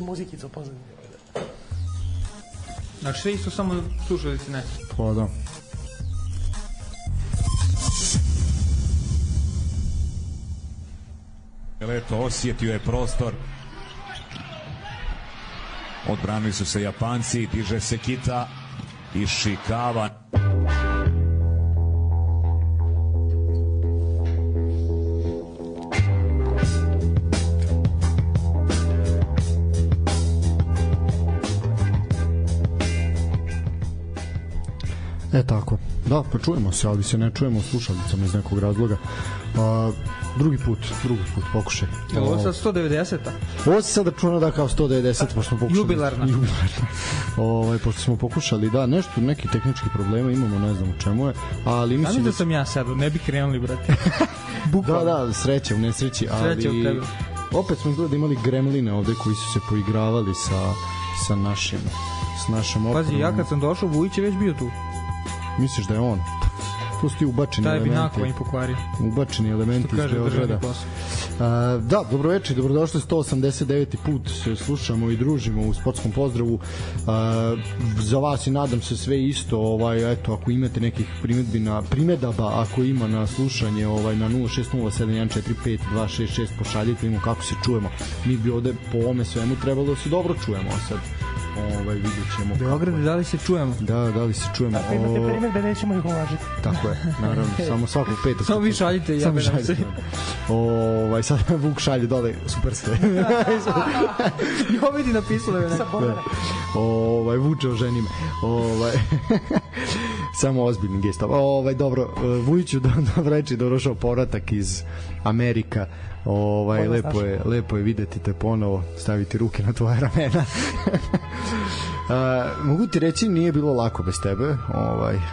muzikica u pozadini. Znači sve isto, samo slušalice ne? Pa da. Leto osjetio je prostor. Odbranili su se Japanci, diže se Kita i Šikava. E tako, da, pa čujemo se, ali se ne čujemo slušalicama iz nekog razloga. Drugi put pokušaj. Je li ovo sad 190-a? Ovo se sad računa da kao 190-a, pošto smo pokušali... Jubilarna. Pošto smo pokušali, da, nešto, neki tehnički problema imamo, ne znam u čemu je, ali mislim... Znam da sam ja sad, ne bi krenuli, brate. Da, da, sreće u nesreći, ali... Opet smo izgleda imali gremline ovde koji su se poigravali sa našim... Pazi, ja kad sam došao, Vujić je već bio tu. Misliš da je on? To su ti ubačeni elementi. Taj bi nakon i pokvario. Ubačeni elementi iz Beograda. Da, dobroveče, dobrodošli 189. put se slušamo i družimo u sportskom pozdravu. Za vas i nadam se sve isto. Eto, ako imate nekih primedaba, ako ima na slušanje na 06071452666 pošaljite, imamo kako se čujemo. Mi bi ovde po ome svemu trebalo da se dobro čujemo sad. Vidjet ćemo Beogradu, da li se čujemo? Da, da li se čujemo. Ako imate primjer da nećemo ih uvažiti. Tako je, naravno, samo svakog peta. Samo vi šaljite i ja bedam se. Sad Vuk šalje dole, super ste. Jovidi napisalo je nekako. Vuče o ženima. Samo ozbiljni gestav. Dobro, Vujiću, dobro reći, dobrošao povratak iz Amerika. Lepo je videti te ponovo, staviti ruke na tvoje ramena. Mogu ti reći, nije bilo lako bez tebe.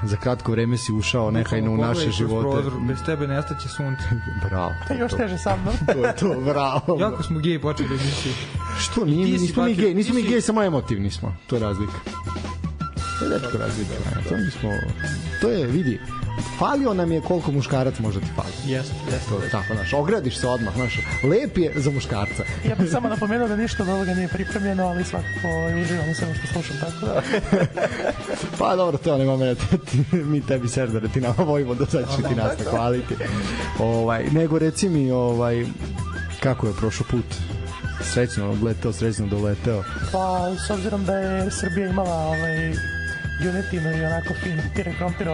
Za kratko vreme si ušao nehajno u naše živote. Bez tebe nestaće sunce. Bravo. To je još teže sa mnom. To je to, bravo. Jako smo gej počeli misli. Što? Nismo mi gej, nismo mi gej, samo emotivni smo. To je razlika. To je dečko razlika. To je, vidi, falio nam je koliko muškarac može ti falio. Ogradiš se odmah. Lep je za muškarca. Ja bih samo napomenuo da ništa od ovoga nije pripremljeno, ali svakako uživam u svemu što slušam. Pa dobro, to nema mene. Mi tebi serdare, ti nama vojimo da sad će ti nas nahvaliti. Nego reci mi kako je prošao put. Srećno odleteo, srećno doleteo. Pa s obzirom da je Srbija imala Unitino i onako fin tire krompir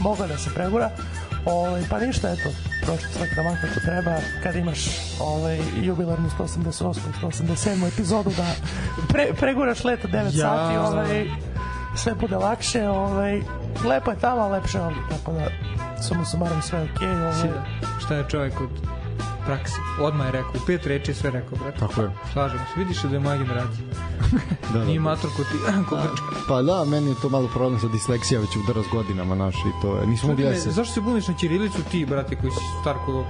mogla da se pregura, pa ništa, eto, prošli svak da manj kako treba kad imaš jubilarnu 188. 187. epizodu da preguraš leto 9 sati, sve bude lakše, lepo je tamo, lepše ovdje, tako da sumu sumaram sve okej. Šta je čovjek od praksi, odmah je rekao, u 5 reči je sve rekao, brate. Tako je. Slažemo se, vidiš da je moja generacija. Nije mator ko ti, ko brčka. Pa da, meni je to malo problem sa disleksija, već udara s godinama naše i to je. Nismo mogli da se... Zašto se buniš na ćirilicu ti, brate, koji si star ko...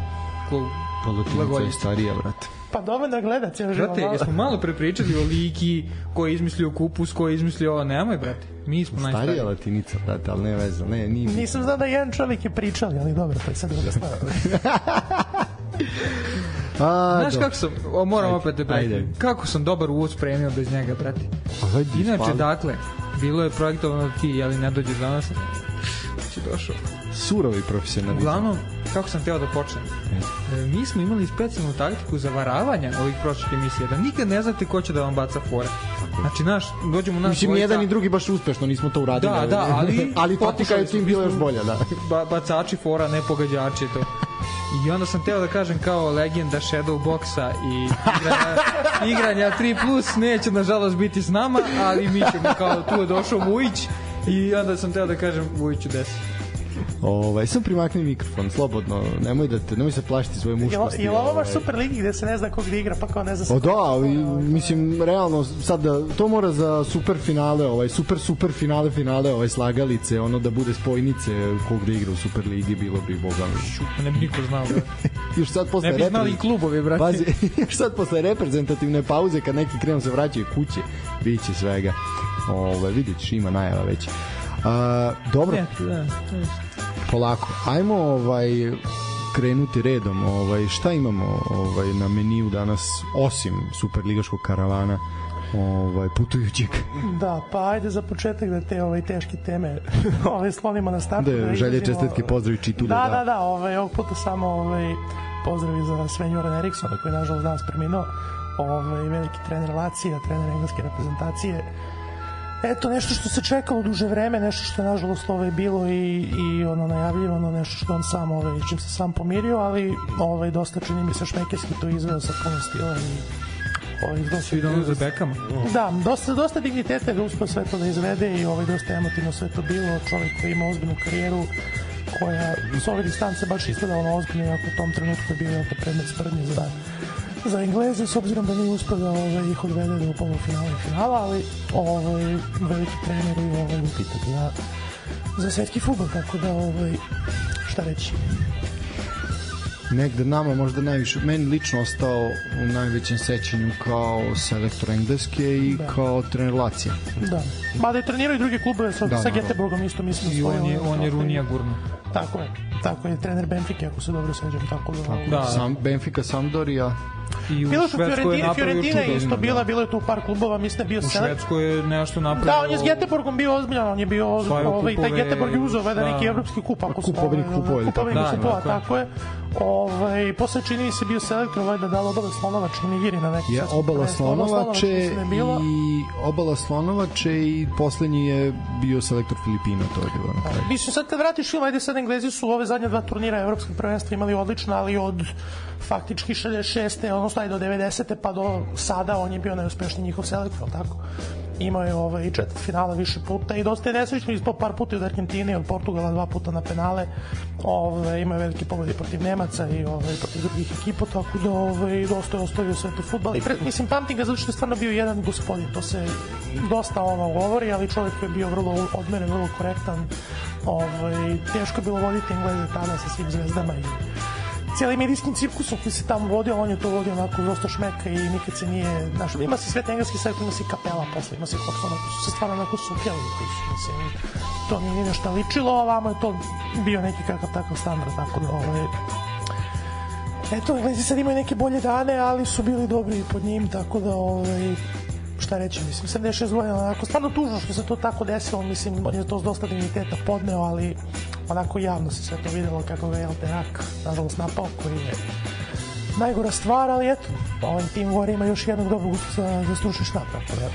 Pa latinica je starija, brate. Pa dovoljno gleda cijelo živo. Brate, jesmo malo prepričali o Liki, ko je izmislio kupus, ko je izmislio ovo, nemoj, brate. Mi smo najstariji. Starija latinica, brate, ali ne veze, ne, nije... Nisam znao da jedan čovjek je pričali, ali dobro, pa je sad druga stvar. Znaš kako sam, moram opet te pretim, kako sam dobar uvod spremio bez njega, brate. Inače, dakle, bilo je projektovano ti, ali ne dođeš danas, si došao. Surovi profesionalizam. Uglavnom, kako sam teo da počnem, mi smo imali specijalnu taktiku zavaravanja ovih prošlih emisija, da nikad ne znate ko će da vam baca fore. Znači, naš, dođemo naš... Mislim, jedan i drugi baš uspešno, nismo to uradili. Da, da, ali taktika je tim bila još bolja, da. Bacači fora, ne pogađači, to. I onda sam teo da kažem kao legenda Shadowboxa i igranja 3+, neće nažalost biti s nama, ali mi ćemo kao tu je došao Vujić i onda sam teo da kažem Vujiću desi. Sam primakni mikrofon, slobodno, nemoj se plašiti svoje mušnosti. Je li ovo baš super ligi gde se ne zna ko gdje igra, pa kao ne zna se... Da, mislim, realno, sad to mora za super finale, super finale, slagalice, ono da bude spojnice ko gde igra u super ligi, bilo bi bogami. Ne bi niko znao. Ne bi znali i klubovi, brate. Još sad posle reprezentativne pauze, kad neki krenu se vraćaju kuće, vidit će svega. Vidit ćeš, ima najava već. Dobro, polako, ajmo krenuti redom, šta imamo na meniju danas osim superligaškog karavana putujućeg. Da, pa ajde za početak da te teške teme slonimo na startu. Želje, čestitke, pozdrav i čitulje. Da, ovog puta samo pozdrav i za Sven Joran Eriksona koji je nažalost danas preminuo, veliki trener Lazija, trener engleske reprezentacije. Eto, nešto što se čekalo duže vreme, nešto što je nažalost bilo i najavljivano, nešto što on sam, s čim se sam pomirio, ali dosta čini mi se Šmekerski to izveo sa puno stila i svi dano za Bekama. Da, dosta digniteta ga uspio sve to da izvede i dosta emotivno sve to bilo. Čovjek koji ima ozbiljnu karijeru koja s ove distance baš izgleda ozbiljno, iako u tom trenutku je bilo predmet sprdnje za Engleze, s obzirom da nije uspio da ih odvede do polufinala i finala, ali veliki trener i upitak za svetski fudbal, tako da šta reći. Negde nama možda najviše, meni lično ostao u najvećem sećanju kao selektor Engleske i kao trener Lazija. Da, mada je trenirao i druge klubove sa Göteborgom isto, mislim. I on je Runija gurno. Tako je, trener Benfike, ako se dobro sećam. Benfica, Sampdorija. Bilo su Fiorentina isto bila, bilo je tu par klubova, mislim je bio selektor. U Švedskoj je nešto napravio. Da, on je s Göteborgom bio ozbiljan, on je bio i taj Göteborg je uzeo neki evropski kup. Kupovnik kupova, tako je. Posle čini mi se bio selektor da dala Obala Slonovače u Nigiri na neki sasku. Obala Slonovače i poslednji je bio selektor Filipina. Mislim, sad kad vratiš film, ajde sad Englezi su ove zadnje dva turnira evropskog prvenstva imali odlično, ali od faktički 66. odnosno i do 90. pa do sada on je bio najuspešniji njihov selektor, tako? Imao je i četvrt finala više puta i dosta je nesrećno ispao par puta od Argentine, od Portugala 2 puta na penale, imao je velike pobjede protiv Nemaca i protiv drugih ekipa, tako da dosta je ostavio sve to fudbal. Mislim, pamtim ga zato što je stvarno bio jedan gospodin, to se dosta govori, ali čovjek je bio vrlo odmeren, vrlo korektan, teško je bilo voditi Engleze tada sa svim zvezdama i cijeli medijskim cirkusom koji se tamo vodio, on je to vodio onako dosta šmeka i nikad se nije našao. Ima se sve te engleski sajte, ima se i Kapela posle, ima se i Hopsona, koji su se stvarno onako supjeli. To nije nešto ličilo, a vamo je to bio neki kakav takav standard, tako da eto, Englezi sad imaju neke bolje dane, ali su bili dobri pod njim, tako da šta reći, mislim, 76 godina, onako, stvarno tužno što se to tako desilo, mislim, on je to s dosta digniteta podneo, ali onako javno se sve to vidjelo kako ga je Alterak, nažalost, napao, koji je najgora stvar, ali eto, ovaj tim gore ima još jednog dobrog utica za stručni štab, tako da.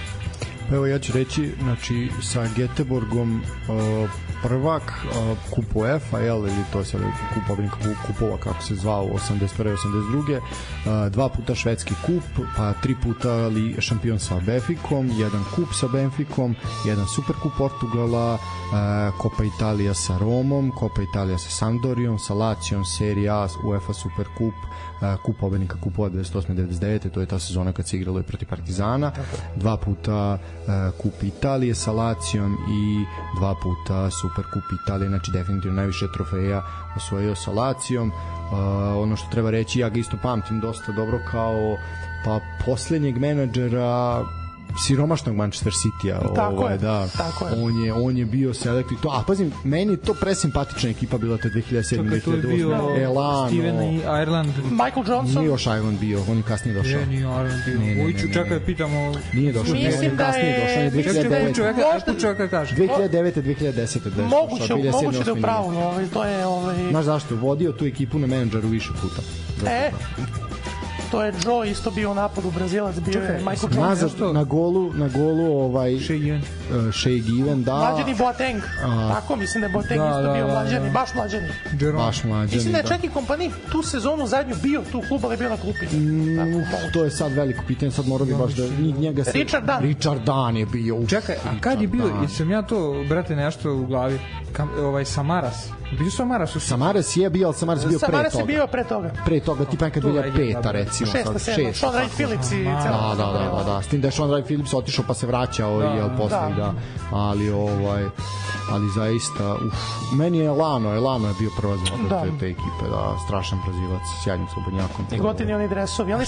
Evo, ja ću reći, znači, sa Göteborgom prvak kup UEFA, ili to je kupova, kako se zvao, 81. 82. 2 puta švedski kup, pa 3 puta šampion sa Benficom, 1 kup sa Benficom, 1 superkup Portugala, Copa Italija sa Romom, Copa Italija sa Sampdorijom, sa Lazijom, Serie A, UEFA superkup, kup pobednika kupova 98-99, to je ta sezona kad se igralo i protiv Partizana, 2 puta kup Italije sa Lazijom i 2 puta Superkup Italije, znači definitivno najviše trofeja osvojio sa Lazijom. Ono što treba reći, ja ga isto pamtim dosta dobro kao poslednjeg menadžera siromašnog Manchester City-a. Tako je. On je bio selektor. A pazim, meni je to presimpatična ekipa bila te 2007. To je bio Steven i Ireland. Michael Johnson. Nije još Ireland bio, on je kasnije došao. Nije Ireland bio. Ujču, čekaj, pitamo. Nije došao, on je kasnije došao. Čekaj, čovjeka kaže. 2009. 2010. Moguće da upravo. Znaš zašto, vodio tu ekipu na menadžeru više puta. To je Joe, isto bio u napadu, Brazilac, bio je Michael Johnson. Na golu Shea Given, da. Mlađeni Boateng, tako mislim da je Boateng isto bio mlađeni, baš mlađeni. Mislim da je čak i kompanij tu sezonu zadnju bio tu klub, ali je bio na klupi. To je sad veliko pitanje, sad morao bi baš da njega se... Richard Dunn je bio. Čekaj, a kad je bio, jesam ja to, brate, nešto u glavi, Samaras. Bio Samaras je bio, ali Samaras je bio pre toga. Samaras je bio pre toga. Pre toga, tipa neka 2005, recimo. 6-7, Sean Ray Phillips i celo. Da, s tim da je Sean Ray Phillips otišao pa se vraćao, jel, posle, da. Ali, ali zaista meni je Elano je bio prvazivac te ekipe, da, strašan prvazivac, sjajnim slobodnjakom. I gotivni oni dresovi, oni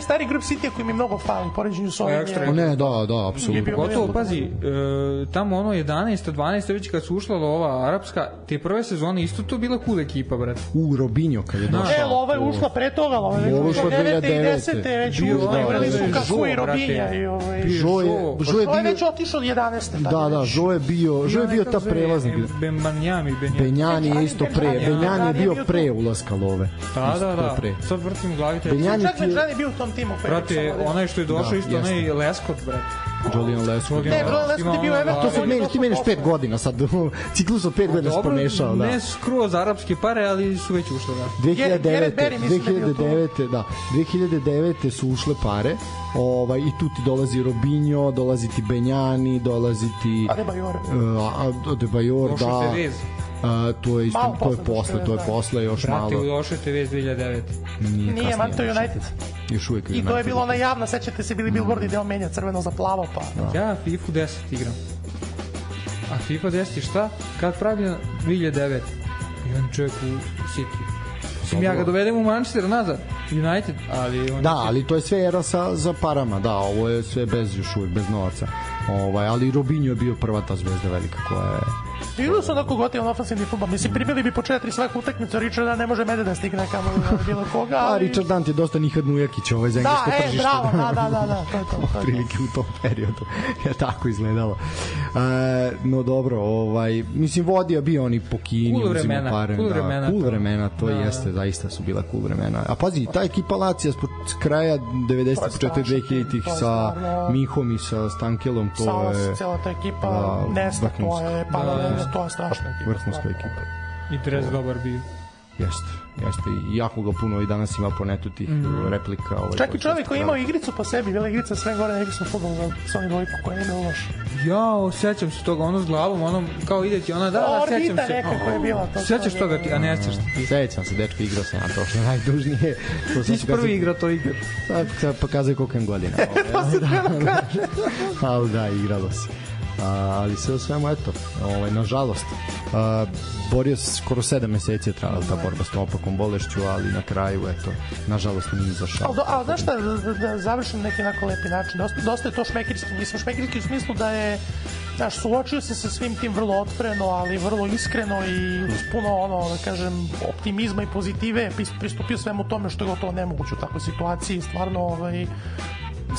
stari Grup City koji mi mnogo fali, poređenju s ovim je... Ne, da, apsolutno. Gotovo, pazi, tamo ono 11. 12. već kad su ušlala ova arapska, te prve sezone isto to bila cool ekipa, brate. Robinho kad je došla. Evo, ova je ušla pre toga, ova je ušla 9. i 10. već ušla, igrali su kako i Robinja. Ovo je već otišao 11. Da, Žo je bio ta prelaznik. Benjani je isto pre. Benjani je bio pre ulaska Love. Da. Sad vrtim u glavi te. Benjani je bio u tom timu. Brate, onaj što je došao isto, onaj Leskot, brate. Julian Lescott. Ne, Lescott je bio Everton. Ti meneš 5 godina sad. Ciklus od 5 godina se pomešao. Ne skroz arapske pare, ali su već ušle. 2009. su ušle pare. I tu ti dolazi Robinho, dolazi ti Benjani, dolazi ti... Adebayor, da. To je posle još malo. Brate, došao je Tevez 2009. Nije, Manchester United. Još uvijek United. I to je bilo ona javna, sećate se, bili billboardi gde on menja crveno za plavo, pa... Ja FIFA 10 igram. A FIFA 10 je šta? Kad pravljena 2009. I on čovjek u City. Ja ga dovedem u Manchester nazad, United, ali... Da, ali to je sve era za parama, da, ovo je sve bez još uvijek, bez novaca. Ali Robinho je bio prva ta zvezda velika koja je... Bilo su onako gotivan ofensivni fudbal. Mislim, primili bi po 4 svaku utakmicu, Richard Dunn ne može mene da stigne kamo bilo koga. A Richard Dunn je dosta Nihadnu Jakića, ovaj za englesko tržište. Da, bravo, da, to je to. Prilike u tom periodu je tako izgledalo. No dobro, mislim, vodio bio oni po Kini, uzimo pare. Cool vremena, to jeste, zaista su bila cool vremena. A pazi, ta ekipa Lazija s kraja 90-ih, početak 2000-ih sa Mihom i sa Stankelom, to je... Cela ta ekipa, Nesta, to je paralel. To je strašna ekipa. Vrhunska ekipa. I Trez dobar bio. Jeste. I jako ga puno i danas ima po netu tih replika. Čak i čovjek koji imao igricu po sebi, bila igrica sve gore na igricu fudbal sa onim dvojkom koja ima uloš. Ja osjećam se toga, ono s glavom, ono kao ide ti ona, da, osjećam se. Orbita neka koja je bila. Osjećaš toga ti, a ne osjećaš ti. Sjećam se, dečko, igrao sam ja to što najdužnije. Ti si prvi igrao to igru. Sad pokazuje koliko im godina. To se treba kaže. Ali da, igralo si. Ali sve o svemu, eto, nažalost, borio se skoro 7 meseci je trajala ta borba s opakom bolešću, ali na kraju, eto, nažalost nije izašao. Ali znaš šta, da završim neki onako lepi način, dosta je to šmekirski, mislim šmekirski u smislu da je, znaš, suočio se sa svim tim vrlo otvoreno, ali vrlo iskreno i uz puno, ono, da kažem, optimizma i pozitive, pristupio svemu tome što je gotovo nemoguće u takvoj situaciji, stvarno,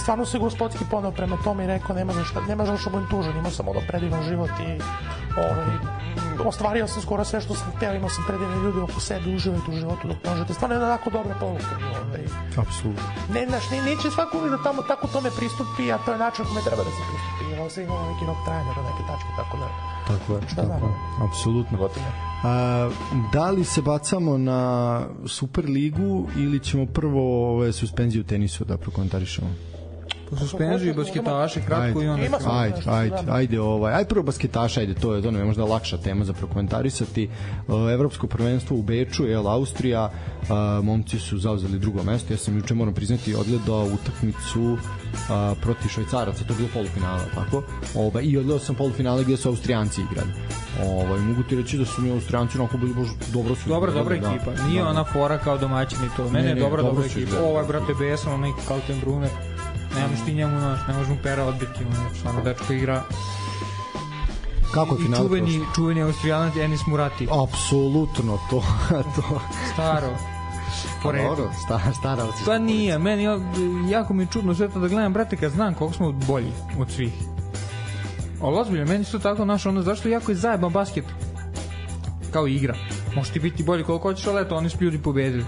stvarno se gospodski poneo prema tome i rekao nema žao što budem tužan, imao sam ono predivan život i ostvario sam skoro sve što sam hteo, imao sam predivne ljude oko sebe, uživajte u životu dok možete, stvarno je onako dobra poruka. Apsolutno. Ne, znaš, neće svako uvijek da tamo tako tome pristupi, a to je način kome treba da se pristupi, imao sam imao neki nog trajner od neke tačke, tako da. Tako je, apsolutno. Da li se bacamo na Superligu ili ćemo prvo suspenziju tenisu da prokomentarišemo? Po suspenziju i basketaše, kratko i onda... Ajde, prvo basketaše, ajde, to je možda lakša tema za prokomentarisati. Evropsko prvenstvo u Beču, Austrija, momci su zauzeli drugo mesto. Ja sam juče, moram priznati, odgledao utakmicu protiv Švajcaraca, to je bilo polufinala, tako? I odgledao sam polufinale gde su Austrijanci igrali. Mogu ti reći da su mi Austrijanci onako bili dobro su... Dobra ekipa, nije ona fora kao domaćin i to. Mene je dobra ekipa. Ovaj, brate, besan, onaj Kalten Brune. Nemoš ti njemu naš, ne možemo pera odbiti, ono dečko igra. Kako je finale prošlo? I čuveni Austrijalanac Enis Murati. Apsolutno, to. Staro. Dobro, stara. Pa nije, meni jako mi je čudno sve to da gledam, brate, kad znam koliko smo bolji od svih. Ali ozbiljno, meni su tako naše, ono, zašto jako je zajeban basket kao igra. Možeš ti biti bolji koliko hoćeš, ali eto, oni su ljudi pobedili.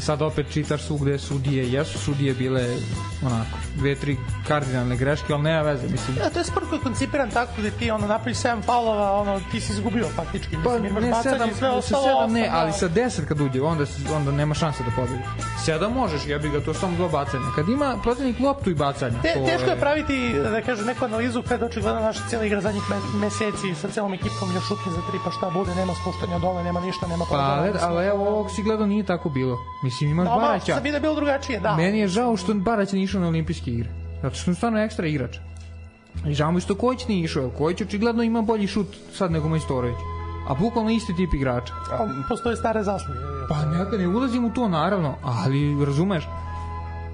Sad opet čitaš su gde sudije, jesu sudije bile onako, 2-3 kardinalne greške, ali nema veze, mislim. To je sport koji je koncipiran tako gde ti napraviš 7 faulova, ti si izgubio faktički. Pa ne 7, ne, ali sa 10 kad uđe, onda nema šanse da pobedi. 7 možeš, jebi ga, to je samo 2 bacanja. Kad ima protivnik loptu i bacanja. Teško je praviti, da kažu, neku analizu kada očigledno naša cijela igra zadnjih meseci sa celom ekipom, još šutke za 3, pa šta bude, nema spuštanja dole, nema ništa, nema problema. Ali evo, ovog si gledao nije tako bilo. Mislim, imaš Baraća. Sam bi da bilo drugačije, da. Meni je žao što Barać ne išao na olimpijske igre. Zato što je stvarno ekstra igrač. I žao mi što Kojić nije išao, Kojić očigledno ima bolji šut sad nego Majstorović. A bukvalno isti tip igrača. Postoje stare zasluge. Pa nekada ne ulazim u to naravno, ali razumeš,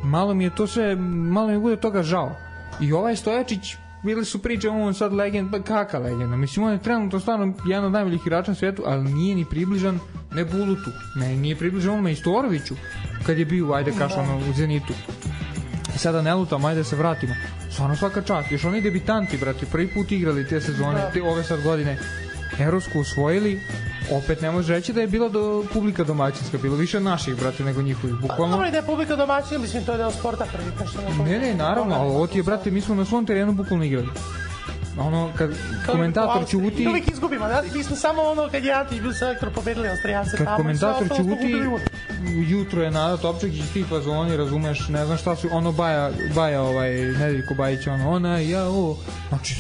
malo mi je to sve, malo mi bude toga žao. I ovaj Stojačić, bili su priče, on sad legend, pa kaka legenda. Mislim, on je trenutno stvarno jedan od najboljih igrača na svijetu, ali nije ni približan Nebulutu. Ne, nije približan on Majstoroviću, kad je bio, ajde kaš, ono, u Zenitu. I sada ne lutam, ajde se vratimo. Stvarno svaka čast, još oni debitanti, brate, prvi put igrali te sezone, te ove sad godine. Evropsku osvojili, opet ne može reći da je bila publika domaćinska, bilo više naših, brate, nego njihovih, bukvalno. Dobro, i da je publika domaćinska, mislim, to je deo sporta prvi. Ne, naravno, ali ovo ti je, brate, mi smo na svom terenu bukvalno igrali. Ono, kad komentator ćuti... I uvijek izgubimo, mi smo samo ono, kad je Antić bio selektor, pobedili Austrijance tamo. Kad komentator ćuti, jutro je Nada Topčekić iz tih fazoni, razumeš, ne znam šta su, ono, Baja, Nedeljko Bajić, ona, ja, ovo, znači...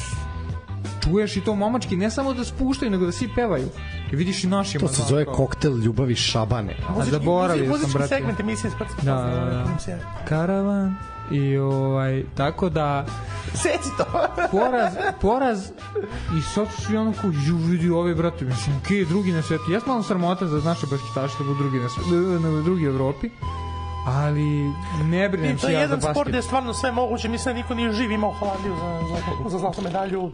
Čuješ i to momački, ne samo da spuštaju, nego da svi pevaju. Vidiš i našima. To se zove koktel ljubavi Šabane. A zaboravio sam, brate. Muzički segment emisije Sportske fazne. Karavan i tako da... Seci to! Poraz i sad su svi onako, ju vidi ove, brate, mislim, kje je drugi na svetu. Ja sam malo sramotan za naše basketaše da budu drugi u Evropi. Ali ne brinem se ja za basket. To je jedan sport gde je stvarno sve moguće, mislim da niko nije živ imao Holandiju za zlatnu medalju.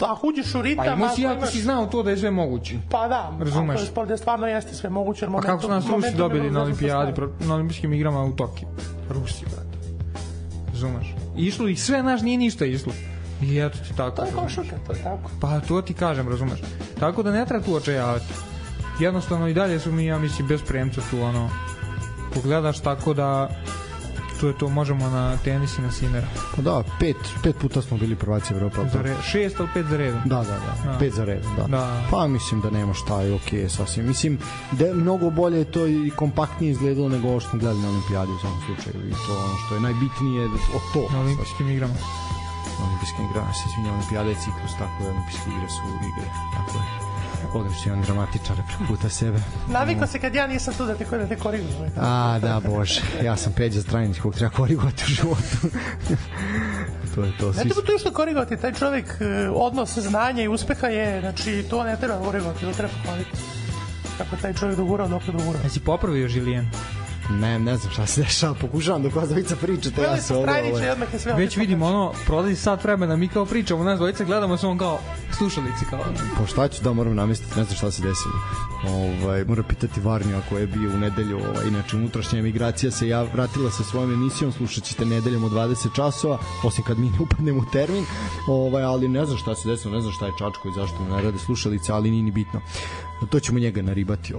Ako uđeš u ritam... Pa imao si ja, ti si znao to da je sve moguće. Pa da, razumeš. To je sport gde stvarno jeste sve moguće. A kako su nas Rusi dobili na olimpijadi, na olimpijskim igrama u Tokiju? Rusi, brate. Razumeš? Išlo ih sve, znaš, nije ništa išlo. I eto ti tako, razumeš. To je košarka, to je tako. Pa to ti kažem, razumeš. Tako da ne treba tu očajavati. Jednostavno i dalje su mi, ja mislim, bez premca tu, ono... Pogledaš tako da... To je to, možemo na tenis i na Sinnera. Da, pet puta smo bili prvaci Evropa. 6 ali 5 za redom. Da, 5 za redom, da. Pa mislim da nema šta, je okej sasvim. Mislim, mnogo bolje je to i kompaktnije izgledalo nego ovo što smo gledali na olimpijadi u samom slučaju. I to ono što je najbitnije od to. Na olimpijskim igrama. Na olimpijskim igrama, se svinja olimpijade i ciklus, tako da olimpijske igre su igre. Tako je. Odlično je on dramatičar prekuta sebe. Navikla se kad ja nisam tu da te korigujem. A, da, bože. Ja sam Peđa Stranić kog treba koriguati u životu. To je to. Ne treba tu još da koriguati. Taj čovjek odnos znanja i uspeha je, znači, to ne treba koriguati. To treba pohvaliti. Kako taj čovjek dogurao, dok je dogurao. Jesi popravio Žilijen? Ne znam šta se dešava, pokušavam dok vas dvojica pričate, ja se ovo... Već vidim ono, prolazi sat vremena, mi kao pričamo, nas dvojica gledamo se on kao slušalici kao... Pa šta ću, da moram namestiti, ne znam šta se desilo. Moram pitati Varnija koja je bio u nedelju, inače unutrašnja emigracija se ja vratila sa svojom emisijom, slušat ćete nedeljom od 20 časova, osim kad mi ne upadnemo u termin, ali ne znam šta se desilo, ne znam šta je Čačko i zašto mu ne rade slušalice, ali nije ni bitno. To ćemo njega naribati.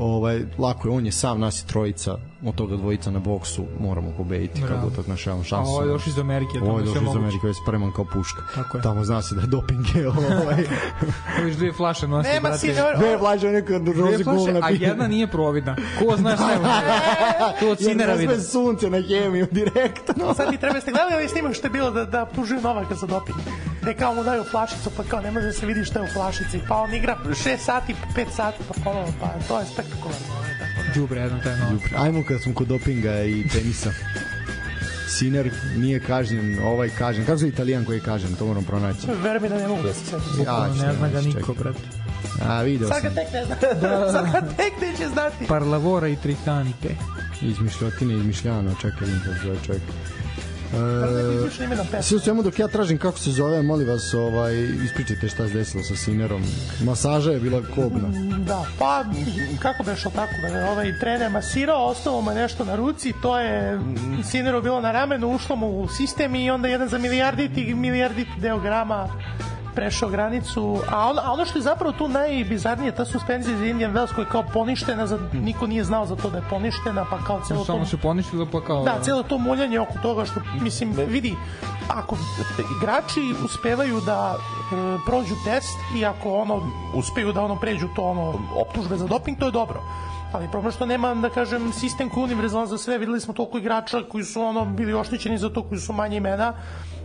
Lako je, on je sam, nas je trojica, od toga dvojica na boksu, moramo pobediti kako tako našavamo šansu. Ovo je došli iz Amerike. Ovo je došli iz Amerike, je spreman kao puška. Tamo zna se da je doping. Oviš dve flaše nosi, brate. Dve flaše, neka rozi govna. A jedna nije providna. Ko znaš nema? Tu od Sinnera vidi. Jer nas me sunce na hemiju, direktno. Sad mi treba, ste gledali ovaj snimak što je bilo da optužuju Novaka za doping. Gde kao mu daju flašicu, pa kao ne može se vidi što je u flašici. Pa on igra 6 sati, 5 sati, pa to je spektakularno. Džubre, jedno taj novac. Ajmo kad smo kod dopinga i tenisa. Sinner nije kažnjen, ovaj kažnjen. Kako je Italijan koji je kažnjen, to moram pronaći. Ver mi da ne mogu da se sjetim. Ne zna ga niko, brate. A, video sam. Sad ga tek ne zna. Sad ga tek neće znati. Parlavora i tritanike. Izmišljotine, izmišljano, čekaj, mi kako zove čovjek. Sve u svemu dok ja tražim kako se zove, molim vas, ispričajte šta se desilo sa Sinnerom. Masaža je bila kobna. Da, pa kako bi šlo tako, trener masirao, ostalo mu je nešto na ruci, to je Sinneru bilo na ramenu, ušlo mu u sistem i onda jedan za milijarditi deo grama prešao granicu, a ono što je zapravo tu najbizarnije, ta suspenzija za Indian Wells koja je kao poništena, niko nije znao za to da je poništena, pa kao celo to... Samo se poništilo, pa kao... Da, celo to muljanje oko toga što, mislim, vidi, ako igrači uspevaju da prođu test i ako ono, uspeju da ono pređu to ono, optužbe za doping, to je dobro. Ali problem što nema, da kažem, sistem koji je univerzalan za sve, videli smo toliko igrača koji su ono, bili oštećeni za to, koji su manje imena.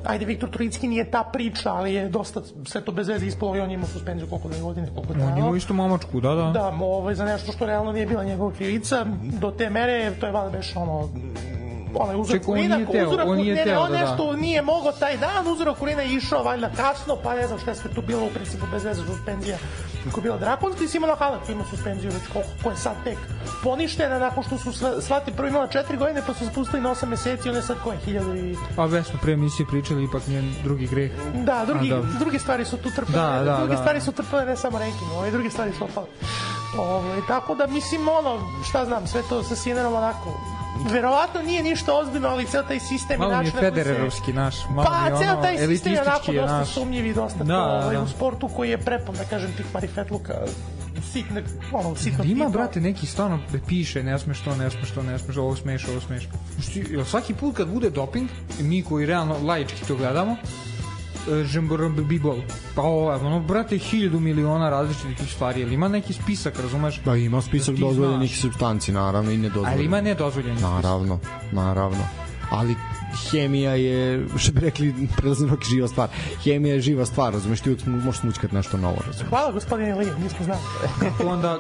Ajde, Viktor Trojicki nije ta priča, ali je dosta sve to bez veze ispalo i on je imao suspenziju koliko 2 godine, koliko trajalo. On je imao isto momačku, da. Da, za nešto što realno nije bila njegova krivica, do te mere, to je valjda baš ono, onaj uzorak urina, nešto nije mogo taj dan, uzorak urina je išao valjda kasno, pa ne znam šta je sve tu bilo, u principu bez veze suspenzija koja je bila drakonska i Simona Halep ima suspenziju već koliko, koja je sad tek poništena nakon što su Slati prvo imala 4 godine pa su spustili na 8 meseci i ona je sad koja je 1000 i... A Vesno pre nisi pričali ipak njen drugi greh. Da, druge stvari su tu trpane, ne samo ranking, ove druge stvari su opale. Tako da mislim ono, šta znam, sve to sa Sinnerom onako, verovatno nije ništa ozbiljno, ali ceo taj sistem i način... Malo mi je federerovski naš, malo mi je ono elitistički je naš. Pa, ceo taj sistem je onako dosta sumnjiv i dosta u sportu koji je prepun, da kažem, tih marifetluka, sitne, ono, sitno pita. Ima, brate, neki stano piše, ne smeš to, ovo smeš. Svaki put kad bude doping, mi koji realno laički to gledamo, pa ono, brate, 1000 miliona različitih stvari, ali ima neki spisak, razumeš? Da, ima spisak dozvoljenih supstanci, naravno, i nedozvoljenih. Ali ima nedozvoljenih spisak. Naravno. Ali hemija je, što bi rekli, prelazim roke, živa stvar. Hemija je živa stvar, razumeš, ti uvijek možeš smučkati nešto novo, razumeš. Hvala, gospodine Lije, nismo znali.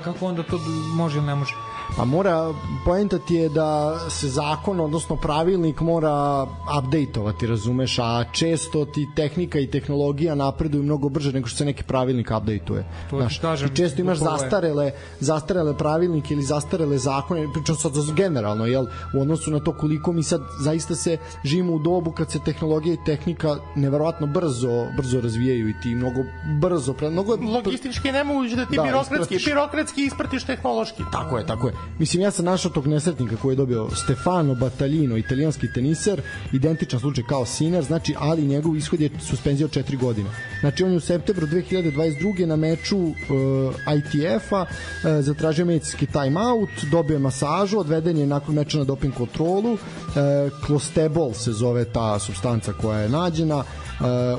Kako onda to može ili ne može? Pa mora, poenta ti je da se zakon, odnosno pravilnik mora update-ovati, razumeš, a često ti tehnika i tehnologija napreduju mnogo brže nego što se neki pravilnik update-uje. I često imaš zastarele pravilnike ili zastarele zakone, pričam sad generalno, jel, u odnosu na to koliko mi sad zaista se živimo u dobu kad se tehnologija i tehnika neverovatno brzo razvijaju i ti mnogo brzo... Logistički ne mogući da ti birokratski ispratiš tehnološki. Tako je. Mislim, ja sam našao tog nesretnika koji je dobio Stefano Battaglino, italijanski teniser, identičan slučaj kao Sinner, znači, ali njegov ishod je suspenzija od 4 godine. Znači, on je u septembru 2022. na meču ITF-a zatražio medicinski time-out, dobio je masažu, odveden je nakon meča na doping kontrolu, klostebol se zove ta substanca koja je nađena,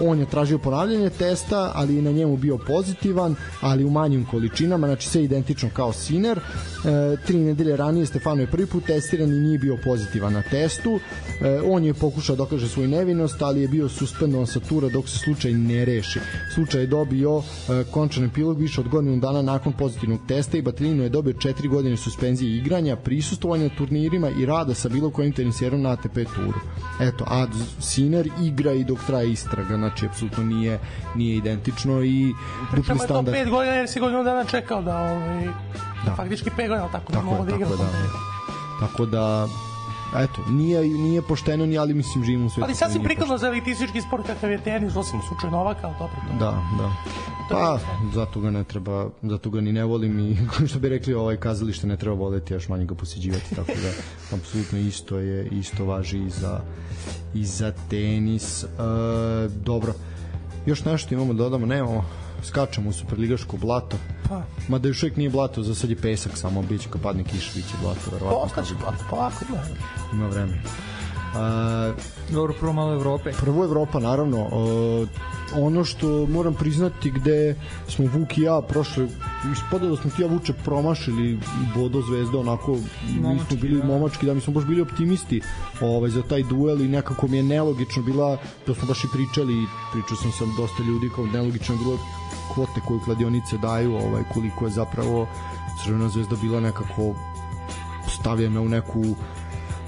on je tražio ponavljanje testa, ali i na njemu bio pozitivan, ali u manjim količinama, znači sve identično kao Sinner. 3 nedelje ranije Stefano je prvi put testiran i nije bio pozitivan na testu. On je pokušao da dokaže svoju nevinost, ali je bio suspendovan sa tura dok se slučaj ne reši. Slučaj je dobio končan epilog više od godinu dana nakon pozitivnog testa i Battaglino je dobio 4 godine suspenzije igranja, prisustovanja turnirima i rada sa bilo kojim teniserom na ATP turu. Eto, a Sinner igra i dok traje istraga, znači apsolutno nije identično i dupli standard. Pričamo je to 5 godina jer si godinu dana čekao da faktički 5 godina, tako da mogu da igra. Tako da, eto, nije pošteno, ali mislim živimo u svijetu. Ali sad si prikladno za elitistički sport kakav je tenis, osim slučaj Novaka, ali dobro to. Da. Pa, zato ga ne treba, zato ga ni ne volim i što bi rekli, ovaj kazalište ne treba voleti, još manje ga posjeđivati, tako da apsolutno isto važi i za tenis. Dobro, još nešto imamo da dodamo, nemamo. Skačamo u superligaško blato. Mada još uvijek nije blato, za sad je pesak samo, biće kad padne kiša, biće blato. Ostaće blato, polako. Ima vreme. Dobro, prvo malo Evrope. Prvo Evropa, naravno. Ono što moram priznati gde smo Vuk i ja prošle, ispadalo smo ti ja Vuče promašili Bodo Zvezda, onako mi smo bili momački, da mi smo baš bili optimisti za taj duel i nekako mi je nelogično bila, to smo baš i pričali, pričao sam sa dosta ljudi kao nelogično bilo kvote koje kladionice daju, koliko je zapravo Crvena Zvezda bila nekako stavljena u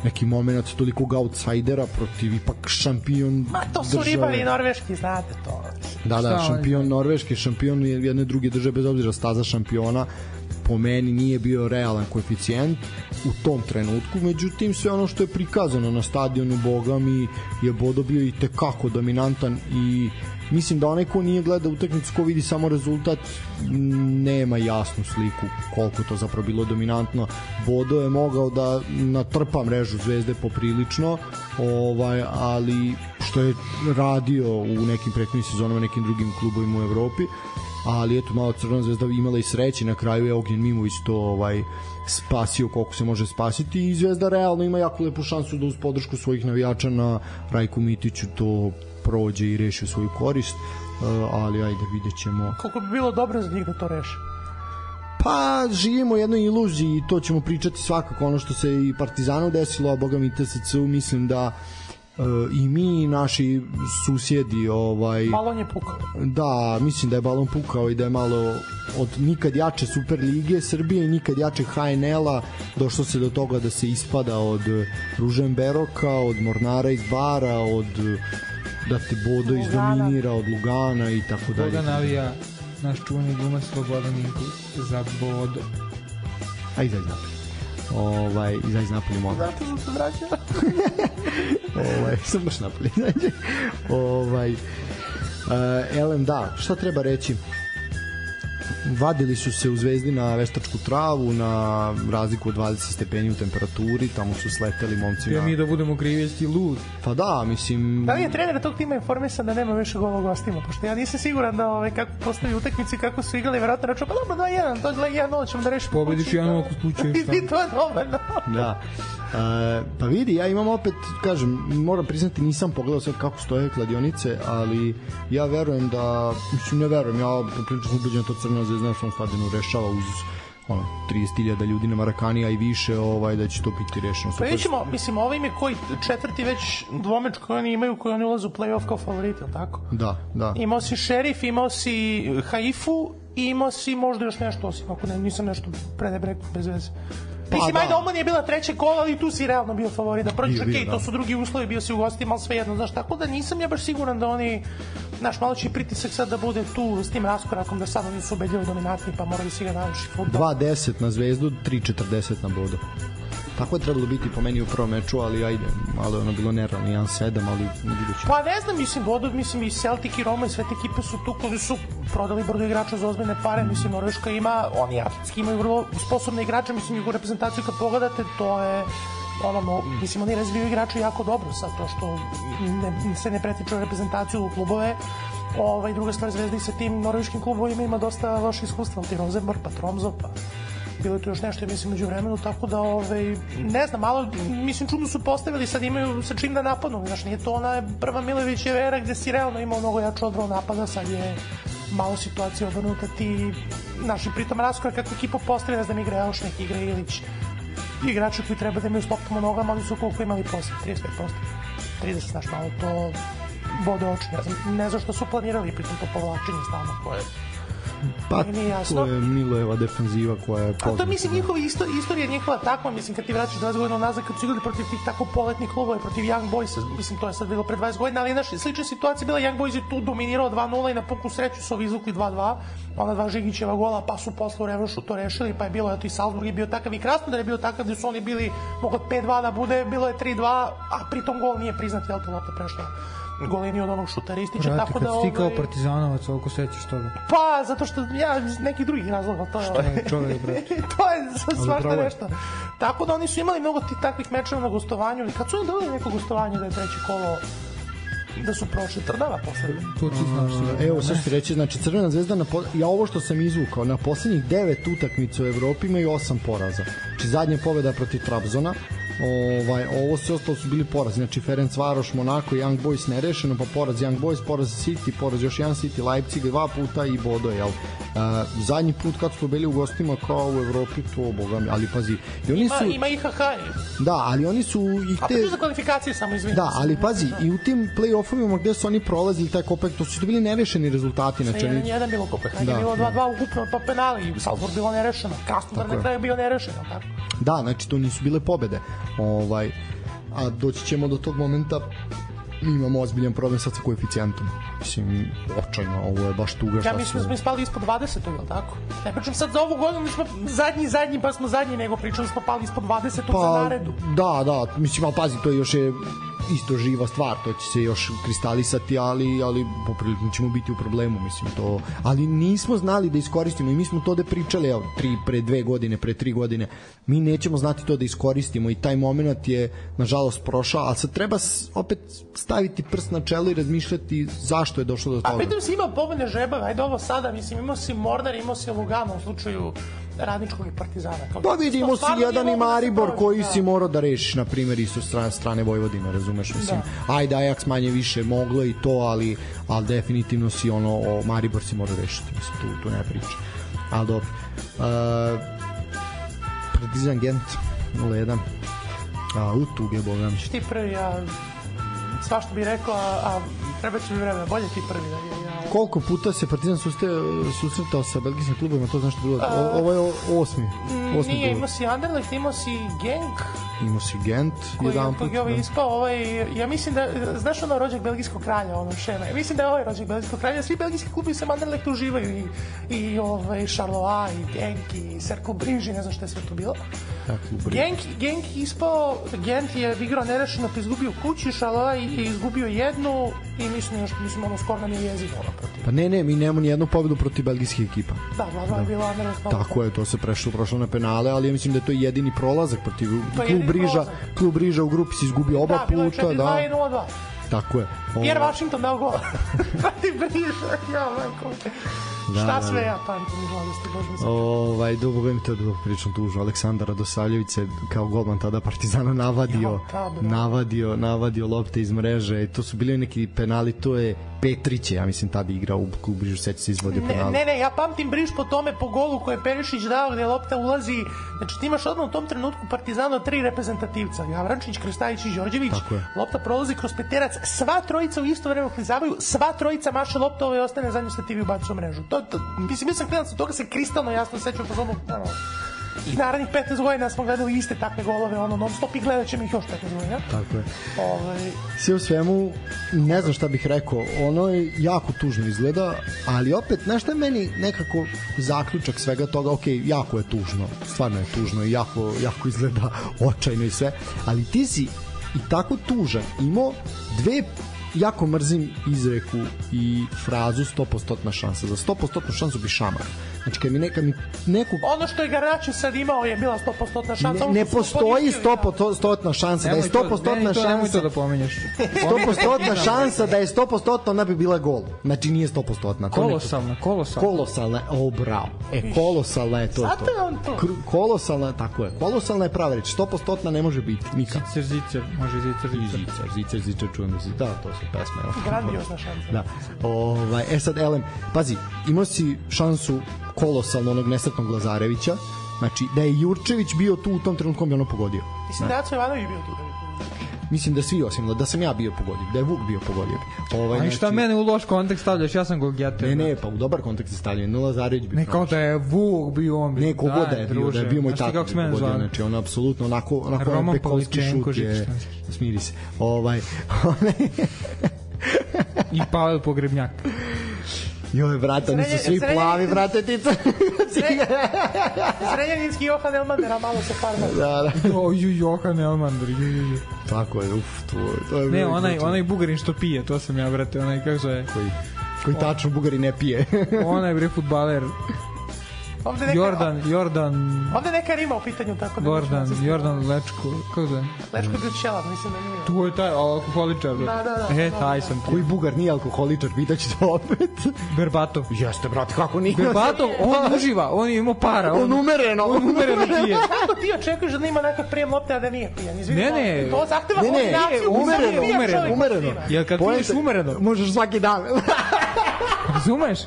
neki moment tolikog outsidera protiv ipak šampion države. Ma to su ribari norveški, znate to. Da, šampion norveški, šampion jedne druge države, bez obzira staza šampiona, po meni nije bio realan koeficijent u tom trenutku, međutim sve ono što je prikazano na stadionu Bogami je Bodo bio i tekako dominantan i mislim da onaj ko nije gleda utakmicu, ko vidi samo rezultat, nema jasnu sliku koliko to zapravo bilo dominantno. Bodo je mogao da natrpa mrežu Zvezde poprilično, ali što je radio u nekim prethodnim sezonama, nekim drugim klubovima u Evropi, ali eto malo Crvena Zvezda imala i sreći, na kraju je Ognjen Mimović to spasio koliko se može spasiti i Zvezda realno ima jako lepu šansu da uz podršku svojih navijača na Rajku Mitiću to prođe i reši svoju korist, ali ajde vidjet ćemo. Koliko bi bilo dobro za njih da to reši? Pa živimo u jednoj iluziji i to ćemo pričati svakako, ono što se i Partizanu desilo, a boga mi TSC-u, mislim da i mi i naši susjedi, balon je pukao, da, mislim da je balon pukao i da je malo od nikad jače Superlige Srbije i nikad jače HNL-a došlo se do toga da se ispada od Ružen Beroka, od Mornara iz Bara, od da te Bodo izdominira, od Lugana i tako dalje. Boga navija naš čuveni glumac Slobodan Ninković za Bodo, a iza zapis izađi napolje, mogu. Zato sam se vraćala. Sam baš napolje, izađi. Elem, da, šta treba reći? Vadili su se u Zvezdi na veštačku travu, na razliku od 20 stepeni u temperaturi, tamo su sleteli momci na... Ja mi da budemo krivjesti lud. Pa da, mislim... Da li je trener tog tima informisan da nema više golova gostima? Pošto ja nisam siguran da kako postavi utakmici, kako su igrali, vjerojatno račun, pa dobro, 2-1, to je 2-1, ćemo da rešimo. Pobediš 1-0 ako slučaju šta. I to je dovoljno. Da. Pa vidi, ja imam opet, kažem, moram priznati, nisam pogledao sve kako stoje kladionice, ali ja verujem da, mislim, ne verujem, ja prilično sam ubeđen to Crvena Zvezda na svom stadionu rešava uz 30.000 ljudi na Marakani, a i više, da će to biti rešeno. Pa vidimo, mislim, ovo im je koji četvrti već dvomeč koji oni imaju, koji oni ulaze u play-off kao favoriti, ili tako? Da, da. Imao si Šerif, imao si Haifu i imao si možda još nešto, osim ako nisam nešto prenebreko bez veze. Mislim, ajde, Oman je bila treće kola, ali tu si realno bio favorit da prođeš, okej, to su drugi uslovi, bio si u gostima, ali svejedno, znaš, tako da nisam ja baš siguran da oni, znaš, malo će pritisak sad da bude tu s tim raskorakom, da sad oni su ubedljivo dominantni, pa morali si ga naučiti futbol. 2-10 na Zvezdu, 3-40 na Bodo. Tako je trebalo biti po meni u prvom meču, ali ajde, malo je ono bilo nerealno, 1-7, ali ne videći. Pa ne znam, mislim, Bodo, mislim, i Celtic i Roma i sve te ekipe su tu koji su prodali brdo igrača za ozbiljne pare, mislim, Norveška ima, oni atletski imaju vrlo sposobne igrače, mislim, njegovu reprezentaciju kad pogledate, to je, mislim, oni razvijaju igrače jako dobro sad, to što se ne pretiče reprezentaciju u klubove, i druga stvar, Zvezda i sa tim norveškim klubovima ima dosta loše iskustva, ti Rosenborg, pa Tromso, pa... bilo je tu još nešto, mislim, među vremenu, tako da, ne znam, malo, mislim, čudno su postavili, sad imaju sa čim da napadnu, znaš, nije to ona prva Milovićeva era gde si realno imao mnogo jače odbranu napada, sad je malo situacija obrnuta ti, znaš, i pritom raskorak kako ekipa postavlja, ne znam, igra Jelšnik, igra Ilić, igrači koji treba da imaju s loptom u nogama, ali su koliko imali posle, 35%, 30, znaš, malo to bode oči, ne znam što su planirali, pritom to povlačenje stalno koje... Pa to je Milojeva defenziva koja je poznata. A to mislim njihova istorija, njihova takva, mislim kad ti vraćaš 20 godina nazad kad su igrali protiv tih tako poletnih klubova i protiv Young Boysa, mislim to je sad bilo pre 20 godina, ali naša slična situacija bila Young Boys je tu dominirao 2-0 i na poku sreću su ovi izvukli 2-2, ona dva Žigićeva gola pa su posle u revanšu to rešili, pa je bilo, eto i Salzburg je bio takav i Krasnodar je bio takav gde su oni bili, mogli 5-2 da bude, bilo je 3-2, a pritom gol nije priznat, jel to lopta prešla goleni od onog šutaristića, tako da... Vrati, kad si ti kao partizanovac, ovako sećaš toga. Pa, zato što ja iz nekih drugih razloga, to je... Šta je čovjek, brati? To je svašta nešto. Tako da oni su imali mnogo tih takvih mečeva na gostovanju, i kad su oni dobili neko gostovanje da je treće kolo, da su prošli Trnava poslednje. To ti znaš. Evo, sve što ti reći, znači Crvena Zvezda, ja ovo što sam izvukao, na poslednjih 9 utakmica u Evropi imaju 8 poraza. Znači, zadnja pobeda protiv Trabzona, ovo sve ostalo su bili porazi, znači Ferenc Varoš, Monako, Young Boys nerešeno, pa poraz Young Boys, poraz City, poraz još jedan City, Leipzig dva puta i Bodo, jel? Zadnji put kad su bili u gostima kao u Evropi, to boga mi, ali pazi, ima IHH, da, ali oni su ih te... A to su za kvalifikacije samo, izvinite. Da, ali pazi, i u tim play-offovima gde su oni prolazili taj kopek, to su bili nerešeni rezultati, znači... 1-1 bilo kopek, znači bilo 2-2 ukupno, pa penali, Salzburg bilo nerešeno, Krasnodar na kraju bio nerešeno, tako. Da, znači to nisu bile pobede. A doći ćemo do tog momenta, imamo ozbiljan problem sad sa koeficijentom, mislim, očajno, ovo je baš tuga. Ja mislim da smo ispali ispod 20, ili tako? Ne pričam sad za ovu godinu, mi smo zadnji, pa smo zadnji, nego pričali smo pali ispod 20 za naredu. Da, mislim, ali pazi, to je još isto živa stvar, to će se još kristalisati, ali poprilično ćemo biti u problemu, mislim, to, ali nismo znali da iskoristimo i mi smo to da pričali, evo, pre 2 godine, pre 3 godine, mi nećemo znati to da iskoristimo i taj moment je, nažalost, prošao, ali sad treba opet staviti prst na čelo i razmišljati zašto je došlo do toga. A pritom si imao pobune žebave, ajde ovo sada, mislim, imao si Mornar, imao si Lugano u slučaju Radničkog i Partizana. Pa vidimo si jedan i Maribor koji si morao da rešiš, na primjer, isto strane Vojvodine, razumeš, mislim. Ajde, Ajax manje više moglo i to, ali definitivno si ono, Maribor si morao rešiti, mislim, tu ne priča. Ali dobro. Partizan Gent, 0-1. Utuge, boga mi. Što ti prvi, ja... sva što bih rekao, a treba će mi vremena, bolje ti prvi. Koliko puta se Partizan susretao sa belgijskim klubima, to znaš što bilo? Ovo je osmi. Nije, imao si Anderlecht, imao si Genk. Imao si Gent. Koji je ovaj ispao, ja mislim da, znaš ono rođak belgijskog kralja, ono Šena, ja mislim da je ovaj rođak belgijskog kralja, svi belgijski klubi se Anderlechtu uživaju, i Charloa, i Genk, i Serku Briži, ne znam što je sve to bilo. Genk je ispao, Gent je igrao nerešeno, pa izgubio kući, Charloa je izgubio jednu, i mislim ono skoro nam je jezivo ono protiv. Pa ne, mi nemamo nijednu pobedu protiv belgijskih ekipa. Da, glavno je bilo Anderlecht. Tako je, to se prošlo na penale, ali ja mislim da je to jedini prolazak protiv klub Riža u grupi si izgubio oba puta. Da, bilo je 4-2 i 0-2. Tako je. Jer Washington dao gol. Protiv Riža, ja manjko. Šta sve ja pamtim u mladosti, bože mi se. Dobro je mi to bilo prilično tužno. Aleksandar Radosavljević se kao golman tada Partizana navadio lopte iz mreže. To su bili neki penali, to je Petrić je, ja mislim, tada igrao u klubu Brižu, seća se izvodio penali. Ne, ja pamtim Briž po tome, po golu koje je Perišić dao, gde lopta ulazi. Znači, ti imaš odmah u tom trenutku Partizana tri reprezentativca, Javrančić, Krstajić i Đorđević. Lopta prolazi kroz peterac, sva trojica u isto vreme uklizavaju, sva trojica maše lopta, ove ostane zadnju stativi u bacu mrežu. Mislim, ja sam gledala sa toga, se kristalno jasno sećam po zonu. I narednih 15 godina smo gledali iste takve golove, ono, non stop, i gledat ćemo ih još 15 godina. Tako je. Sve u svemu, ne znam šta bih rekao, ono je jako tužno izgleda, ali opet, nešto je meni nekako zaključak svega toga, ok, jako je tužno, stvarno je tužno i jako izgleda očajno i sve, ali ti si i tako tužan imao dve... Jako mrzim izreku i frazu 100% šansa. Za 100% šansu bi šamar. Znači, kad mi nekog... Ono što je Garnačev sad imao je bila 100% šansa. Ne postoji 100% šansa. Da je 100% šansa... Nemoj to da pominješ. 100% šansa da je 100%, ona bi bila gol. Znači, nije 100%. Kolosalna. O, bravo. Kolosalna je to. Zato je on to. Kolosalna, tako je. Kolosalna je prava reč. 100% ne može biti. Zicer. Može zicer. Čujem da to su pesme. Grandiozna šansa. E sad, Elem, pazi, imao si šansu kolosalno onog nesretnog Lazarevića. Znači, da je Jurčević bio tu u tom trenutku, bi ono pogodio. Mislim da je Jovanović bio tu. Mislim da svi osim, da sam ja bio pogodio, da je Vuk bio pogodio. Ali šta mene u loš kontekst stavljaš, ja sam golgeter. Ne, pa u dobar kontekst stavljaju, no Lazarević bi... Ne, kao da je Vuk bio, on bi... Ne, kogo da je bio, da je bio moj tata bi pogodio. Znači, ono, apsolutno, onako Roman Poličenko, živiš. Smiri se. I Pavel Pogrebnjak. Joj, vrata, oni su svi plavi, vrate, tica. Srenjaninski Johan Elmander, a malo se farba. Oju, Johan Elmander. Tako je, uf, tvoj. Ne, onaj Bugarin što pije, to sam ja, vrate, onaj, kako zove? Koji tačno Bugarin ne pije. Onaj, bre, futbaler. Jordan. Ovde neka rima u pitanju, tako da... Jordan Lečko, kako zove? Lečko je bio čelak, mislim da nije. Tu je taj alkoholičar. Da. E, taj sam tu. Koji Bugar nije alkoholičar, pitaći to opet. Berbatov. Jeste, brate, kako nije? Berbatov, on uživa, on je imao para. On umereno pije. Kako ti očekuješ da ima nekakav prijem lopte, a da nije pijan? Ne. To zahteva koordinaciju. Umereno. Jer kad budeš umereno, možeš svaki dan. Razumeš?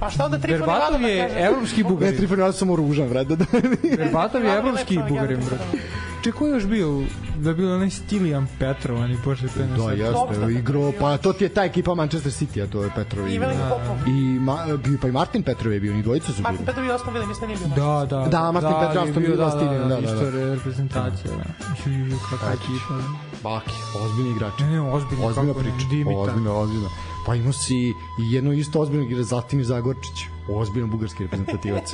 Pa šta onda Trifonivado da kažem? Berbatov je evropski Bugarin. Ne, Trifonivado sam oružan, vrede. Berbatov je evropski Bugarin, vrede. Če, ko je još bio? Da je bilo onaj Stilijan Petrov, ali pošto je prenosio. Da, jasno, igro, pa to ti je ta ekipa Manchester City, a to je Petrov. I Veliko Popov. Pa i Martin Petrov je bio, oni dvojica su bili. Martin Petrov je osnovili, mislim nije bio naš. Da, Martin Petrov je bio da Stilijan. Da, isto reprezentacija. Baki, ozbiljni igrači. Ne, ozbiljna priča. Ozbiljna. Pa imao si jedno isto ozbiljno igrač, zatim i Zagorčić, ozbiljno bugarski reprezentativac.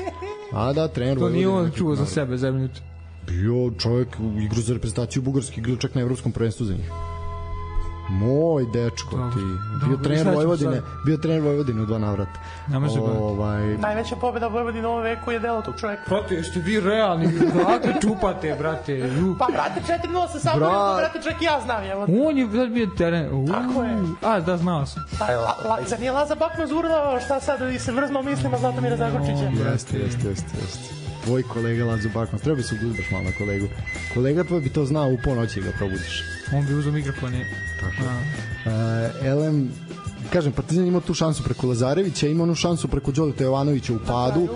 A da, trener... To nije on čuo za sebe, zemljuče. Bio čovjek u igru za reprezentaciju bugarski, igrao čak na evropskom prvenstvu za njih. Moj dečko ti. Bio trener Vojvodine u dva navrata. Najveća pobjeda Vojvodine u ovom veku je delo tog čovjeka. Brate, jeste vi realni, brate, čupate, brate. Pa, brate, 4-0 sa Saborijom, brate, čak i ja znam, evo. On je bio teren. Tako je. A, da, znao sam. Zar nije Laza Bakman zurlavao šta sad i se vrzmao mislima Zlatomira Zagorčića? Jeste. Tvoj kolega Lazo Bakman, treba bi se ugludbaš malo na kolegu. Kolega tvoj bi to znao, u ponoći ga probudiš. On bi uzao mikrofon i... Tako. Elem, kažem, Partizan imao tu šansu preko Lazarevića, imao onu šansu preko Đoleta Jovanovića u padu.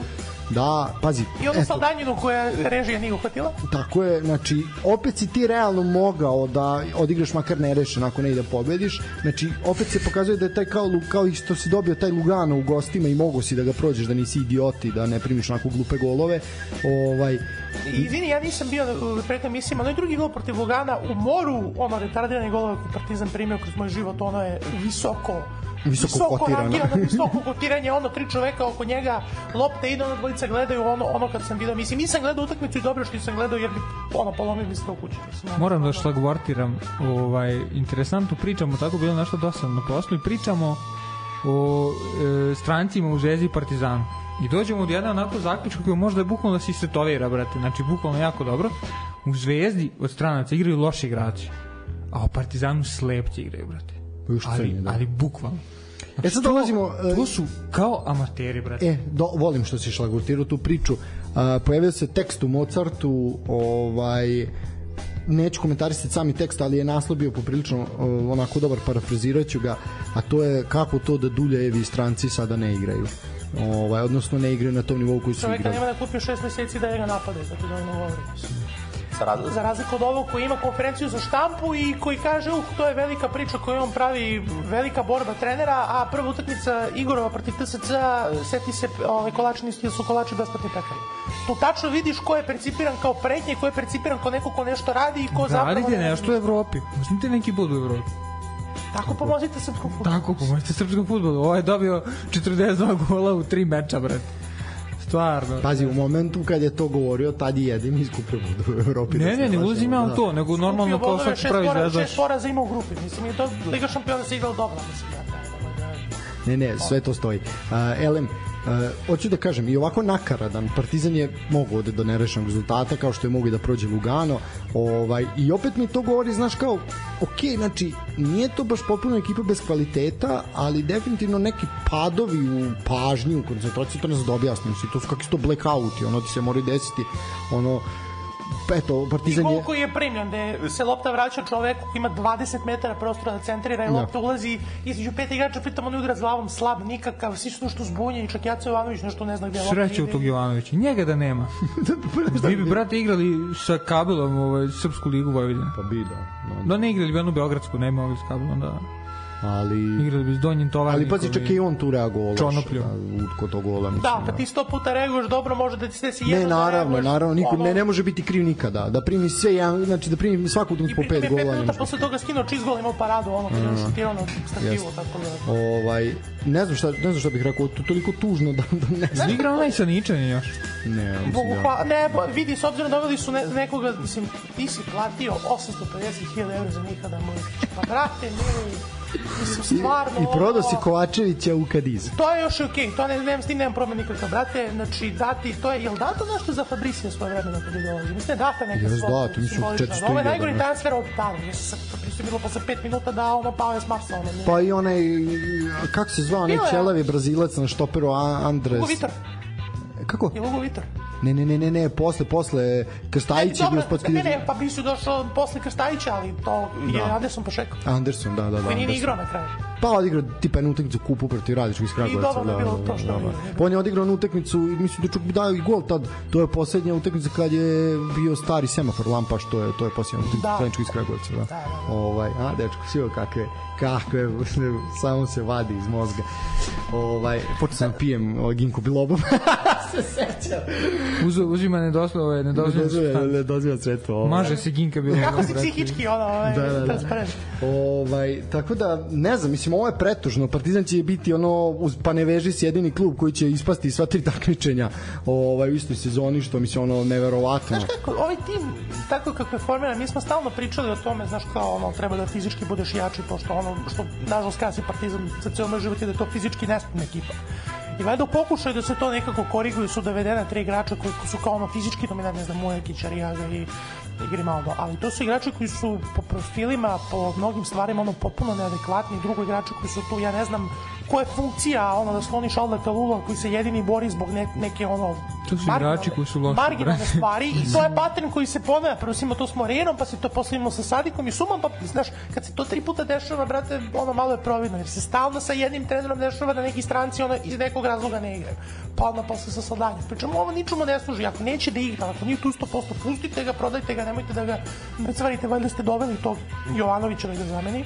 da, pazi. I ono sa Danjinu koja režija nije uhvatila. Tako je, znači, opet si ti realno mogao da odigraš makar nerešeno ako ne i da pobediš. Znači, opet se pokazuje da je taj kao i što si dobio taj Lugano u gostima i mogo si da ga prođeš, da nisi idioti, da ne primiš onako glupe golove. Izvini, ja nisam bio pred tim mislima, no i drugi gol protiv Lugana u moru, ono retardirani golove koji Partizan primio kroz moj život, ono je visoko kotiranje, ono tri čoveka oko njega, lopta ide, ono dvojica gledaju, ono kad sam vidio, mislim, nisam gledao utakmicu i dobro što nisam gledao jer bi ono polomio mi se u kući. Moram da šlagvortiram, interesantno pričamo, tako bilo nešto dosadno poslu i pričamo o strancima u Zvezdi i Partizanu. I dođemo od jedna onako zaključka koja možda je bukvalno da se istetovira, brate, znači bukvalno jako dobro. U Zvezdi od stranaca igraju loši igrači, a o Partizanu slepci igraju, brate. Ali bukvalno. To su kao amateri, brate. Volim što si šlagvortirao tu priču. Pojavio se tekst u Mozartu, neću komentarisati sami tekst, ali je naslov bio poprilično onako dobar, parafraziraću ga, a to je kako to da Duljajevi stranci sada ne igraju. Odnosno ne igraju na tom nivou koji su igrali. Čoveka nema da kupio 6 meseci da je ga napadaju, zato da ono govorim. Za razliku od ovog koji ima konferenciju za štampu i koji kaže, to je velika priča koju on pravi, velika borba trenera, a prva utakmica Igorova protiv TSC-a, seti se kolači besplatni pekari. Tu tačno vidiš ko je percipiran kao pretnje, ko je percipiran kao neko ko nešto radi i ko zapravo... Radite nešto u Evropi, uzmite neki bod u Evropi. Tako pomozite srpskom futbolu. Tako pomozite srpskom futbolu. Ovo je dobio 42 gola u 3 meča, bret. Stvarno. Pazi, u momentu kad je to govorio, tad i jedin iskupio vodu u Evropi. Ne ulazim ja u to, nego normalno kao svak pravi zvezdaš. 6 poraza ima u grupi, mislim, je to Liga šampiona se igrala dobro, mislim. Ne, sve to stoji. Elem, hoću da kažem, i ovako nakaradan Partizan je mogao ode do nerešenog rezultata, kao što je mogao i da prođe Lugano, i opet mi to govori, znaš, kao ok, znači, nije to baš potpuno ekipa bez kvaliteta, ali definitivno neki padovi u pažnji, u koncentraciji, to ne znam da objasnim, to su kakvi sto blackouti, ono ti se moraju desiti, ono, eto, Partizan je... I koliko je primljen, da se lopta vraća čoveku koji ima 20 metara prostora da centrira i lopta ulazi, između 5 igrača, pritom on udara s glavom, slab, nikakav, svi su nešto zbunjeni, čak Jaca Jovanović nešto ne zna gdje lopta ide. Sreće u tog Jovanovića, njega da nema. Vi bi, brate, igrali sa kabelom Srpsku ligu Vojvodina. Pa bi, da. Da ne igrali bi onu Beogradsku, ne imali s kabelom, da... igrali bi s donjim tovarnikom. Ali pazi, čak i on tu reagolaš kod tog gola. Da, pa ti 100 puta reaguješ dobro, može da ti se si jedno da reaguješ. Ne, naravno, ne može biti kriv nikada. Da primi sve, znači da primi svaku utakmicu po 5 gola. I primi 5 minuta, posle toga skinuo čist gol, imao paradu, ono, šutirao na stativu, tako da. Ne znam šta bih rekao, toliko tužno da ne znam. Igrao onaj sa Ničanin još. Ne, vidi, s obzirom doveli su nekoga, mislim, ti si platio 850.000 € za nikada, pa brate, i prodao si Kovačevića u Kadizu. To je još okej, to nemam problem nikakva, brate, znači dati, to je, jel dato nešto za Fabrisija svoje vremena kada dolazi? Mislim, data neka svoja simbolična. Ovo je najgori transfer od dana, mislim, Fabrisija je bilo pa za 5 minuta da ono pao je s Marsa. Pa i onaj, kako se zvao, onaj ćelavi brazilac na štoperu Andres. Lugo Vitor. Kako? Je Lugo Vitor. Ne, posle Krstajića je bio spod... Ne, pa bi su došao posle Krstajića, ali to je Anderson pošekao. Anderson, da. Koji nije ni igrao na kraju. Pa odigrao tipa jednu utakmicu kupu protiv Radičkog iz Kragujevaca. I dobro da bilo to što bilo. Pa on je odigrao jednu utakmicu, mislim da čak bi dao i gol tad. To je poslednja utakmica kad je bio stari semafor Lampaš, to je poslednja utakmica Radičkog iz Kragujevaca. A, dečko, svi ovo kakve, samo se vadi iz mozga. Počeo sam pijem ginku bilobom. Se sećam. Uzima nedozvoljeno sredstvo. Maže se ginka bilo. Kako si psihički ona, transparent. Tako da, ne znam, mislim, ovo je pretužno. Partizan će biti ono, pa ne veži si jedini klub koji će ispasti sva 3 takmičenja u istoj sezoni, što mislim, ono, neverovatno. Znaš kako, ovaj tim, tako kako je formiran, mi smo stalno pričali o tome, znaš kao, ono, treba da fizički budeš jači, pošto ono, što, nažalost, kada si Partizan, za ceo moj život je da je to fizički nespredna ekipa. I valjda u pokušaju da se to nekako koriguju su dovedena 3 igrača koji su kao ono fizički dominantni, ne znam, Mujakić, Arijaga i Grimaldo, ali to su igrači koji su po profilima, po mnogim stvarima ono popuno neadekvatni, drugo igrači koji su tu, ja ne znam koja je funkcija, ono, da skloniš Alda Kalulu koji se jedini bori zbog neke, ono, marginalne stvari, i to je pattern koji se ponavlja, prvo si imao to s Morenom, pa si to posle sa Sadikom i Sumom, pa, znaš, kad se to 3 puta dešava, brate, ono, malo je providno, jer se stalno sa jednim trenerom dešava da neki stranci, ono, iz nekog razloga ne igraju, pa ono, posle sa Sladanjem, pričamo, ovo ničemu ne služi, ako neće da igra, ako nije tu 100%, pustite ga, prodajte ga, nemojte da ga cvarite, valjda ste doveli tog Jovanovića da ga zameni.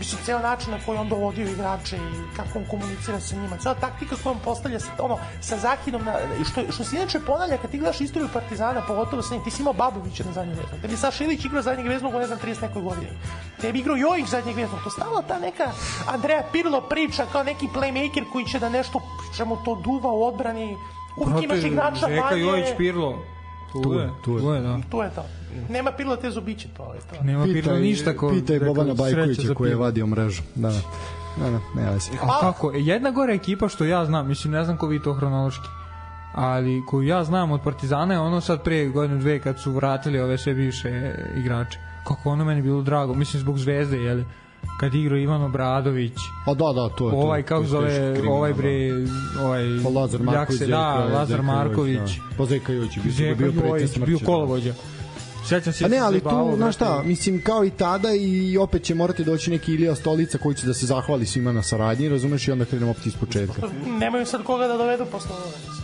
Mislim, ceo način na koji on dovodio igrače i kako on komunicira sa njima. Cela taktika koja on postavlja sa Zakinom, što se inače ponavlja kad ti gledaš istoriju Partizana, pogotovo sa njim, ti si imao Babovića na zadnjeg veznog. Tebi Saša Ilić igrao zadnjeg veznog u, ne znam, 30 nekoj godini. Tebi igrao Jojić zadnjeg veznog. To stala ta neka Andreja Pirlo priča kao neki playmaker koji će da nešto, čemu to duva u odbrani. Uvijek imaš igrača manje. Neka Jojić Pirlo. Tu je to. Nema Pirlo te zubiće, to je to. Nema Pirlo ništa ko... Pita i Bobana Bajkovića koji je vadio mrežu. Da, da, ne vezi. A kako, jedna gore ekipa što ja znam, mislim, ne znam ko vi to hronološki, ali koju ja znam od Partizana je ono sad pre godinu dve kad su vratili ove sve bivše igrače. Kako ono meni bilo drago, mislim zbog Zvezde, jeli? Kad igrao Ivan Obradović, ovaj kako zove, ovaj Lazar Marković, pa Zeka Jojić bio kolovođa. A ne, ali tu, znaš šta, mislim, kao i tada, i opet će morati doći neki Ilija Stolica koji će da se zahvali svima na saradnji, razumeš, i onda krenemo opet iz početka. Nemaju sad koga da dovedu posle ove.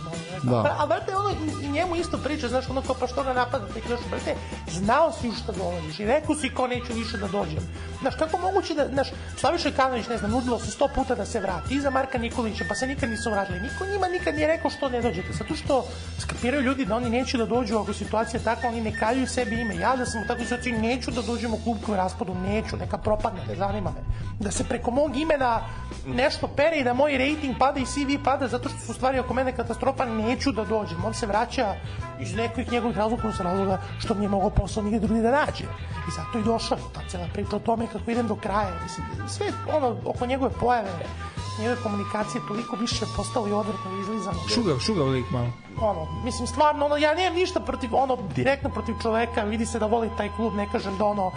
A brate, ono, njemu isto priča, znaš, ono kao, pa što ga napada, te krešu, brate, znao si šta dolaziš i rekao si kao neću više da dođem. Znaš, kako moguće da, znaš, Slaviša Kanović, ne znam, nudilo se 100 puta da se vrati, iza Marka Nikolića, pa se nikad nisu vratili. Niko njima nikad nije rekao što ne dođete, zato što skapiraju ljudi da oni neće da dođu ako situacija je takva, oni ne kaljuju sebi ime. Ja da sam u takvoj situaciji neću da dođem u klub koji raspada, neću, neka propadne, ne zanima me. Da se preko mog imena nešto pere i da moj rating pada i CV pada zato što su stvari oko mene katastrofa, neću da dođem. On se vraća iz nekih njegovih razloga što mi je mogao posao nije drugi da nađe. I zato i došao ta cela priča o tome kako idem do kraja. Sve ono oko njegove pojave, njegove komunikacije toliko više postalo i odvrtno izlizano. Šugav lik malo. Mislim, stvarno, ono, ja nemam ništa protiv, ono, direktno protiv čoveka, vidi se da voli taj klub, ne kažem da ono,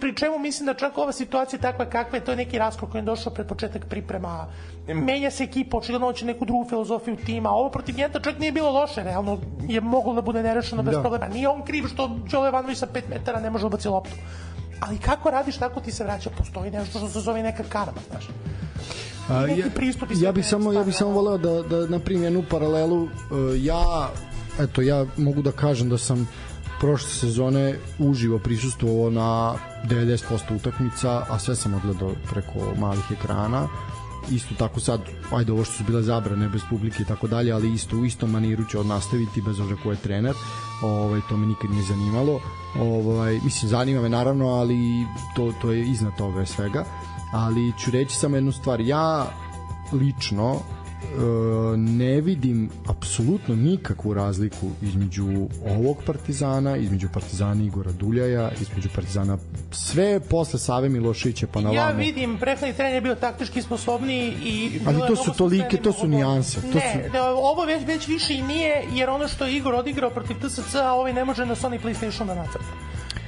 pri čemu mislim da čak ova situacija takva kakva je, to je neki raskol koji je došao pred početak priprema, menja se ekipa, očigledno će neku drugu filozofiju tima, ovo protiv Genta čak nije bilo loše, realno je moglo da bude nerešeno bez problema, nije on kriv što Đole Jovanović sa 5 metara ne može ubaci loptu, ali kako radiš, tako ti se vraća, postoji nešto što se zove neka karma, znaš. Ja bih samo voleo da napravim jednu paralelu. Ja mogu da kažem da sam prošle sezone uživo prisustvovao na 90% utakmica, a sve sam odgledao preko malih ekrana. Isto tako sad, ajde, ovo što su bile zabrane bez publike i tako dalje, ali isto u istom maniru će nastaviti bez obzira ko je trener. To me nikad ne zanimalo, mislim, zanima me naravno, ali to je iznad toga svega. Ali ću reći samo jednu stvar, ja lično ne vidim apsolutno nikakvu razliku između ovog Partizana, između Partizana Igora Duljaja, između Partizana sve posle Save Miloševića pa na vamo. Ja vidim, prethodni trener je bio taktički sposobniji i... Ali to su tolike, to su nijanse. Ne, ovo već više i nije, jer ono što je Igor odigrao protiv TSC, a ovaj ne može na Sony PlayStation da nacrta.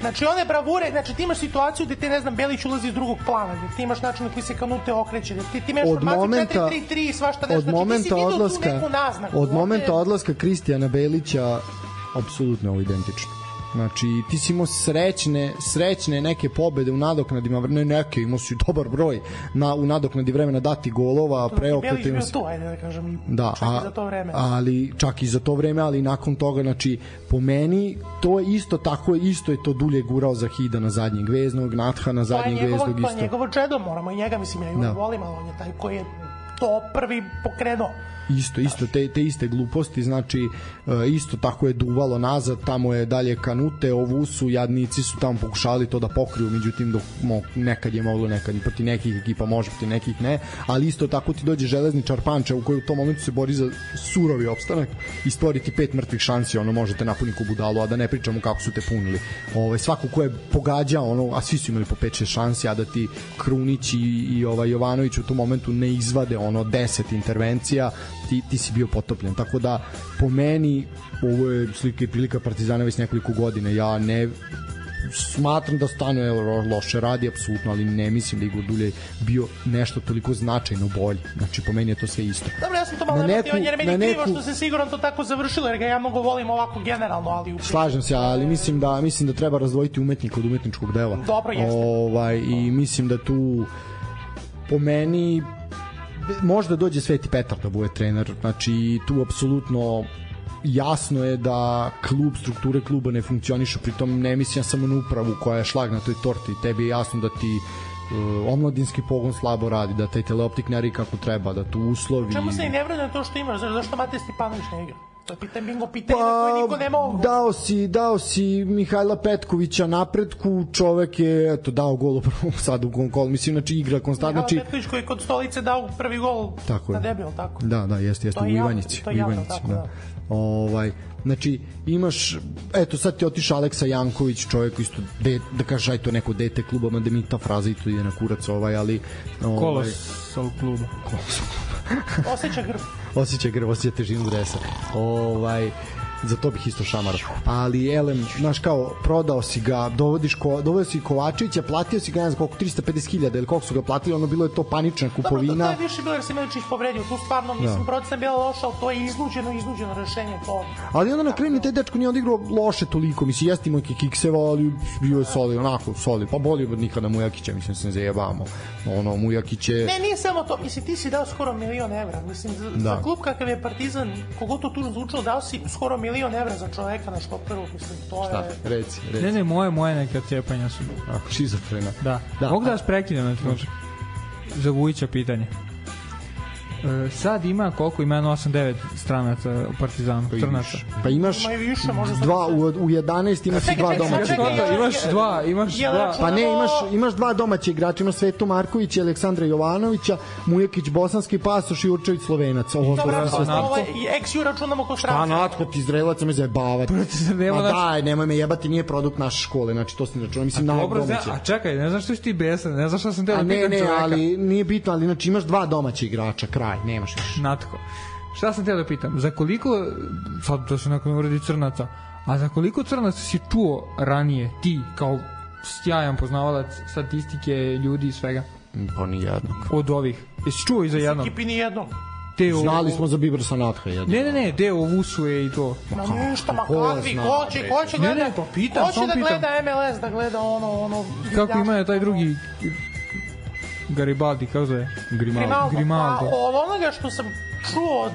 Znači, one bravure, znači, ti imaš situaciju gde te, ne znam, Belić ulazi iz drugog plana, gde ti imaš način na koji se Kanute okreće, gde ti imaš formaciju 4-3-3 i svašta nešto, znači, ti si vidio tu neku naznaku. Od momenta odlaska Kristijana Belića, apsolutno ovo identično. Znači, ti si imao srećne neke pobede u nadoknadima, ne neke, imao si dobar broj u nadoknadi vremena dati golova, preokrete. Belić bio tu, ajde da kažem, čak i za to vreme. Ali, čak i za to vreme, ali nakon toga, znači, po meni, to je isto tako, isto je to Dulje gurao za Hida na zadnjeg veznog, Natha na zadnjeg veznog isto. Pa njegovo čedo, moramo i njega, mislim, ja ju ne volim, ali on je taj koji je to prvi pokrenuo. Isto, te iste gluposti, znači isto tako je duvalo nazad, tamo je dalje Kanute, ovu su jadnici su tamo pokušali to da pokriju, međutim dok nekad je moglo, nekad i proti nekih ekipa može, proti nekih ne, ali isto tako ti dođe Železničar Pančevo u kojoj u tom momentu se bori za surovi opstanak i stvoriti 5 mrtvih šansi, ono, možete napuniti u budalu, a da ne pričamo kako su te punili. Svako ko je pogađao, ono, a svi su imali po 5-6 šansi, a da ti Krunić i Jovanović u tom momentu ne izvade, ono, 10 intervencija, ti si bio potopljen, tako da po meni ovo je slika i prilika Partizana već nekoliko godine, ja ne smatram da Stanoje loše radi, apsolutno, ali ne mislim da Igor Dulje bio nešto toliko značajno bolji. Znači, po meni je to sve isto. Dobro, ja sam to malo emotivan, jer meni je krivo što se sigurno to tako završilo, jer ga ja mnogo volim ovako generalno, ali... Slažem se, ali mislim da treba razdvojiti umetnika od umetničkog dela. Dobro, jeste. I mislim da tu, po meni, možda dođe Sveti Petar da bude trener. Znači, tu apsolutno... jasno je da klub, strukture kluba ne funkcionišu, pritom ne mislim samo na upravu koja je šlag na toj torti. Tebi je jasno da ti omladinski pogon slabo radi, da taj teleoptik ne radi kako treba, da tu uslovi... Čemu se i ne vrede na to što imaš? Zašto Matej Stipanović ne igra? To je pitanje na koje niko ne mogu. Dao si Mihajla Petkovića Napretku, čovek je eto, dao gol sad u kom kolu, mislim, znači igra konstantno. Mihajla Petković koji je kod Stolice dao prvi gol na debil, tako? Da, jeste, u Ivanjici. To je javno, tako da. Znači, imaš, eto sad ti otiš Aleksa Janković, čovjek isto, da kažeš, aj to neko dete kluba, mada mi ta fraza i to ide na kurac, ali... Kolos ovog kluba. Osjeća grb, osjeća težinu dresa. Za to bih isto šamara. Ali, elem, znaš kao, prodao si ga, dovodio si Kovačevića, platio si ga, ne znam koliko, 350.000, ili koliko su ga platili, ono bilo je to panična kupovina. Dobro, to je više bilo jer si Miličić povredio, tu stvarno, mislim, procena bila loša, ali to je iznuđeno rešenje to. Ali onda na kreni, taj dečko nije odigrao loše toliko, mislim, jeste imao kikseva, ali bio je soli, onako, soli, pa bolio od nikada Mujakića, mislim, se ne zajebamo. Ono, Mujakić je... Ne, nije samo to, mislim, ti si dao skoro €1.000.000, mislim, za klub kakav je Partizan, kogoto tu zvučalo, dao si skoro €1.000.000 za čoveka na štoperu, mislim, to je... Šta, reci. Ne, moje neka cijepanja su. Ako, šizofrena. Da. Mogu da vas prekidam, za Vujića pitanje. Sad ima, koliko ima, 8-9 stranaca u Partizanu, crnaca. Pa imaš dva, u 11 imaš i dva domaće igrača. Imaš dva. Pa ne, imaš dva domaće igrača, imaš Svetu Marković i Aleksandra Jovanovića, Mujakić bosanski pasoš i Jurčević Slovenac. Dobro, ex-ju računamo ko stranca. Pa natko ti Izraelaca me zajebavati. Ma daj, nemoj me jebati, nije produkt naše škole, znači to se ne računa, mislim na domaće. A čekaj, ne znaš što si ti besan, ne znaš što sam teo da nemaš više. Natko. Šta sam teo da pitam? Za koliko, sad to se nakon uredi crnaca, a za koliko crnaca si čuo ranije ti kao sjajan poznavalac statistike, ljudi i svega? Pa ni jednog. Od ovih. Jesi čuo i za jednog? Ekipi ni jednog. Znali smo za Bibra Sanatha jednog. Ne, deo Vusu je i to. Ma ništa, ma kakvi, ko će gleda? Ne, pa pitam, samo pitam. Ko će da gleda MLS, da gleda ono... Kako ima taj drugi... Garibaldi, kako zove? Grimaldo. Od onoga što sam čuo od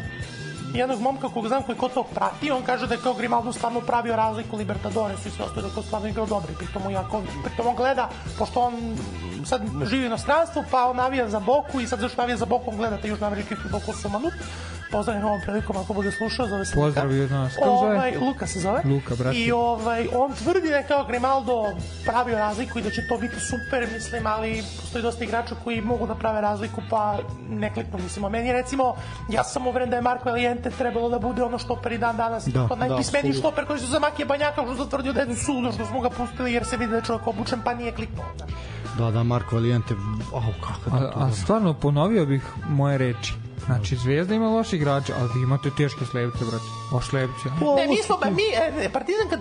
jednog momka koga znam koji kod tog prati, on kaže da je kao Grimaldo stvarno pravio razliku Libertadores i sve ostaje da je stvarno igrao dobri. Pritom on gleda, pošto on sad živi u inostranstvu, pa on navija za Boku i sad zašto navija za Boku, on gleda taj južnoamerički fudbal koji su manut. Pozdravim ovom prilikom, ako bude slušao, zove se Luka. Pozdrav od nas. Kako zove? Luka se zove. Luka, brati. I on tvrdi da je kao Grimaldo pravio razliku i da će to biti super, mislim, ali postoji dosta igrača koji mogu da prave razliku, pa ne kliknu, mislim. Meni, recimo, ja sam uveren da je Marko Elijente trebalo da bude ono štoper i dan danas. To najpismeniji štoper koji su za Makije Banjaka, što zatvrdio da je suludo što smo ga pustili jer se vidi da je čovjek obučen, pa nije kliknuo. Da, Marko Elijente, a stvarno ponovio bih moje reči. Znači, Zvezda ima loši igrača, ali vi imate teške slepce, brate. Ošlepce. Ne, mi, Partizan kad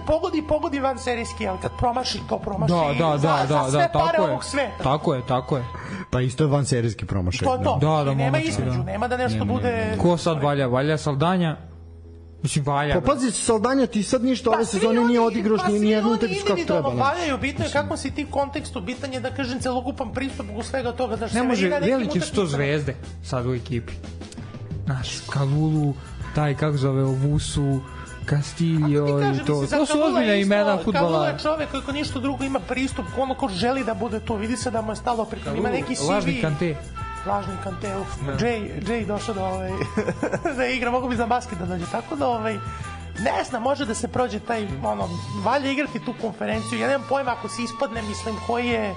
pogodi van serijski, ali kad promaši, to promaši. Da, sve pare ovog sveta. Tako je. Pa isto je van serijski promašaj. To. Nema između, nema da nešto bude... Ko sad valja Saldanja? Mislim, valja. Pa pazi, Saldanja ti sad ništa ove sezone nije odigraš, nijednu utakmicu kako treba. Pa svi oni valjaju, bitno je kako si ti u kontekstu, bitan je da kažem celokupan pristup u svega toga. Ne može, velike su to zvezde sad u ekipi. Naš, Kalulu, taj kako zove Ovusu, Castillo i to. To su ozbiljna imena futbala. Kalulu je čovek koji ko ništa drugo ima pristup, ono ko želi da bude tu, vidi se da mu je stalo pritom. Ima neki CV. Lažni Kante. Lažni Kante, Jay došao da igra, mogu bi za basket da dođe, tako da ne znam, može da se prođe taj, valja igrati tu konferenciju, ja nemam pojma ako se ispadne, mislim, koji je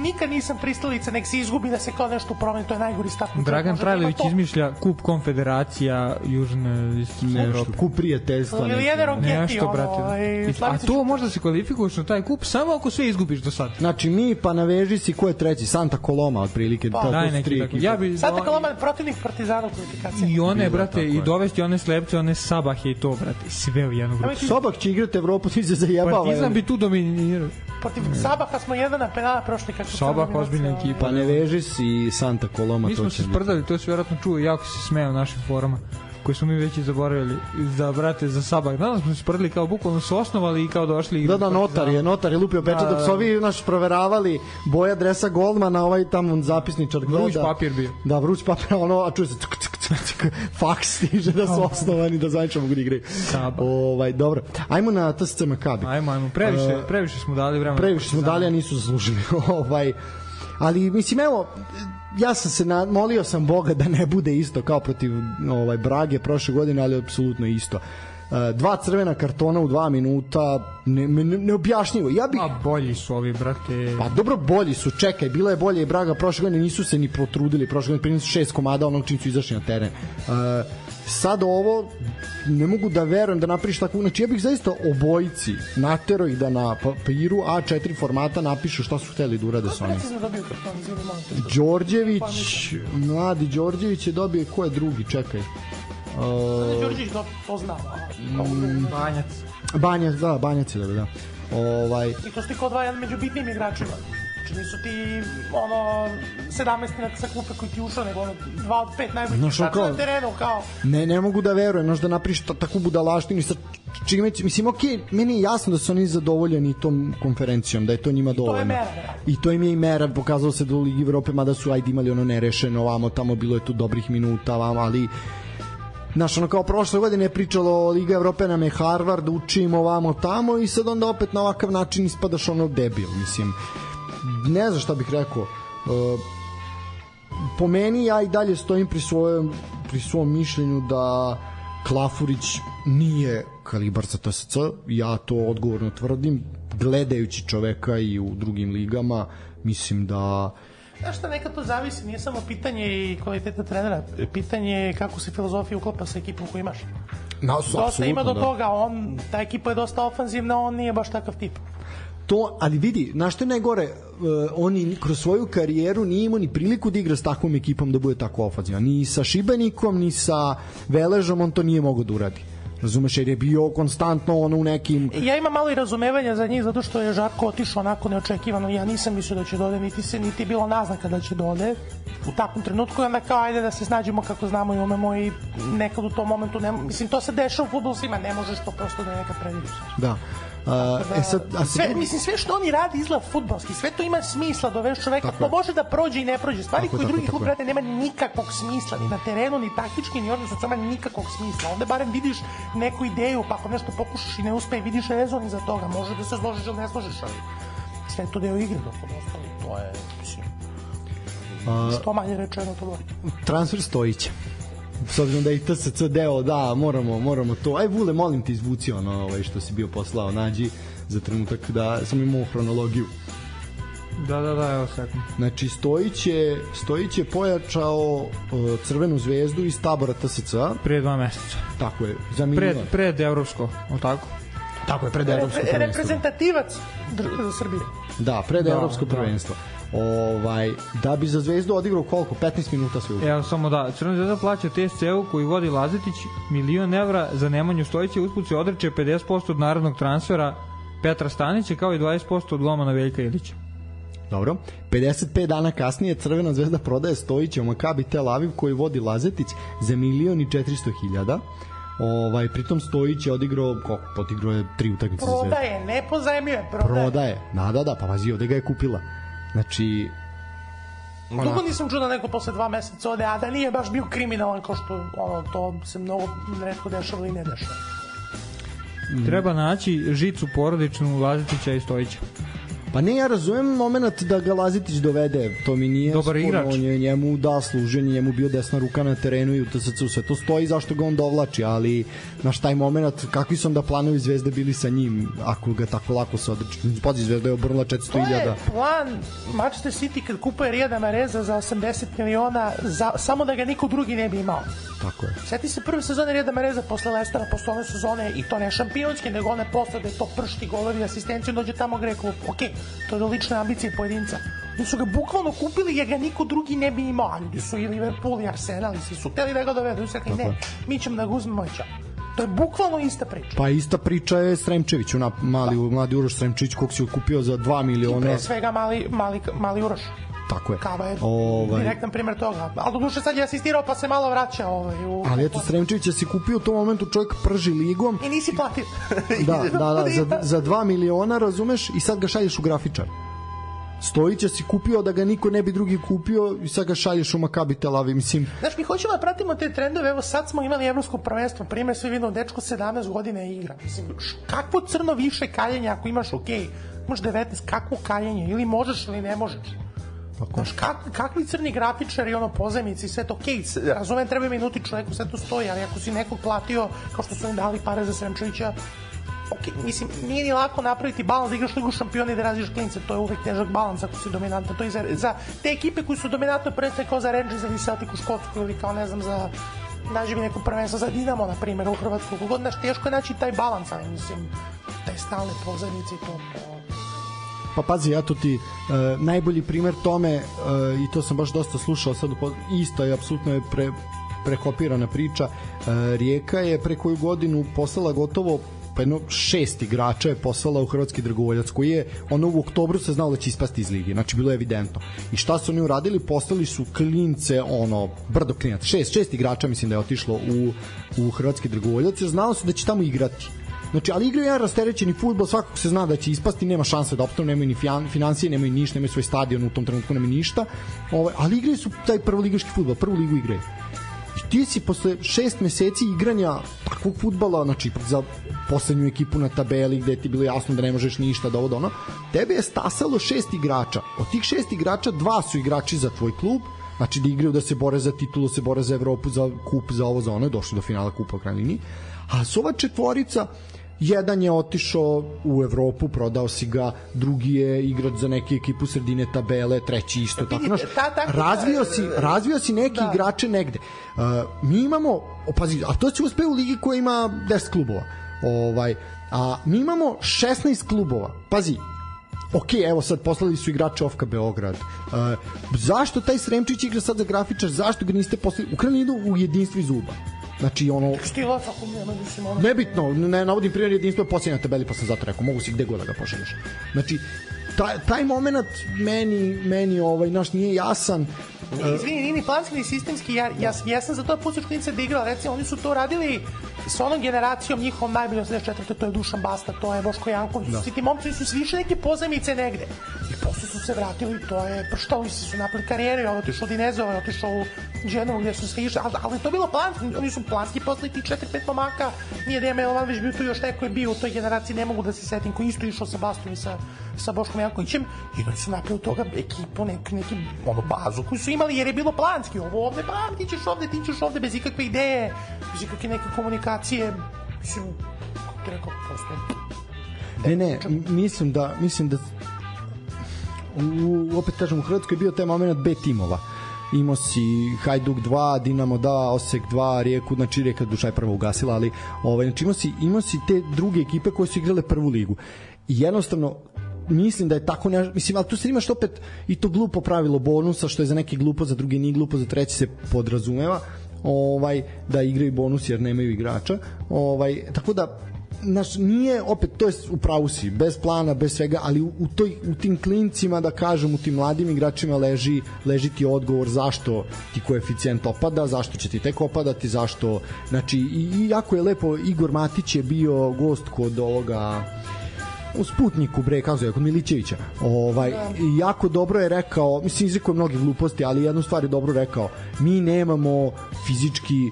Nikad nisam pristalica nek se izgubi da se kao nešto promeni, to je najgori stav. Dragan Trajlović izmišlja kup konfederacija Južne Evrope. Kup prijateljstva. Nešto, brate. A to možda se kvalifikuješ na taj kup samo ako sve izgubiš do sada. Znači mi pa naveži si ko je treći, Santa Coloma otprilike. Santa Coloma je protivnik Partizana kvalifikacija. I one, brate, i dovesti one slepce, one Sabahe i to, brate, sve u jednu grupu. Sabah će igrati Evropu, svi se zajebava. Partizan bi tu dominirao. Protiv Sabaha smo jedan na penala prošli. Sabah, ozbiljna ekipa. Pa ne veži si Santa Coloma. Mi smo se sprdali, to se vjerojatno čuo, jako se smeja u našim forama koji smo mi već i zaboravili da vrate za Sabah. Danas smo se sprdili, kao bukvalno su osnovali i kao došli. Da, notar je lupio pečat, dok su ovi naš proveravali boja dresa golmana, ovaj tamo zapisničar. Vruć papir bio. Da, vruć papir, ono, a čuje se faks stiže da su osnovani da zajedno mogu da igraju. Dobro, ajmo na TSC Makabi. Ajmo, previše smo dali vremena. Previše smo dali, a nisu zaslužili. Ali, mislim, evo, ja sam se molio sam Boga da ne bude isto kao protiv Brage prošle godine, ali apsolutno isto. 2 crvena kartona u 2 minuta, neobjašnjivo. A bolji su ovi, brate. Pa dobro, bolji su, čekaj, bila je bolja i Braga prošle godine, nisu se ni potrudili prošle godine, primili su 6 komada onog čim su izašli na teren. Sad ovo, ne mogu da verujem da napriš tako, znači ja bih zaista obojici natero ih da na papiru A4 formata napišu šta su hteli da urade s onim. Đorđević, mladi Đorđević je dobio, ko je drugi, čekaj. Đorđević to znao. Banjac. Da, Banjac je dobro, da. I to su ti kao dva među bitnim igračima. Znači nisu ti, ono, 17 sa klupe koji ti ušao, nego ono, 2 od 5 najboljih igrača na terenu, kao. Ne mogu da verujem, znaš da napriš takvu budalaštinu i sa čime će, mislim, okej, meni je jasno da su oni zadovoljeni tom konferencijom, da je to njima dovoljno. I to im je i mera, pokazalo se do Ligi Evrope, mada su, ajde, imali ono nerešeno, ovamo, tamo, bilo je tu dobrih minuta, ovamo, ali znaš, ono kao prošle godine je pričalo Liga Evrope, nam je Harvard, učimo ovamo tamo i sad onda opet na ovakav način ispadaš ono debil, mislim. Ne znam šta bih rekao. Po meni ja i dalje stojim pri svom mišljenju da Klafurić nije kalibar za TSC. Ja to odgovorno tvrdim. Gledajući čoveka i u drugim ligama, mislim da... Znaš šta, nekad to zavisi, nije samo pitanje i kvaliteta trenera, pitanje je kako se filozofija uklapa sa ekipom koju imaš. Dosta ima do toga, ta ekipa je dosta ofanzivna, on nije baš takav tip. To, ali vidi, znaš što je najgore, on kroz svoju karijeru nije imao ni priliku da igra s takvom ekipom da bude tako ofanzivna. Ni sa Šibenikom, ni sa Veležom, on to nije mogao da uradi. Razumeš, jer je bio konstantno ono u nekim... Ja imam malo i razumevanja za njih, zato što je Žarko otišao onako neočekivano. Ja nisam mislio da će dole, niti je bilo naznaka da će dole. U takvom trenutku je onda kao, ajde da se snađimo kako znamo i umemo i nekad u tom momentu... Mislim, to se deša u fudbalu svima, ne možeš to prosto da nekad predvidiš. Da. Mislim, sve što oni radi izgleda fudbalski, sve to ima smisla, doveš čoveka, to može da prođe i ne prođe, stvari koji drugi klub rade nema nikakvog smisla, ni na terenu, ni taktički, ni odnosno, sama nikakvog smisla. Onda barem vidiš neku ideju, pa ako nešto pokušaš i ne uspe, vidiš rezon iza toga, može da se složiš ili ne složiš, ali sve to deo igre, to je, mislim, što manje rečeno to boli. Transfer Stojića. S obzirom da je i TSC deo, da, moramo to. Aj, Vule, molim te, izvuci ono što si bio poslao, nađi za trenutak da sam imao hronologiju. Da, evo sekund. Znači, Stojić je pojačao Crvenu zvezdu iz tabora TSC-a. Prije 2 meseca. Tako je, za minimum. Pred evropsko, o tako? Tako je, pred evropsko prvenstvo. Reprezentativac Srbije. Da, pred evropsko prvenstvo. Da bi za Zvezdu odigrao koliko? 15 minuta sve uvijek. Evo samo da, Crvena zvezda plaća TSC-u koji vodi Lazetić $1 milion za Nemanju Stojića, usput se odreče 50% od narodnog transfera Petra Stanića kao i 20% od Lomana Veljka Ilića. Dobro, 55 dana kasnije Crvena zvezda prodaje Stojića u Makabi Tel Aviv koji vodi Lazetić za $1.400.000. Pritom Stojić je odigrao, kako, odigrao je 3 utakmice za Zvezdu. Prodaje, ne pozajmljuje, prodaje. Da, pa vazi, ovde ga je kupila. Znači... Dugo nisam čuo da neko posle 2 meseca ode, a da nije baš bio kriminalan kao što to se mnogo redko dešava i ne dešava. Treba naći žicu porodičnu Lazetića i Stojića. Pa ne, ja razumijem moment da ga Lazitić dovede, to mi nije sporno, on je njemu da služen, njemu bio desna ruka na terenu i u TSC-u, sve to stoji zašto ga on dovlači, ali naš taj moment, kakvi su onda planovi Zvezde bili sa njim, ako ga tako lako se odreći, pazi, Zvezda je obrnula 400.000. To je plan Manchester City kad kupuje Riyada Mahreza za 80 miliona, samo da ga niko drugi ne bi imao. Tako je. Sjeti se prve sezone Riyada Mahreza posle Lestera, posle one sezone, i to ne šampionske, nego one posle da je to pršti golovi, asistenciju, dođe tamo gre klub. Okej, to je do lične ambicije pojedinca. Oni su ga bukvalno kupili jer ga niko drugi ne bi imao, a ljudi su i Liverpool i Arsenal i svi su teli da ga dovedu, i sretni ne, mi ćemo da ga uzmemo i čao. To je bukvalno ista priča. Pa ista priča je Sremčević, mladi Uroš Sremčević, kog si kupio za 2 miliona. I pre svega mali Uroš. Tako je. Kava je direktan primer toga. Ali do duše sad je asistirao pa se malo vraća. Ali eto, Sremčevića si kupio u tom momentu, čovjek prži ligom. I nisi platio. Da, za 2 miliona, razumeš, i sad ga šalješ u grafičar. Stojića si kupio da ga niko ne bi drugi kupio i sad ga šalješ u Makabi Tel Aviv, mislim. Znaš, mi hoćemo da pratimo te trendove, evo sad smo imali evropsko prvenstvo, primjer svi vidimo, dečko 17 godine igra, mislim, kakvo crno više kaljenje ako imaš, okej, imaš 19, kakvo kaljenje, ili možeš ili ne možeš. Znaš, kakvi crni grafičari, ono, pozajmici i sve to, okej, razumem, treba minuti čoveku, sve to stoji, ali ako si nekog platio, kao što su im dali pare za Sremčevića, ok, mislim, nije ni lako napraviti balans da igraš ligu šampiona i da razvijaš klince, to je uvek težak balans ako si dominantan, to je za te ekipe koji su dominantno prvenstvo kao za Rangers ili Celtic u Škotsku ili kao, ne znam, za nađe mi neko prvenstvo za Dinamo, na primjer, u Hrvatsku, kogod, znaš, teško je naći taj balans, ali mislim, taj stalne pozornice i to. Pa pazi, ja to ti najbolji primer tome, i to sam baš dosta slušao sad, isto je, apsolutno je prekopirana priča, Rijeka je pre koju godinu poslala gotovo pa jedno 6 igrača je poslala u Hrvatski Dragovoljac, koji je ono u oktobru se znalo da će ispasti iz ligi, znači bilo je evidentno. I šta su oni uradili? Poslali su klince, ono, brdo klinaca, 6 igrača mislim da je otišlo u Hrvatski Dragovoljac, jer znalo se da će tamo igrati. Znači, ali igraju jedan rasterećeni futbol, svakako se zna da će ispasti, nema šanse da opstanu, nemaju ni financije, nemaju ništa, nemaju svoj stadion, u tom trenutku nemaju ništa, ali igraju su taj prvoligaški futbol, prvu ligu igraju. I ti si posle 6 meseci igranja takvog futbala, znači za poslednju ekipu na tabeli gde ti bilo jasno da ne možeš ništa, da ovo da ono, tebe je stasalo 6 igrača. Od tih 6 igrača 2 su igrači za tvoj klub, znači da igraju, da se bore za titulu, da se bore za Evropu, za kup, za ovo, za ono, je došlo do finala kupa u krajnjoj liniji. A s ova četvorica, jedan je otišao u Evropu, prodao si ga, drugi je igrač za neke ekipu sredine tabele, treći isto, razvio si neke igrače negde. Mi imamo, opazi, a to se uspe u ligi koja ima 10 klubova, a mi imamo 16 klubova, pazi, ok, evo sad poslali su igrače Ofka Beograd, zašto taj Sremčić igra sad za grafičar, zašto ga niste poslali, Ukrajina idu u Jedinstvu iz Uba. Znači, ono... Nebitno, ne navodim primjer, Jedinstvo je posljednja tabeli, pa sam zato rekao, mogu si gde god da ga pošalješ. Znači, taj moment meni, naš, nije jasan. Izvini, nije ni planski, ni sistemski, ja sam za to pustiš klinice da igrao, recimo, oni su to radili s onom generacijom njihovom najboljom 84. To je Dušan Basta, to je Boško Janković, svi ti momci su više neke pozajmice negde. I posle su se vratili i to je prštali se, su napravili karijere, ovo otišao u Dinezova, otišao u Dženovu gde su se išli, ali to bilo planski, oni su planski poslali ti 4-5 momaka, nije Dejan Milovanović bio tu, još neko je bio u toj generaciji, ne mogu da se setim, koji isto išao sa Bastom i sa Boškom Jankovićem, i oni su napravili toga ekipu, neki bazu koju su imali jer je bilo planski, ovo ovde, pa ti ćeš ovde, bez ikakve ideje, bez ikakve neke komunikacije, mislim, kako ti rekao, prosto... Ne, mislim da opet kažem, u Hrvatskoj je bio taj moment B timova. Imao si Hajduk 2, Dinamo da, Osijek 2, Rijeku, znači Rijeka Dušaj prvo ugasila, ali znači imao si te druge ekipe koje su igrale prvu ligu. I jednostavno, mislim da je tako, mislim, ali tu sad imaš opet i to glupo pravilo bonusa, što je za neke glupo, za druge nije glupo, za treći se podrazumeva, da igraju bonus jer nemaju igrača, tako da, znaš, nije, opet, to je u pravu si, bez plana, bez svega, ali u tim klincima, da kažem, u tim mladim igračima leži ti odgovor zašto ti koeficijent opada, zašto će ti tek opadati, zašto, znači, i jako je lepo, Igor Matić je bio gost kod ovoga u Sputniku, bre, kako je, kod Milićevića. Jako dobro je rekao, mislim, izrekao je mnogih gluposti, ali jednu stvar je dobro rekao. Mi nemamo fizički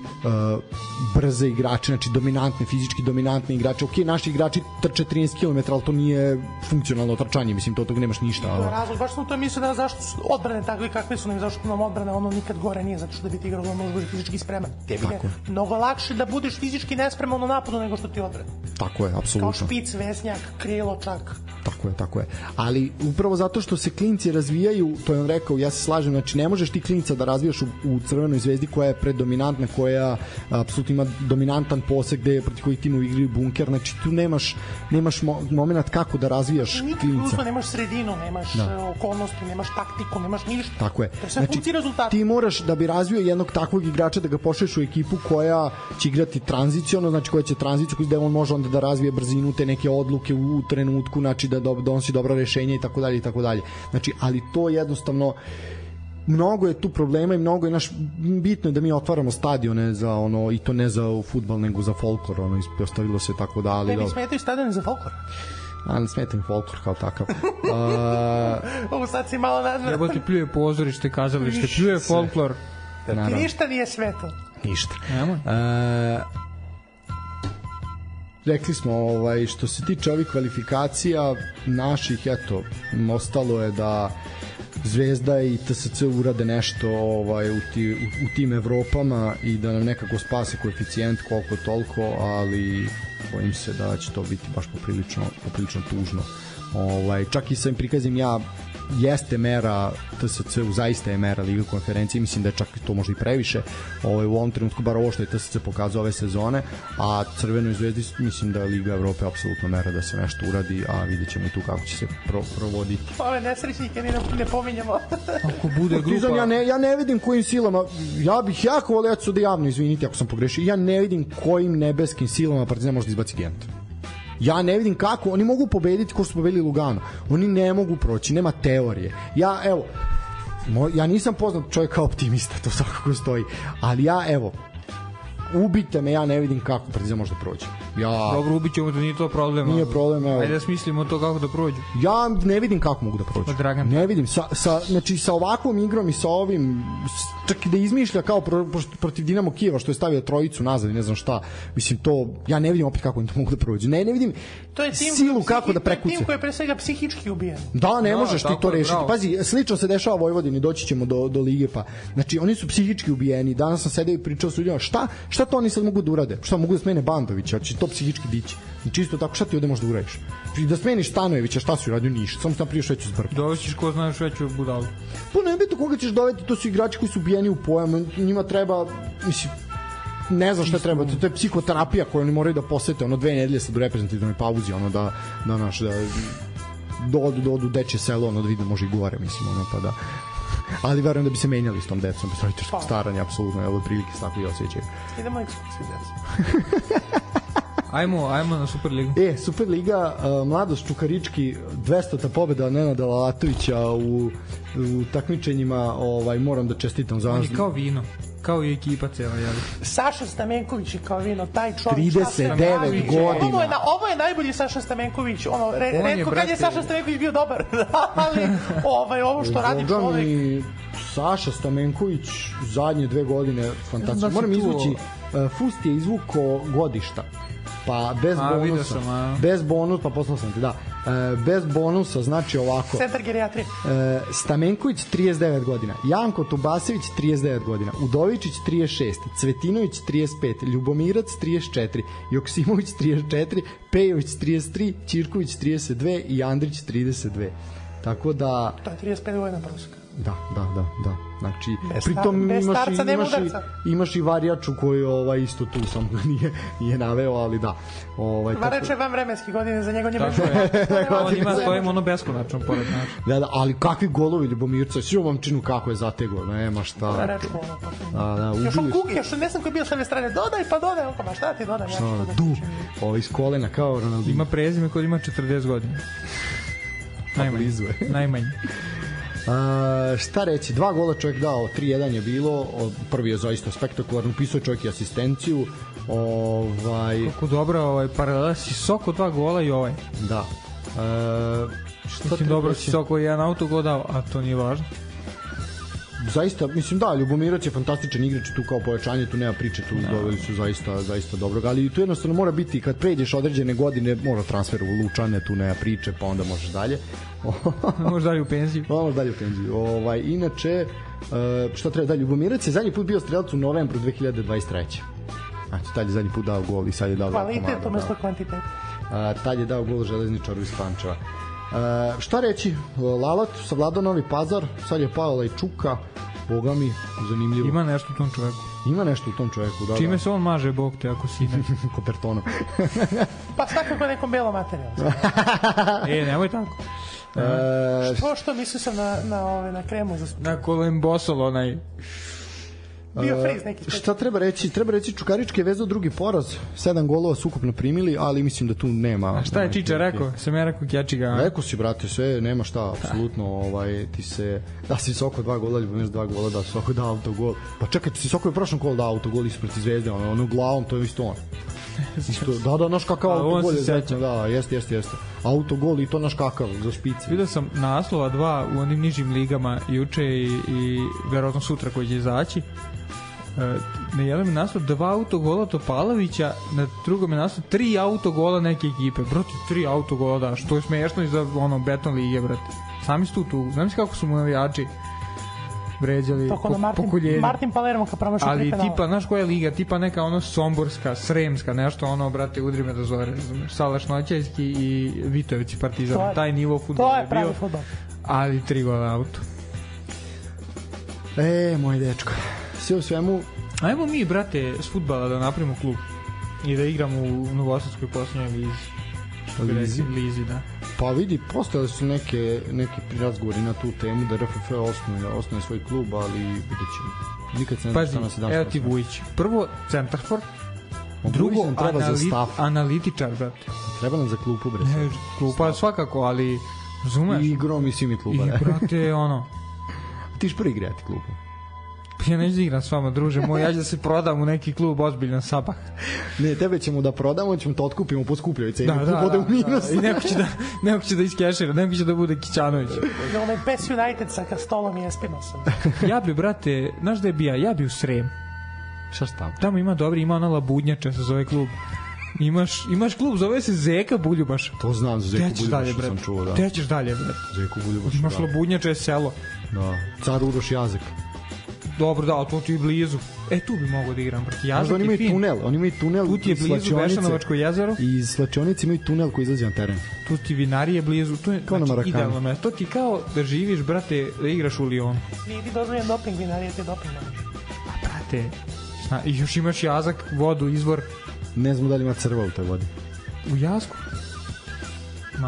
brze igrače, znači dominantne, fizički dominantne igrače. Ok, naši igrači trče 13 km, ali to nije funkcionalno trčanje, mislim, to toga nemaš ništa. To je razlog, baš sam to mislio da zašto su odbrane takve kakve su nam, zašto nam odbrane ono nikad gore nije, zato što da bi ti igrao da možeš biti fizički spreman. Tebi je mnogo lakše da budeš fizički nespreman u napadu nego što ti odbrane. Tako je, apsolutno. Kao špic, vesnjak, krilo, čak. Tako je. Ali upravo zato što se klinci razvijaju, to je on rekao, ja se slažem, znači ne možeš ti klinca da razvijaš u Crvenoj zvezdi koja je predominantna, koja apsolutno ima dominantan poseg gde je proti koji timovi igraju bunker, znači tu nemaš moment kako da razvijaš klinca. Nemaš sredinu, nemaš okolnosti, nemaš taktiku, nemaš ništa. Tako je. To je sve funkcija rezultata. Ti moraš da bi razvio jednog takvog igrača da ga pošalješ u ekipu koja će igrati tranziciono, znači koja će tranziciju gde on može onda da razvije brzinu, te neke odluke u trenutku, znači da donosi dobra rešenja i tako dalje. Znači, ali to jednostavno mnogo je tu problema i mnogo je bitno je da mi otvaramo stadione za ono, i to ne za fudbal nego za folklor, ono, ispostavilo se tako da, ali... Tebi smetaju stadione za folklor? Ali smetam folklor kao takav. Ovo sad si malo nadvratan. Jebo ti pljuje pozorište, kazalište, pljuje folklor. Ništa nije sveto. Ništa. Rekli smo, što se tiče ovih kvalifikacija naših, eto, ostalo je da Zvezda i TSC urade nešto u tim Evropama i da nam nekako spase koeficijent koliko toliko, ali bojim se da će to biti baš poprilično tužno. Čak i sa ovim prikazim ja jeste mera TSC, zaista je mera Liga konferencije, mislim da je čak to možda i previše u ovom trenutku, bar ovo što je TSC pokazao ove sezone, a Crvenoj zvezdi mislim da je Liga Evrope apsolutno mera da se nešto uradi, a vidjet ćemo i tu kako će se provoditi. Ove nesrećnike ne pominjamo. Ako bude grupa... Ja ne vidim kojim silama, ja bih jako volio, ja ću da javno izviniti ako sam pogrešio, ja ne vidim kojim nebeskim silama Partizan može da izbaci Gent. Ja ne vidim kako, oni mogu pobediti ko su pobedili Lugano, oni ne mogu proći, nema teorije. Ja nisam poznat čovjek kao optimista, to svakako stoji, ali ubite me, ja ne vidim kako Partizan može da prođe. Dobro, ubit ćemo, to nije to problem. Nije problem, evo. Ajde da smislimo to kako da prođu. Ja ne vidim kako mogu da prođu. Ne vidim, znači sa ovakvom igrom i sa ovim, čak i da izmišlja kao protiv Dinamo Kijeva što je stavio trojicu nazad i ne znam šta, mislim to, ja ne vidim opet kako im to mogu da prođu. Ne vidim silu kako da prekuce. To je tim koji je pre svega psihički ubijen. Da, ne možeš ti to rešiti. Pazi, slično se dešava Vojvodini, doći ćemo do lige, pa znači oni su psihički ubijeni. Danas sam sedeo i pričao s ljudima, šta to oni sad mogu da urade? Šta mogu da smene Bandovića? Hoće to psihički dići. Čisto tako, šta ti ovde možda uradiš? Da smeniš Stanojevića, šta si uradio? Ništa. Samo sam prije šveću zbrku. Dovećiš ko znaš šveću budalu. Pa ne bito koga ćeš doveti, to su igrači koji su ubijeni u pojam. Njima treba, mislim, ne znam šta treba. To je psihoterapija koju oni moraju da posete. Ono 2 nedelje sad u reprezentativnoj pauzi, ono da odu deče selo, ono da vidim može i govore, mislim, ono pa da... Ali verujem da bi se menjali s tom decom bez roditeljskog staranja, apsolutno, je ovo prilike s tako i osjećaju. Idemo ekskursiju decu. Ajmo na Superligu. Superliga, Mladost Čukarički, 200. pobjeda Nenada Lalatovića u takmičenjima, moram da čestitam za vas. On je kao vino, kao i ekipa cela. Saša Stamenković je kao vino, taj čovjek. 39 godina. Ovo je najbolji Saša Stamenković. Retko kad je Saša Stamenković bio dobar, ali ovo što radi čovjek... Saša Stamenković zadnje 2 godine fantastično. Moram izvući, Fust je izvuko godišta. Pa bez bonusa, pa poslao sam ti, da. Bez bonusa, znači ovako. Centar gerijatrije. Stamenković 39 godina, Janko Tubasević 39 godina, Udovičić 36, Cvetinović 35, Ljubomirac 34, Joksimović 34, Pejović 33, Ćirković 32 i Andrić 32. Tako da... To je 35 godina prosjeka. Da. Znači, pritom imaš i Varjaču koji isto tu sam nije naveo, ali da. Varjač je van vremenski godine, za njega njima je. To je ono beskonačno pored naša. Da, ali kakvi golovi Ljubomirca, svi ovom činu kako je zategao, nema šta. Varjač golo. Još on kuki, još ne znam koji je bio s ove strane, dodaj pa dodaj, okama, šta ti dodaj? Du, iz kolena kao Ronaldinho. Ima prezime koji ima 40 godina. Najmanje. Šta reći, 2 gola čovjek dao, 3-1 je bilo, prvi je zaista spektakularno, upisao čovjek i asistenciju. Kako dobro, paralela si Soko 2 gola i ovaj. Da, Mislim, dobro si Soko jedan autogol dao, a to nije važno. Zaista, mislim da, Ljubomirac je fantastičan igrač tu kao pojačanje, tu nema priče, tu doveli su zaista dobrog, ali tu jednostavno mora biti, kad pređeš određene godine, mora transfer u Lučane, tu nema priče, pa onda možeš dalje. Možeš dalje u penziju. Inače, šta treba da, Ljubomirac je zadnji put bio strelac u novembru 2023. Tad je zadnji put dao gol i sad je dao gol komada. Kvalitet umesto kvantitet. Tad je dao gol Železničaru iz Pančeva. Šta reći, Lalat savladao Novi Pazar, sad je pao Lajčuka, boga mi, zanimljivo. Ima nešto u tom čoveku. Ima nešto u tom čoveku, da. Čime se on maže, bog te, ako si ne? Kopertonom. Pa svakako nekom belom materijalom. Nemoj tako. Što mislio sam na kremu za spolu? Na kolembosol onaj... Šta treba reći? Treba reći Čukarički je vezao drugi poraz, 7 golova su ukupno primili, ali mislim da tu nema. A šta je Čiča rekao? Sam ja rekao Kjači ga. Rekao si, brate, sve, nema šta, apsolutno, ti se, da si Soko 2 gola, Ljubomirac 2 gola, da si Soko dao autogol. Pa čekaj, ti si Soko je prošlom gol dao autogol ispred Zvezde, ono glavom, to je isto on. Da, naš kakav autogol je zetno, da, jeste. Autogol i to naš kakav, za špice. Vidio sam naslova 2 u onim nižim ligama juče i verovatno sutra koji će izaći. Na jednom je naslov 2 autogola Topalovića, na drugom je naslov 3 autogola neke ekipe. Brate, 3 autogola daš, to je smiješno i za beton lige, brate. Sami su tu, znam si kako su mu navijači vređali po koljenju. Martin Palermo ka promašu 3 penala. Ali tipa, znaš koja je liga, tipa neka ono somborska, sremska, nešto ono, brate, udri me da zove, Salašnoćajski i Vitojevići Partizan. Taj nivo futbola je bio. To je pravi futbol. Ali 3 gola auto. Moj dečko. Sve u svemu. Ajmo mi, brate, s futbala da napravimo klub i da igramo u Novosadskoj posljednjoj lizi. Pa vidi, postojali su neki razgovori na tu temu da RFF osnoje svoj klub, ali vidjet ćemo. Nikad se ne znaš šta nas je danas. Evo ti Vujić. Prvo, centarfor. Drugo, analitičar, brate. Treba nam za klupu, bre. Klupa svakako, ali razumeš? I igrom i svimi klubare. I, brate, ono. Ti ćeš prvi igrati klupu. Ja neću da igram s vama, druže moj, ja ću da se prodam u neki klub ozbiljno sabah. Ne, tebe ćemo da prodamo, ćemo to otkupimo po skupljoj ceni, klub ode u minus. I neko će da iskešira, neko će da bude Kićanović. I onaj Pes United sa Kastolom i Espinosom. Ja bi, brate, znaš da je bija, ja bi u Srem. Šta stav? Tamo ima dobri, ima ona Labudnjača se zove klub. Imaš klub, zove se Zeka Buljubaš. To znam, za Zeku Buljubaš sam čuo, da. Te ćeš dalje, brate. Zeku Buljubaš, da. Imaš Labudnjača je selo. Da, Car Uroš Jazek. Dobro, da, to ti je blizu. Tu bi mogo da igram, brati. Jazak je fin. Oni imaju tunel tu ti je blizu Vešanovačko jezero. Iz Slačionice imaju tunel koji izlazi na teren. Tu ti Vinari je blizu. To je idealno mesto. To ti kao da živiš, brate, da igraš u Lijonu. Ti dozvoljen doping, Vinari, te doping nemaš. A, brate, još imaš Jazak, vodu, izvor. Ne znamo da li ima crva u toj vodi. U Jazku?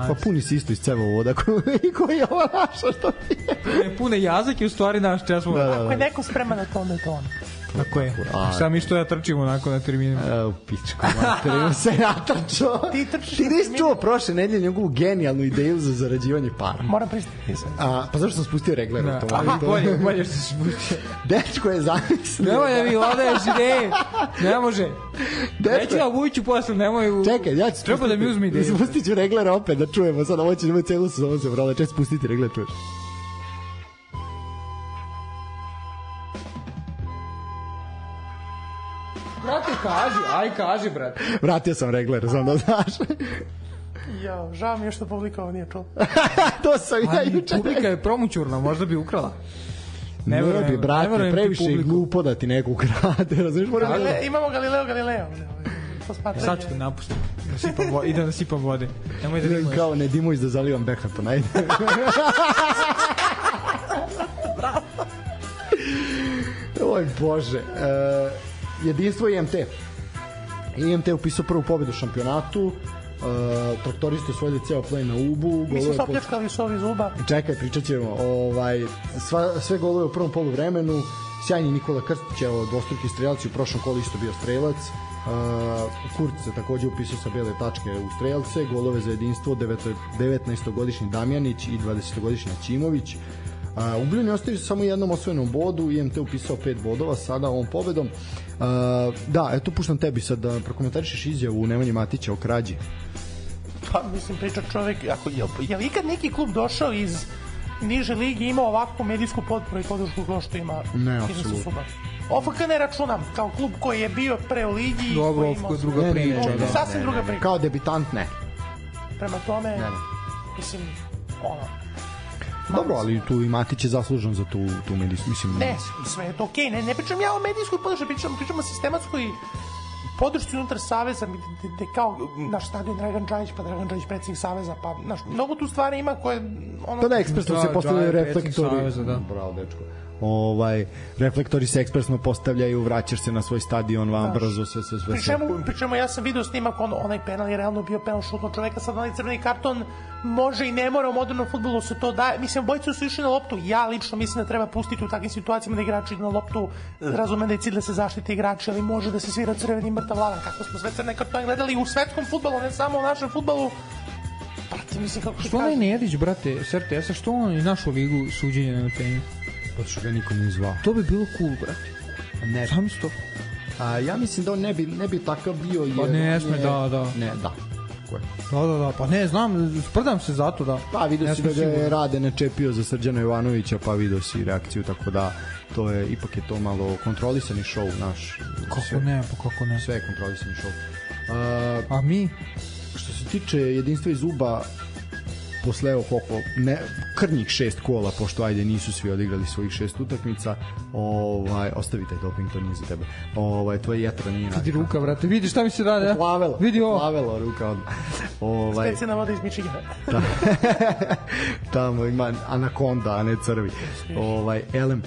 Pa puni si isto iz ceva voda koji je ovo naša, što ti je. Pune Jazak i u stvari naš čas voda. Ako je neko sprema na to, onda je to ono. Tako je. Šta mi što ja trčim onako na terminu? Evo, pičko, materiju se ja trčao. Ti trčiš na terminu. Ti nisi čuo prošle nedelje njegovu genijalnu ideju za zarađivanje para. Moram pristiti. Pa zašto sam spustio regler u tom? Aha, bolje što si spustio. Dečko je zamislio. Nemoj da mi odaješ ideje. Ne može. Neću ja vujuću posle, nemoj u... Čekaj, ja ću treba da mi uzmi ideje. Spustit ću regler opet da čujemo. Sad ovo će nemoj celu se ovo se vrala. Češ spustiti regler, čuješ. Brate, kaži, kaži, brate. Vratio sam regler, znam da znaš. Jao, žao mi je što publika ovo nije čula. To sam ja juče. Publika je promućurna, možda bi ukrala. Ne bi, brate, previše je glupo da ti neko ukrade, razumiješ? Imamo Galileo. Sad ću te napustiti i da nasipam vode. Kao ne Dimović da zalivam Beckham, ponajde. Bravo. Oj, Bože. Jedinstvo IMT. IMT je upisao prvu pobedu u šampionatu. Traktoristi osvojili ceo play na Ubu. Mi smo opljačkali s ovi zuba. Čekaj, pričat ćemo. Sve golove u prvom polu vremenu. Sjajni Nikola Krstić, dvostruki strelac, u prošlom kolu isto bio strelac. Kurc se takođe upisao sa bele tačke u strelce. Golove za jedinstvo 19-godišnji Damjanić i 20-godišnji Ćimović. U Biljani ostavi se samo jednom osvojenom bodu, IMT upisao 5 bodova sada ovom pobedom. Da, eto puštam tebi sad da prokomentarišeš izjavu Nemanje Matića o krađi. Pa mislim, priča čovek, je li ikad neki klub došao iz niže ligi i imao ovakvu medijsku potporu i podršku kao što ima Jedinstvo Subotica? Ofka ne računam, kao klub koji je bio pre u ligi. Dobro, Ofka je druga priča. Sasvim druga priča. Kao debitant, ne. Prema tome, mislim, ono... Dobro, ali tu i Matić je zaslužen za tu medijsku, mislim... Ne, sve je to okej, ne pričam ja o medijskoj podršci, pričam o sistematskoj podršci unutar Saveza, gde kao naš stadion Dragan Đajić, pa Dragan Đajić predsjednik Saveza, pa mnogo tu stvari ima koje... To ne, ekspresno se postavljaju reflektori. Bravo, dečko. Reflektori se ekspresno postavljaju, vraćaš se na svoj stadion, vam brzo, sve. Pričemu, ja sam video snimak, onaj penal je realno bio penal šutno čoveka, sad onaj crveni karton može i ne mora u modernom futbolu se to daje. Mislim, obojice su išli na loptu, ja lično mislim da treba pustiti u takvim situacijama da igrači idu na loptu, razumem da je cilj da se zaštite igrači, ali može da se svira crveni mrtav ladan, kako smo sve crne kartone gledali u svetskom futbolu, ne samo u našem futbolu. Brate, mislim, kako se kaže. Što ga niko ne zvao. To bi bilo cool, brate. Sam si to. Ja mislim da on ne bi takav bio. Pa ne sme, da. Ne, da. Da, pa ne, znam, sprdam se zato, da. Pa vidio si da ga je Rade načepio za Srđana Jovanovića, pa vidio si reakciju, tako da to je, ipak je to malo kontrolisani šov naš. Kako ne. Sve je kontrolisani šov. A mi? Što se tiče Jedinstva i Zuba, posle oko krnjih 6 kola, pošto ajde nisu svi odigrali svojih 6 utakmica, ostavi taj doping, to nije za tebe. Tvoja jetra nije najka. Vidi ruka, vrate, vidi šta mi se radi. Plavelo ruka odmah. Specijalna voda iz Mičigana. Tamo ima anakonda, a ne crvi. Elem,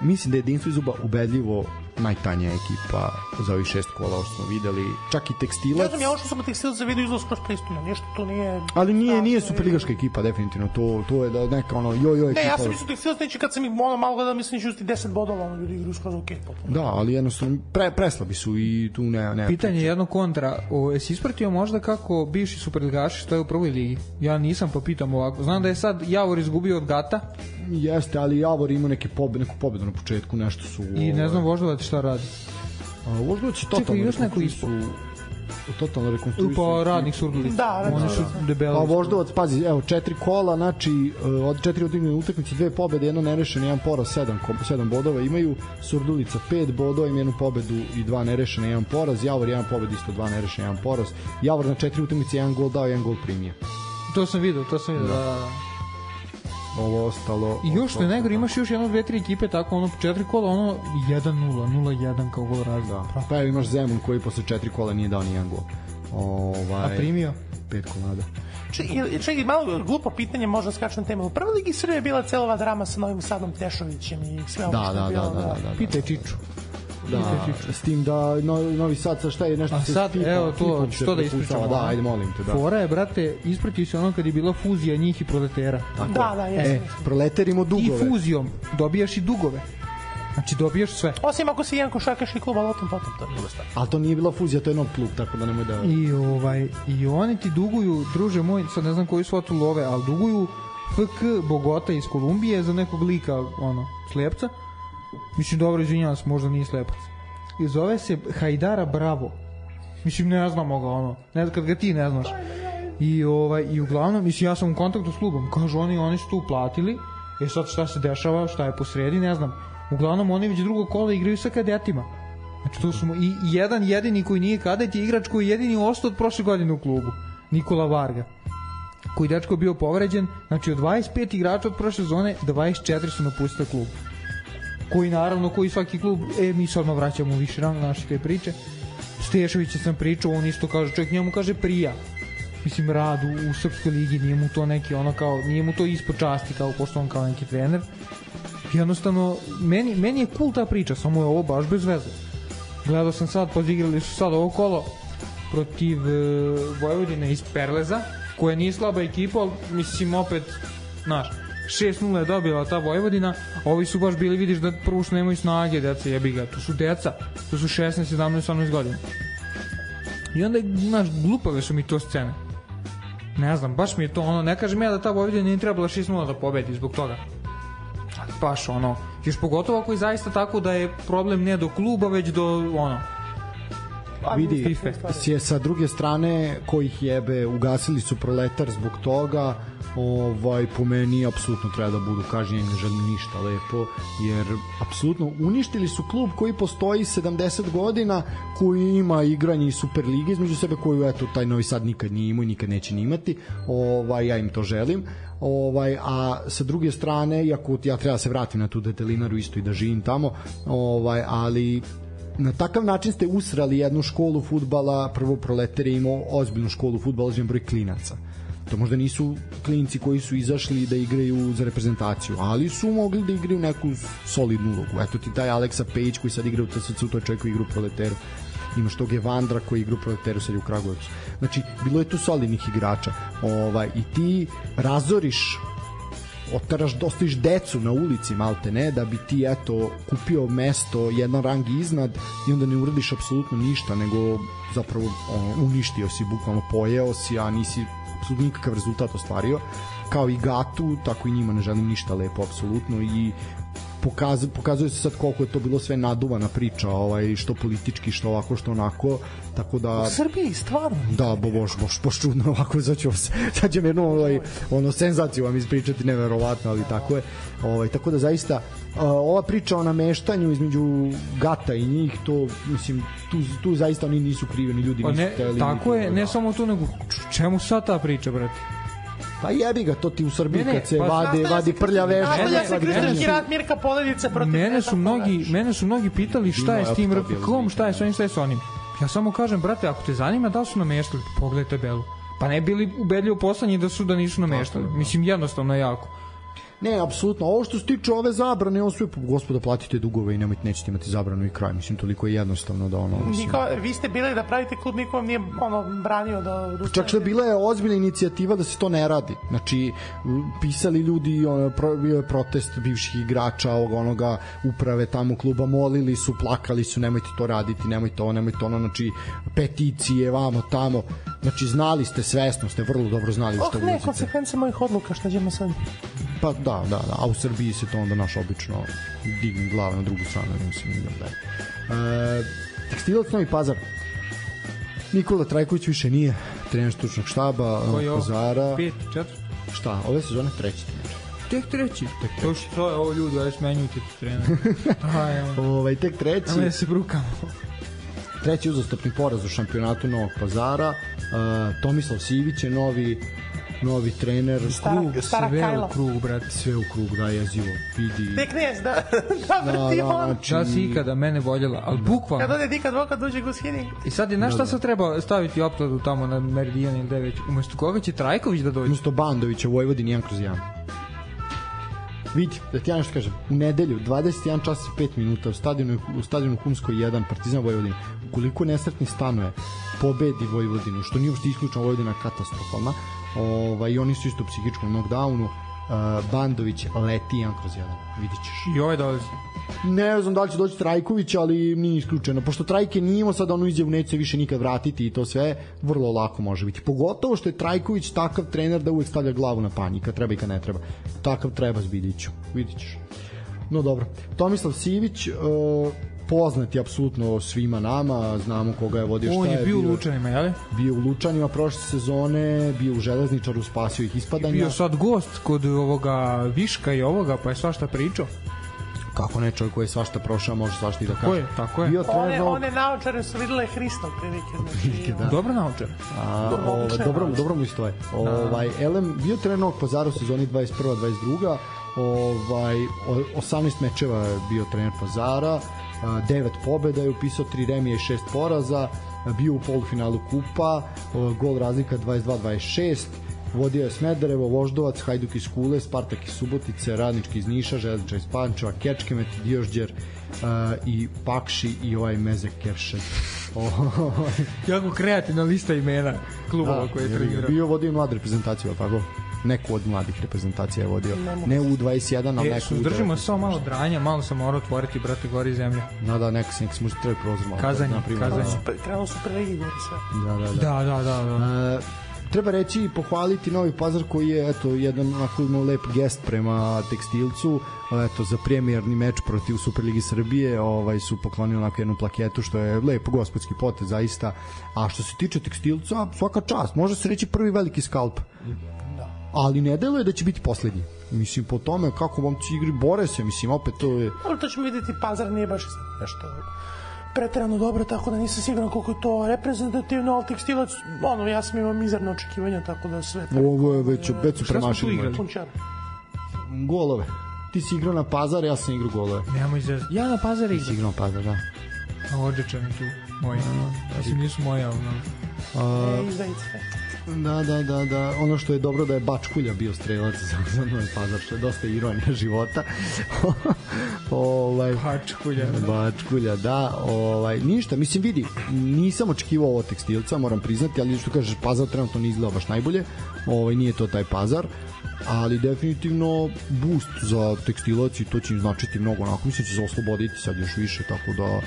mislim da je Jedinstvo i Zuba ubedljivo najtanja ekipa za ovih 6 kola, ovo smo videli, čak i Tekstilac. Ne znam, ja ovo što sam Tekstilac za video izlaz kroz pristupno, nešto to nije... Ali nije superligaška ekipa, definitivno, to je neka ono joj ekipa... Ne, ja sam mislio Tekstilac neće, kad sam ih malo gledao, mislim neće usti 10 bodova, ono ljudi igru skroz ok. Da, ali jednostavno, preslabi su i tu ne... Pitanje jedno kontra, si ispratio možda kako bivši superligaši stoje u prvoj ligi? Ja nisam, pa pitam ovako, znam da je sad Javor izgubio od Gata. Jeste, ali Javor ima neku pobedu na početku, nešto su... I ne znam, Voždovac šta radi? Voždovac je totalno rekonstruisao. Totalno rekonstruisao. Pa radnik Surdulic. Da, da. Voždovac, pazi, evo, 4 kola, znači, od 4 odigrane utakmice, 2 pobede, jedno nerešeno, jedan poraz, 7 bodova imaju. Surdulica 5 bodova, ima jednu pobedu i 2 nerešeno, jedan poraz. Javor 1 pobed, isto 2 nerešeno, jedan poraz. Javor na 4 utakmice, 1 gol dao, 1 gol primio. To sam vidio, da... ovo ostalo... I još što je najgore, imaš još jedno, dve, tri ekipe, tako ono, 4 kola, ono, 1-0, 0-1 kao gol razda. Pa evo imaš Zemun koji posle 4 kola nije dao nijedan gol. A primio? 5 kolada. Čekaj, malo glupo pitanje, možda skačem temu. U prvoj ligi Srbije je bila cela ova drama sa Novim Sadom Tešovićem i sve ovo što je bilo. Da. Pitaj Čiču. S tim da Novi Sad sa šta je nešto... A sad, evo to, što da ispričamo? Da, ajde, molim te. Fora je, brate, ispratio se ono kad je bila fuzija njih i proletera. Da, jesam. Proleterimo dugove. I fuzijom dobijaš i dugove. Znači, dobijaš sve. Osim ako si jedan košarkaški klub, ali o tom potom to je druga stvar. Ali to nije bila fuzija, to je jednom klub, tako da nemoj da... I oni ti duguju, druže moj, sad ne znam koju svotu love, ali duguju FK Bogota iz Kolumbije za nekog lika, ono, slepca. Mislim, dobro, izvinjala se, možda nije slepac. Zove se Hajdara Bravo. Mislim, ne znamo ga, ono. Ne znam, kad ga ti ne znaš. I uglavnom, mislim, ja sam u kontaktu s klubom. Kažu, oni su to uplatili. E sad, šta se dešava, šta je posredi, ne znam. Uglavnom, oni već drugo kola igraju sa kadetima. Znači, tu smo i jedan jedini koji nije kadet je igrač koji je jedini ostao od prošle godine u klubu. Nikola Varga. Koji dečko je bio povređen. Znači, od 25 igrača od prošle zone, 24 su napustili klub. Koji naravno, koji svaki klub, mi se odmah vraćamo u viši rang naše te priče. Stešovića sam pričao, on isto kaže, čovjek njemu kaže prija. Mislim, rad u Srpskoj ligi, nije mu to neki, ono kao, nije mu to ispod časti, kao pošto on kao neki trener. Jednostavno, meni je cool ta priča, samo je ovo baš bez veze. Gledao sam sad, igrali su sad ovo kolo protiv Vojvodine iz Perleza, koja nije slaba ekipa, ali mislim, opet, znaš, 6-0 je dobila ta Vojvodina, a ovi su baš bili, vidiš da prvo što nemaju snage, deca jebiga, to su deca, to su 16, 17, 18 godina. I onda, znaš, glupave su mi to scene. Ne znam, baš mi je to ono, ne kažem ja da ta Vojvodina nije trebala 6-0 da pobedi zbog toga. Ali baš ono, još pogotovo ako je zaista tako da je problem ne do kluba, već do ono, vidi, sa druge strane kojih jebe, ugasili su Proletar zbog toga, po meni apsolutno treba da budu kažnjeni, ne želim ništa lepo, jer apsolutno uništili su klub koji postoji 70 godina, koji ima igranje i Superlige između sebe, koju eto taj Novi Sad nikad nije imao i nikad neće ni imati, ja im to želim. A sa druge strane, iako ja treba da se vratim na tu detelinaru isto i da živim tamo, ali na takav način ste usrali jednu školu fudbala. Prvo, Proletar je imao ozbiljnu školu fudbala, znači broj klinaca. To možda nisu klinci koji su izašli da igraju za reprezentaciju, ali su mogli da igraju neku solidnu ulogu. Eto ti taj Aleksa Pejić koji sad igra u TSC-u, to je čovjek koji igra u Proletaru. Imaš tog Evandra koji igra u Proletaru, sad je u Kragujevcu. Znači, bilo je tu solidnih igrača. I ti razoriš, ostaviš decu na ulici, malte ne, da bi ti, eto, kupio mesto jedan rang iznad i onda ne uradiš apsolutno ništa, nego zapravo uništio si, bukvalno pojeo si, a nisi apsolutno nikakav rezultat ostvario, kao i Gatu, tako i njima ne želim ništa lepo apsolutno, i pokazuje se sad koliko je to bilo sve naduvana priča, što politički, što ovako, što onako, tako da... U Srbiji, stvarno? Da, boš čudno ovako, sad ću mi jednu senzaciju vam ispričati, neverovatno, ali tako je. Tako da zaista, ova priča o nameštanju između Gata i njih, to, mislim, tu zaista oni nisu krivi, ni ljudi nisu hteli. Tako je, ne samo to, nego čemu sad ta priča, brati? Pa jebi ga, to ti u Srbiji kad se vadi prlja veša. Nastavlja se kršćanski rat Mirka Poledica protiv Sveta Poledica. Mene su mnogi pitali šta je s tim RFK-om, šta je s onim, šta je s onim. Ja samo kažem, brate, ako te zanima da li su nameštali, pogledaj tabelu. Pa ne bili ubedljivo poslanji da nisu nameštali. Mislim, jednostavno jako. Ne, apsolutno. Ovo što se tiče ove zabrane, on sve, gospoda, platite dugove i nećete imati zabranu i kraj. Mislim, toliko je jednostavno da ono... Vi ste bili da pravite klub, niko vam nije branio da... Čak što bila je ozbiljna inicijativa da se to ne radi. Znači, pisali ljudi, bio je protest bivših igrača, onoga uprave tamo kluba, molili su, plakali su, nemojte to raditi, nemojte ovo, nemojte ono, znači, peticije, vamo, tamo. Znači, znali ste, svesno ste, vrlo dobro znali što ulazite. Ne, konsekvence mojih odluka, šta ćemo sad? Pa da, a u Srbiji se to onda naš obično digni glave na drugu stranu, mislim, idem dalje. Tekstilac Novi Pazar. Nikola Trajković više nije trener stručnog štaba Pazara. 5, 4? Šta, ove sezone treći trener. Tek treći? To što je ovo ljudi, ali smenjujte trenera. Tek treći. Ajmo da se brukamo. Treći uzastopni poraz u šampionatu Novog Pazara. Tomislav Sivić je novi trener, sve u krug, da je zivo, vidi. Tek neš, da vrtimo. Da si ikada mene voljela, ali bukvalno. Kad ode dikad voka, dođe Gushini. I sad je, znaš šta sad treba staviti opkladu tamo na Meridijan 9, umesto koga će Trajković da dođe? Umesto Bandovića u Vojvodini 1/1. Vidi, da ti ja nešto kažem, u nedelju, 21 čas i 5 minuta, u stadionu Humskoj 1, Partizan Vojvodina. Ukoliko nesretni stanuje, pobedi Vojvodinu, što nije uopšte isključno Vojvodina katastrofalna, i oni su isto u psihičkom knockdownu, Bandović leti 1/1, vidit ćeš. I ovaj dolazi. Ne znam da li će doći Trajković, ali nije isključeno. Pošto Trajke nije imao sada onu izjavu, neće se više nikad vratiti i to sve, vrlo lako može biti. Pogotovo što je Trajković takav trener da uvek stavlja glavu na panj, kad treba i kad ne treba. Takav treba zbidiću, vidit ćeš. No dobro, Tomislav Sivić... poznati apsolutno svima nama, znamo koga je vodio, šta je bio. On je bio u Lučanima, jel? Bio u Lučanima prošle sezone, bio u Železničaru, spasio ih ispadanja. Bio sad gost kod ovoga Viška i ovoga, pa je svašta pričao. Kako ne, čovjek koji je svašta prošao, može svašta i da kaže. Tako je, tako je. One naočare su videle Hristom prilike. Dobro naočare. Dobro mu stoje. Elem, bio trener Novog Pazara u sezoni 21-22. 18 mečeva je bio trener Pazara, 9 pobjeda je upisao, 3 remije i 6 poraza, bio u polufinalu kupa, gol razlika 22-26, vodio je Smederevo, Voždovac, Hajduk iz Kule, Spartak iz Subotice, Radnički iz Niša, Železničar iz Pančeva, Kečkemet, Diožđer i Pakši i ovaj Mezek Keršen. Jako kreativna lista imena klubova koje je trenirao. Bio vodio mlad reprezentaciju, tako? Neku od mladih reprezentacija je vodio. Ne u 21, ali neku u 19. Držimo samo malo dranja, malo sam morao otvoriti, brate, gori zemlje. Da, nek se može trebi prozor malo. Kazanje. Trebalo su prelegi gori sve. Da. treba reći i pohvaliti Novi Pazar koji je eto jedan onako imao lep gest prema Tekstilcu, eto za premijerni meč protiv Superligi Srbije, su poklonili onako jednu plaketu, što je lep gospodski potez zaista. A što se tiče Tekstilca, svaka čast, može se reći prvi veliki skalp. Ali ne deluje da će biti poslednji. Mislim, po tome kako momci igri bore se, mislim, opet to je... Ali to ćemo vidjeti, Pazar nije baš nešto preterano dobro, tako da nisam siguran koliko je to reprezentativno, ali Tekstilac, ono, ja sam imao mizarne očekivanja, tako da sve... Ovo je već, su premašili. Golove. Ti si igrao na Pazar, ja sam igrao golove. Nemamo izraz. Ja na Pazar igram. Ti si igrao na Pazar, da. Odrečani tu, moji. Mislim, nisu moji, ali... Da, ono što je dobro da je Bačkulja bio strelac za Novi Pazar, što je dosta ironija života. Bačkulja, da. Ništa, mislim, vidi, nisam očekivao ovo Tekstilca, moram priznati, ali što kažeš, Pazar trenutno ne izgleda baš najbolje, nije to taj Pazar, ali definitivno boost za Tekstilac i to će im značiti mnogo, onako mislim će se osloboditi sad još više, tako da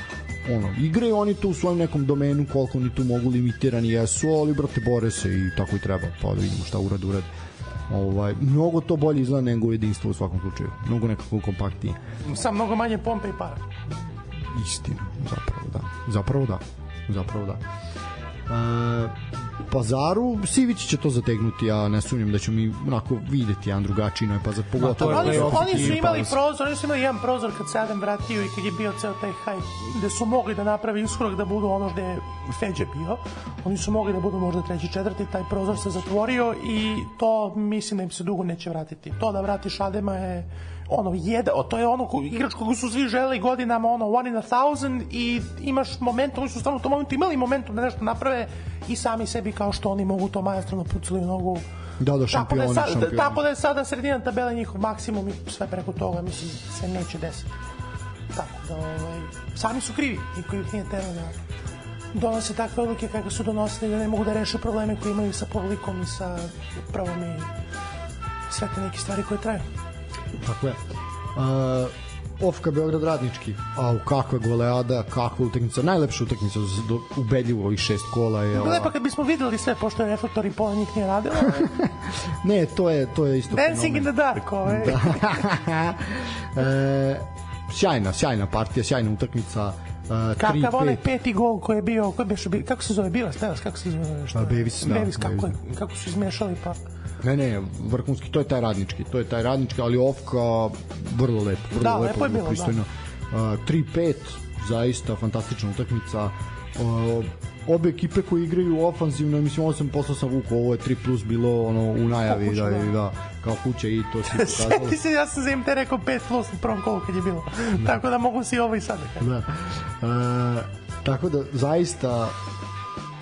igraju oni to u svojom nekom domenu, koliko oni tu mogu, limitirani jesu, ali brate bore se i tako i treba, pa da vidimo šta urad mnogo to bolje izgleda nego Jedinstvo u svakom slučaju, mnogo nekako kompaktnije, sam mnogo manje pompe i para, istina, zapravo da. Pazaru, Sivić će to zategnuti, ja ne sumnjam da ćemo mi onako videti jedan drugačiji Novi Pazar, pogotovo oni su imali jedan prozor kad se Adam vratio i kad je bio ceo taj hajp gde su mogli da napravi iskorak da budu ono gde je Feđe bio, oni su mogli da budu možda treći, četvrti, taj prozor se zatvorio i to mislim da im se dugo neće vratiti, to da vratiš Adama je to je ono igrač kogu su svi želeli godinama, one in a thousand, i imaš moment, oni su stvarno u tom momentu imali momentum da nešto naprave i sami sebi, kao što oni mogu to majestralno pucali u nogu. Da, šampioni. Tako da je sada sredina tabela njihov maksimum i sve preko toga, mislim, sve neće desiti. Tako da, sami su krivi, niko ih nije terao da donose takve odluke kako su donosili, da ne mogu da reše probleme koje imaju sa publikom i sa upravom i sve te neke stvari koje traju. Tako je. Ofka Beograd Radnički. Au, kakva goleada, kakva utakmica. Najlepša utakmica, ubedljivo ovih 6 kola. Lepo kad bismo videli sve, pošto je reflektor i pola njih nije radilo. Ne, to je isto. Dancing in the dark, ove. Sjajna partija, sjajna utakmica. Kakav onaj peti gol koji je bio, kako se zove, Bevis, kako su izmešali pa... Ne, vrhunski, to je taj radnički, ali Ofka vrlo lepo, vrlo pristojno. 3-5, zaista fantastična utakmica. Obe ekipe koje igraju ofanzivno, mislim, poslao sam Vuku, ovo je 3+ bilo u najavi, da, kao kuća i to si pokazalo. Sjeti se, ja sam za IMT rekao 5+ u prvom kolu kad je bilo, tako da mogu si ovo i sad. Tako da, zaista,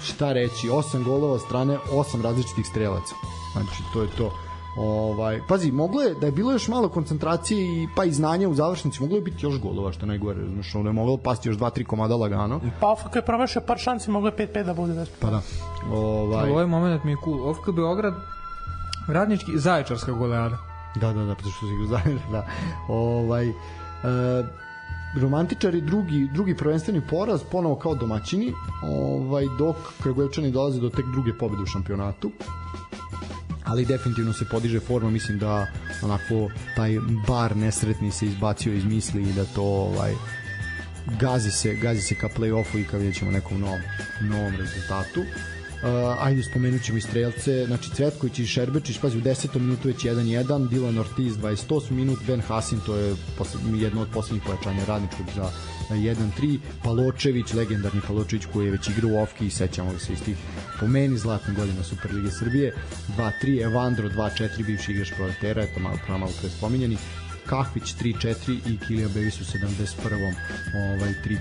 šta reći, 8 golova od strane 8 različitih strelaca. Znači, to je to. Pazi, moglo je, da je bilo još malo koncentracije pa i znanja u završnici, moglo je biti još golova, što je najgore, znaš, ono je moglo pasti još 2-3 komada lagano. Pa Ofka je promašio par šanci, moglo je 5-5 da bude. Pa da. U ovaj moment mi je cool. Ofka Beograd, Radnički, Zaječarska goleada. Da, pa što se igra Zaječarska. Romantičari drugi prvenstveni poraz, ponovo kao domaćini, dok Kragujevčani dolaze do tek druge pobjede u šampionatu. Ali definitivno se podiže forma, mislim da onako taj bar nesretni se izbacio iz misli i da to gazi se ka play-offu i ka vidjet ćemo nekom novom rezultatu. Ajde, spomenut ćemo i strelce, znači Cvetković i Šerbečić, pazi, u 10. minutu već 1-1, Dylan Ortiz 28 minut, Ben Hasim, to je jedno od poslednjih pojačanja Radničkog za 1-3, Paločević, legendarni Paločević koji je već igrao u Ofki i sećamo ga se iz tih pomeni zlatne godine Superlige Srbije, 2-3, Evandro 2-4, bivši igrač Proletera, eto malo prespominjeni, Kahvić 3-4 i Kilija Bevis u 71.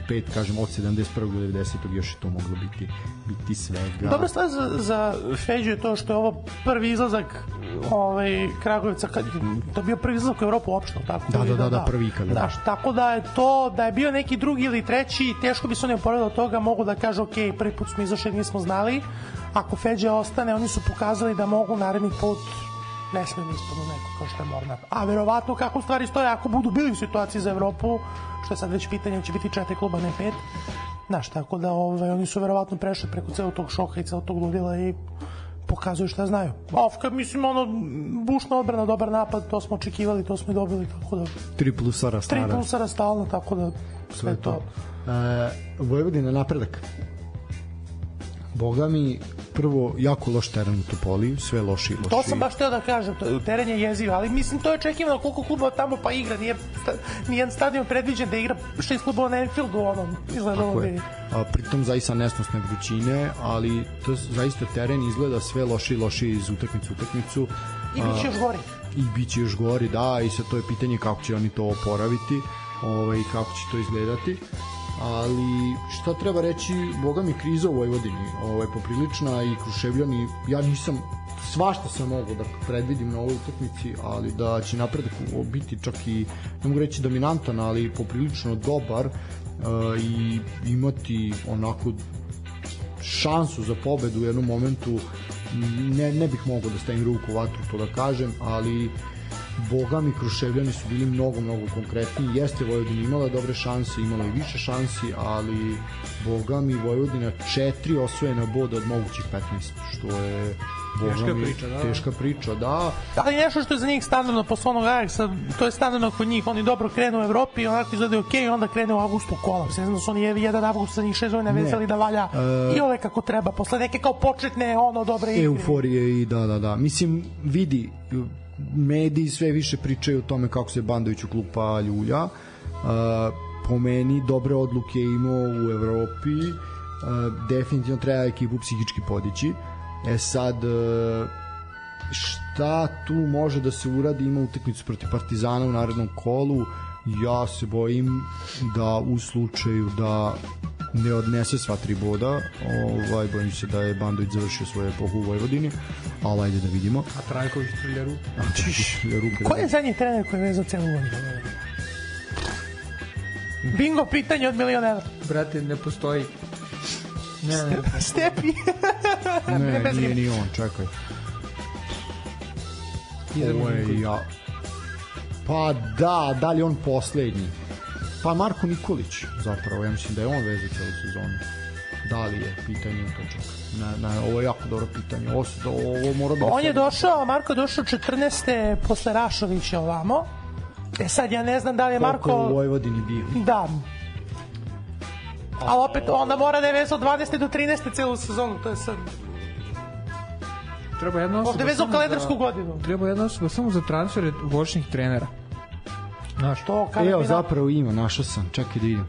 3-5, kažem, od 71. do 90. još je to moglo biti svega. Dobra stvar za Feđu je to što je ovo prvi izlazak Kragujevaca, to je bio prvi izlazak u Evropu uopšte, tako? Da, prvi ikad. Tako da je to, da je bio neki drugi ili treći, teško bi se oni oporavili od toga, mogu da kažu, ok, prvi put smo izašli, nismo znali, ako Feđa ostane, oni su pokazali da mogu narednih put ne smijem ispod u neko kao što je Mornar. A verovatno kako stvari stoje, ako budu bili u situaciji za Evropu, što je sad već pitanje, će biti 4 kluba, ne 5. Znaš, tako da oni su verovatno prešli preko celog tog šoka i celog tog ludila i pokazuju šta znaju. Ofka, mislim, ono, bušna odbrana, dobar napad, to smo očekivali, to smo i dobili, tako da... Tri plusara stalno, tako da... Sve to. Vojvodina, Napredak. Boga mi, prvo, jako loš teren u Topoli, sve loši i loši. To sam baš hteo da kažem, teren je jeziv, ali mislim, to je očekivano koliko klubova tamo pa igra, nijedan stadion predviđen da igra 6 klubova na Anfieldu, ono, izgleda ovo bi. Pritom zaista nesnosne vrućine, ali to zaista teren izgleda sve loši i loši iz utakmicu u utakmicu. I bit će još gori. I bit će još gori, da, i sad to je pitanje kako će oni to oporaviti, kako će to izgledati. Ali šta treba reći, boga mi, kriza u Vojvodini poprilična i Kruševljani, ja nisam, svašta sam mogao da predvidim na ovoj utakmici, ali da će Napredak biti čak i, ne mogu reći dominantan, ali poprilično dobar i imati onako šansu za pobedu u jednom momentu. Ne bih mogao da stavim ruku u vatru, to da kažem, ali boga mi, Kruševljani su bili mnogo konkretni. Jeste Vojvodina imala dobre šanse, imala i više šansi, ali boga mi, Vojvodina 4 osvojena boda od mogućih 15, što je teška priča, da. Ali nešto što je za njih standardno posle onog Ajaxa, to je standardno kod njih, oni dobro krenu u Evropi, onako izgledaju okej, i onda krene u avgustu kolaps. Ne znam da su oni jedan avgust za njih 6 godina vezali da valja i ove kako treba, posle neke kao početne ono dobre igre. Euforije i da. Mislim, vidi, mediji sve više pričaju o tome kako se Bandović u klupa ljulja. Po meni dobre odluke imao u Evropi, definitivno treba ekipu psihički podići. Sad, šta tu može da se uradi? Ima utakmicu protiv Partizana u narednom kolu, ja se bojim da u slučaju da ne odnese sva 3 boda, bojim se da je Bandović završio svoju epohu u Vojvodini, ali ajde da vidimo. A Trajković trlja ruke. Ko je zadnji trener koji je vezao celu Vojvodinu? Bingo pitanje od milionera. Brate, ne postoji. Stepi. Ne, nije ni on, čekaj. Ovo je ja. Pa da, da li on poslednji? Pa Marko Nikolić, zapravo, ja mislim da je on vezao celu sezonu. Da li je pitanje u to čeka? Ovo je jako dobro pitanje. On je došao, Marko je došao 14. posle Rašovića ovamo. Sad ja ne znam da li je Marko... Koliko je u Vojvodini bio? Da. Ali opet, onda mora da je vezao 20. do 13. celu sezonu, to je sad... Ovde je vezao kalendarsku godinu. Treba jedna osoba samo za transfer voćnih trenera. Evo, zapravo ima, našao sam, čekaj da vidim.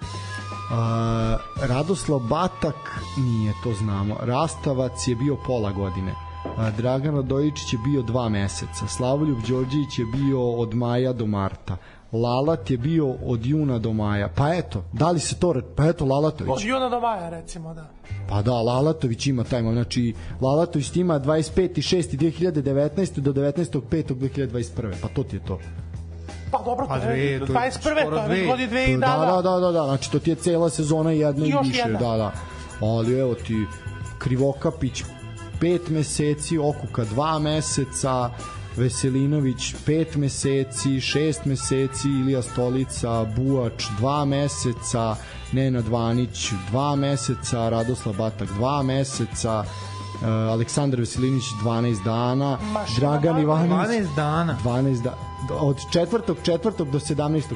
Radoslav Batak, nije, to znamo. Rastavac je bio pola godine. Dragan Radojičić je bio 2 meseca. Slavoljub Đorđević je bio od maja do marta. Lalat je bio od juna do maja. Pa eto, da li se to... Pa eto, Lalatović. Od juna do maja, recimo, da. Pa da, Lalatović ima tajma. Znači, Lalatović ima 25.6.2019. do 19.5.2021. Pa to ti je to. Pa dobro, to je 21. to je godi 2 i dana. Da, znači to ti je cela sezona jedna i više. Ali evo ti, Krivokapić 5 meseci, Okuka 2 meseca, Veselinović 5 meseci, 6 meseci, Ilija Stolica, Bujač 2 meseca, Nenad Vanić 2 meseca, Radoslav Batak 2 meseca, Aleksandar Veselinić 12 dana, Dragan Ivanović 12 dana, od 4.4. do 17.4.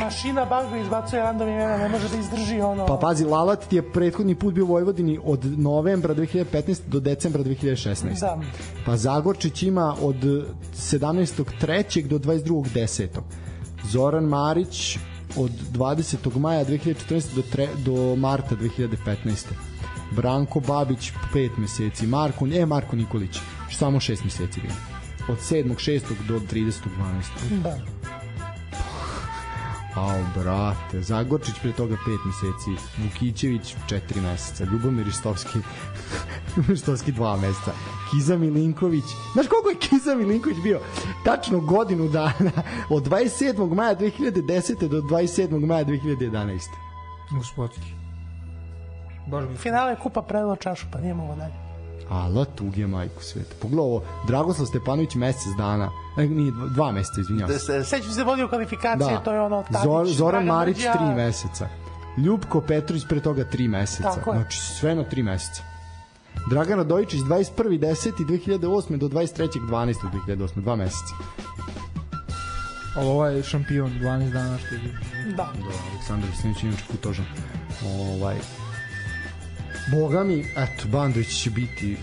Mašina Bango izbacuje random imena, ne može da izdrži ono. Pa pazi, Lalat je prethodni put bio u Vojvodini od novembra 2015. do decembra 2016. Da. Pa Zagorčić ima od 17.3. do 22.10. Zoran Marić od 20. maja 2014. do marta 2015. Branko Babić 5 meseci, Marko Nikolić samo 6 meseci bio. Od 7.6. do 30.12. Da. Au, brate. Zagorčić pre toga 5 meseci. Vukićević 4 meseca. Ljubomir Ristovski 2 meseca. Kiza Milinković. Znaš koliko je Kiza Milinković bio? Tačno godinu dana. Od 27. maja 2010. do 27. maja 2011. Uspotski. Finale kupa predla čašu, pa nije mogo dalje. Ala tuge, majku sveta. Pogledaj ovo, Dragoslav Stepanović mesec dana, nije, 2 meseca, izvinjam se. Sećam se vodio kvalifikacije, to je ono Tadić. Zoran Marić 3 meseca. Ljupko Petrović pre toga 3 meseca. Znači sve na 3 meseca. Dragana Dojičić 21.10.2008. do 23.12.2008. 2 meseca. Ali ovo je šampion, 12 dana što je... Da. Aleksandar Visinić, inače Kutožan. Boga mi, eto, Bandović će biti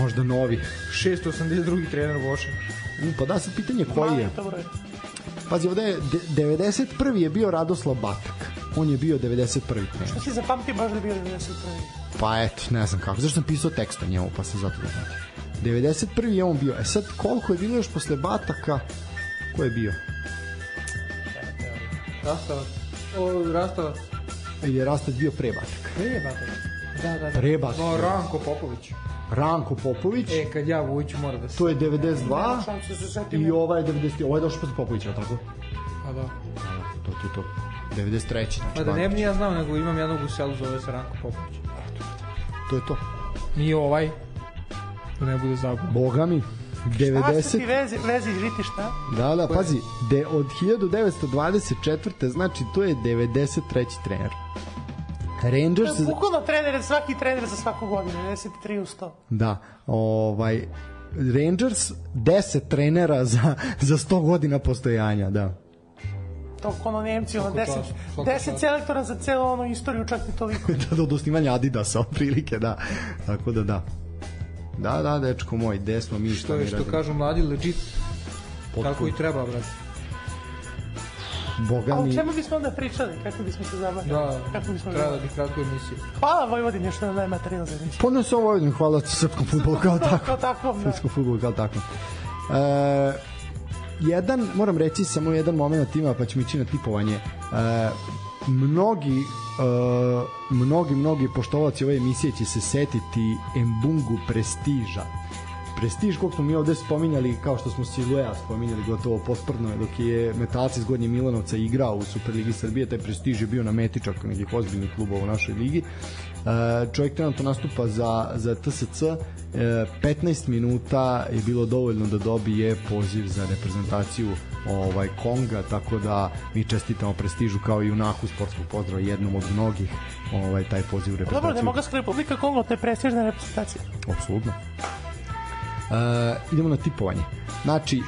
možda novi. 682. trener Voša. Pa da, sad pitanje koji je. Pazi, ovde je 91. je bio Radoslav Batak. On je bio 91. trener. Što si zapamtio baš da je bio 91. Pa eto, ne znam kako. Zašto sam pisao tekst o njemu, pa sam zato da znam. 91. je on bio. E sad, koliko je bilo još posle Bataka? Ko je bio? Rastavac. Rastavac. Ili je Rastavac bio pre Bataka? Pre Bataka. Da. No, Ranko Popović. Ranko Popović. E, kad ja Vujiću mora da se... To je 92 i ova je 90... Ovo je došlo posle Popovića, tako? A da. To. 93. Pa da ne bi ja znao, nego imam jednog u selu, zove se Ranko Popović. To je to. Nije ovaj. Da ne bude zabavno. Boga mi. Šta se ti vezi, žiti šta? Da, pazi. Od 1924. Znači, to je 93. trener. Bukvalno trener, svaki trener za svaku godinu, 93 u 100. Da, Rangers 10 trenera za 100 godina postojanja, da. To ono Nemci, 10 selektora za celu ono istoriju, čak i toliko. Da, od osnivanja Adidasa, otprilike, da. Tako da, da. Da, dečko moj, gde smo mi što mi radimo. Što kažu mladi, legit, tako i treba, brate. A u čemu bismo onda pričali? Kako bismo se zabavili? Da, treba da bih kratko emisiju. Hvala Vojvodini što nam daje materijal za emisiju. Pa ne samo Vojvodini, hvala srpskom futbolu kao takvom. Srpskom futbolu kao takvom. Moram reći samo jedan moment ima, pa ćemo ići na tipovanje. Mnogi poštovaoci ove emisije će se setiti Embungu Prestiža. Prestiž, koliko smo mi ovde spominjali, kao što smo Siluea spominjali gotovo posprdno, dok je Metalac iz Gornjeg Milanovca igrao u Superligi Srbije, taj Prestiž je bio na metičak nekih ozbiljnih klubova u našoj ligi. Čovjek trenutno nastupa za TSC, 15 minuta je bilo dovoljno da dobije poziv za reprezentaciju Konga, tako da mi čestitamo Prestižu kao i junaku sportskog pozdrava, jednom od mnogih taj poziv u reprezentaciju. Dobro, Demokratska Republika Kongo, to je prestižna reprezentacija. Apsolutno. Idemo na tipovanje. Znači,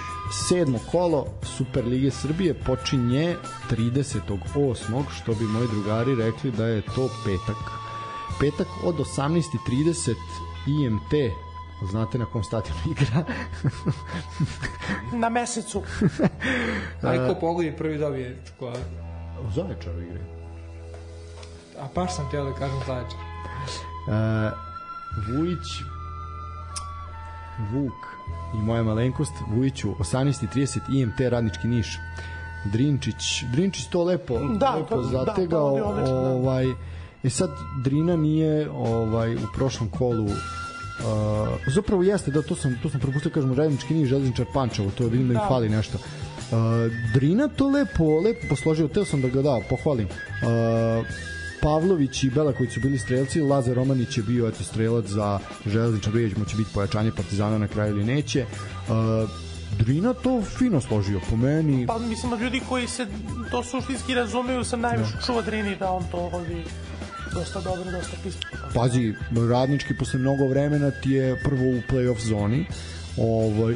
7. kolo Super Lige Srbije počinje 30.8. što bi moji drugari rekli da je to petak od 18.30 IMT, znate na kom stadionu igra? Na Mesecu. Ajko pogodi prvi dobije čokolade. U Zaječaru igre. A baš sam htio da kažem Zaječar. Vuk i moja malenkost, Vujiću, 18.30 IMT Radnički Niš. Drinčić to lepo zategao. E sad, Drina nije u prošlom kolu. Zapravo jeste, da, to sam propustio, kažemo, Radnički Niš, Železničar Pančevo, to vidim da mi fali nešto. Drina to lepo posložio, teo sam da ga pohvalim. Pavlović i Belaković su bili strelci, Lazar Romanić je bio strelac za Železničar, vidjet ćemo će biti pojačanje Partizana na kraju ili neće. Drina to fino složio po meni. Pa mislim da ljudi koji se to suštinski razumeju sam najviše čuo Drini da on to vodi dosta dobro, dosta pismo. Pazi, Radnički posle mnogo vremena ti je prvo u play-off zoni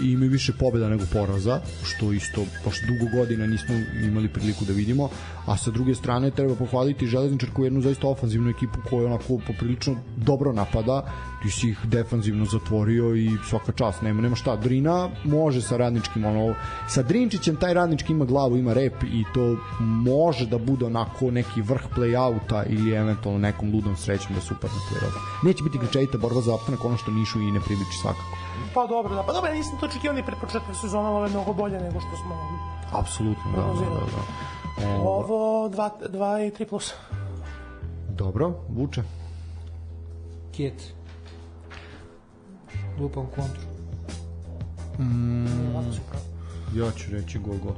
i imaju više pobjeda nego poraza, što isto baš dugo godina nismo imali priliku da vidimo, a sa druge strane treba pohvaliti Železničar koju jednu zaista ofanzivnu ekipu koju onako poprilično dobro napada, ti si ih defanzivno zatvorio i svaka čast, nema šta. Drina može sa Radničkim, sa Drinčićem taj Radnički ima glavu, ima rep i to može da bude onako neki vrh play-outa ili eventualno nekom ludom srećom da se upadne play-out. Neće biti kličajita borba za opstanak, ono što Nišu i ne priliči svakako. Pa dobro, ja nisam to očekivani pred početak sezona, ovo je mnogo bolje nego što smo... Apsolutno, da. Ovo 2 i 3 plus. Dobro, Vuče. Kjet. Lupam kontru. Ja ću reći go.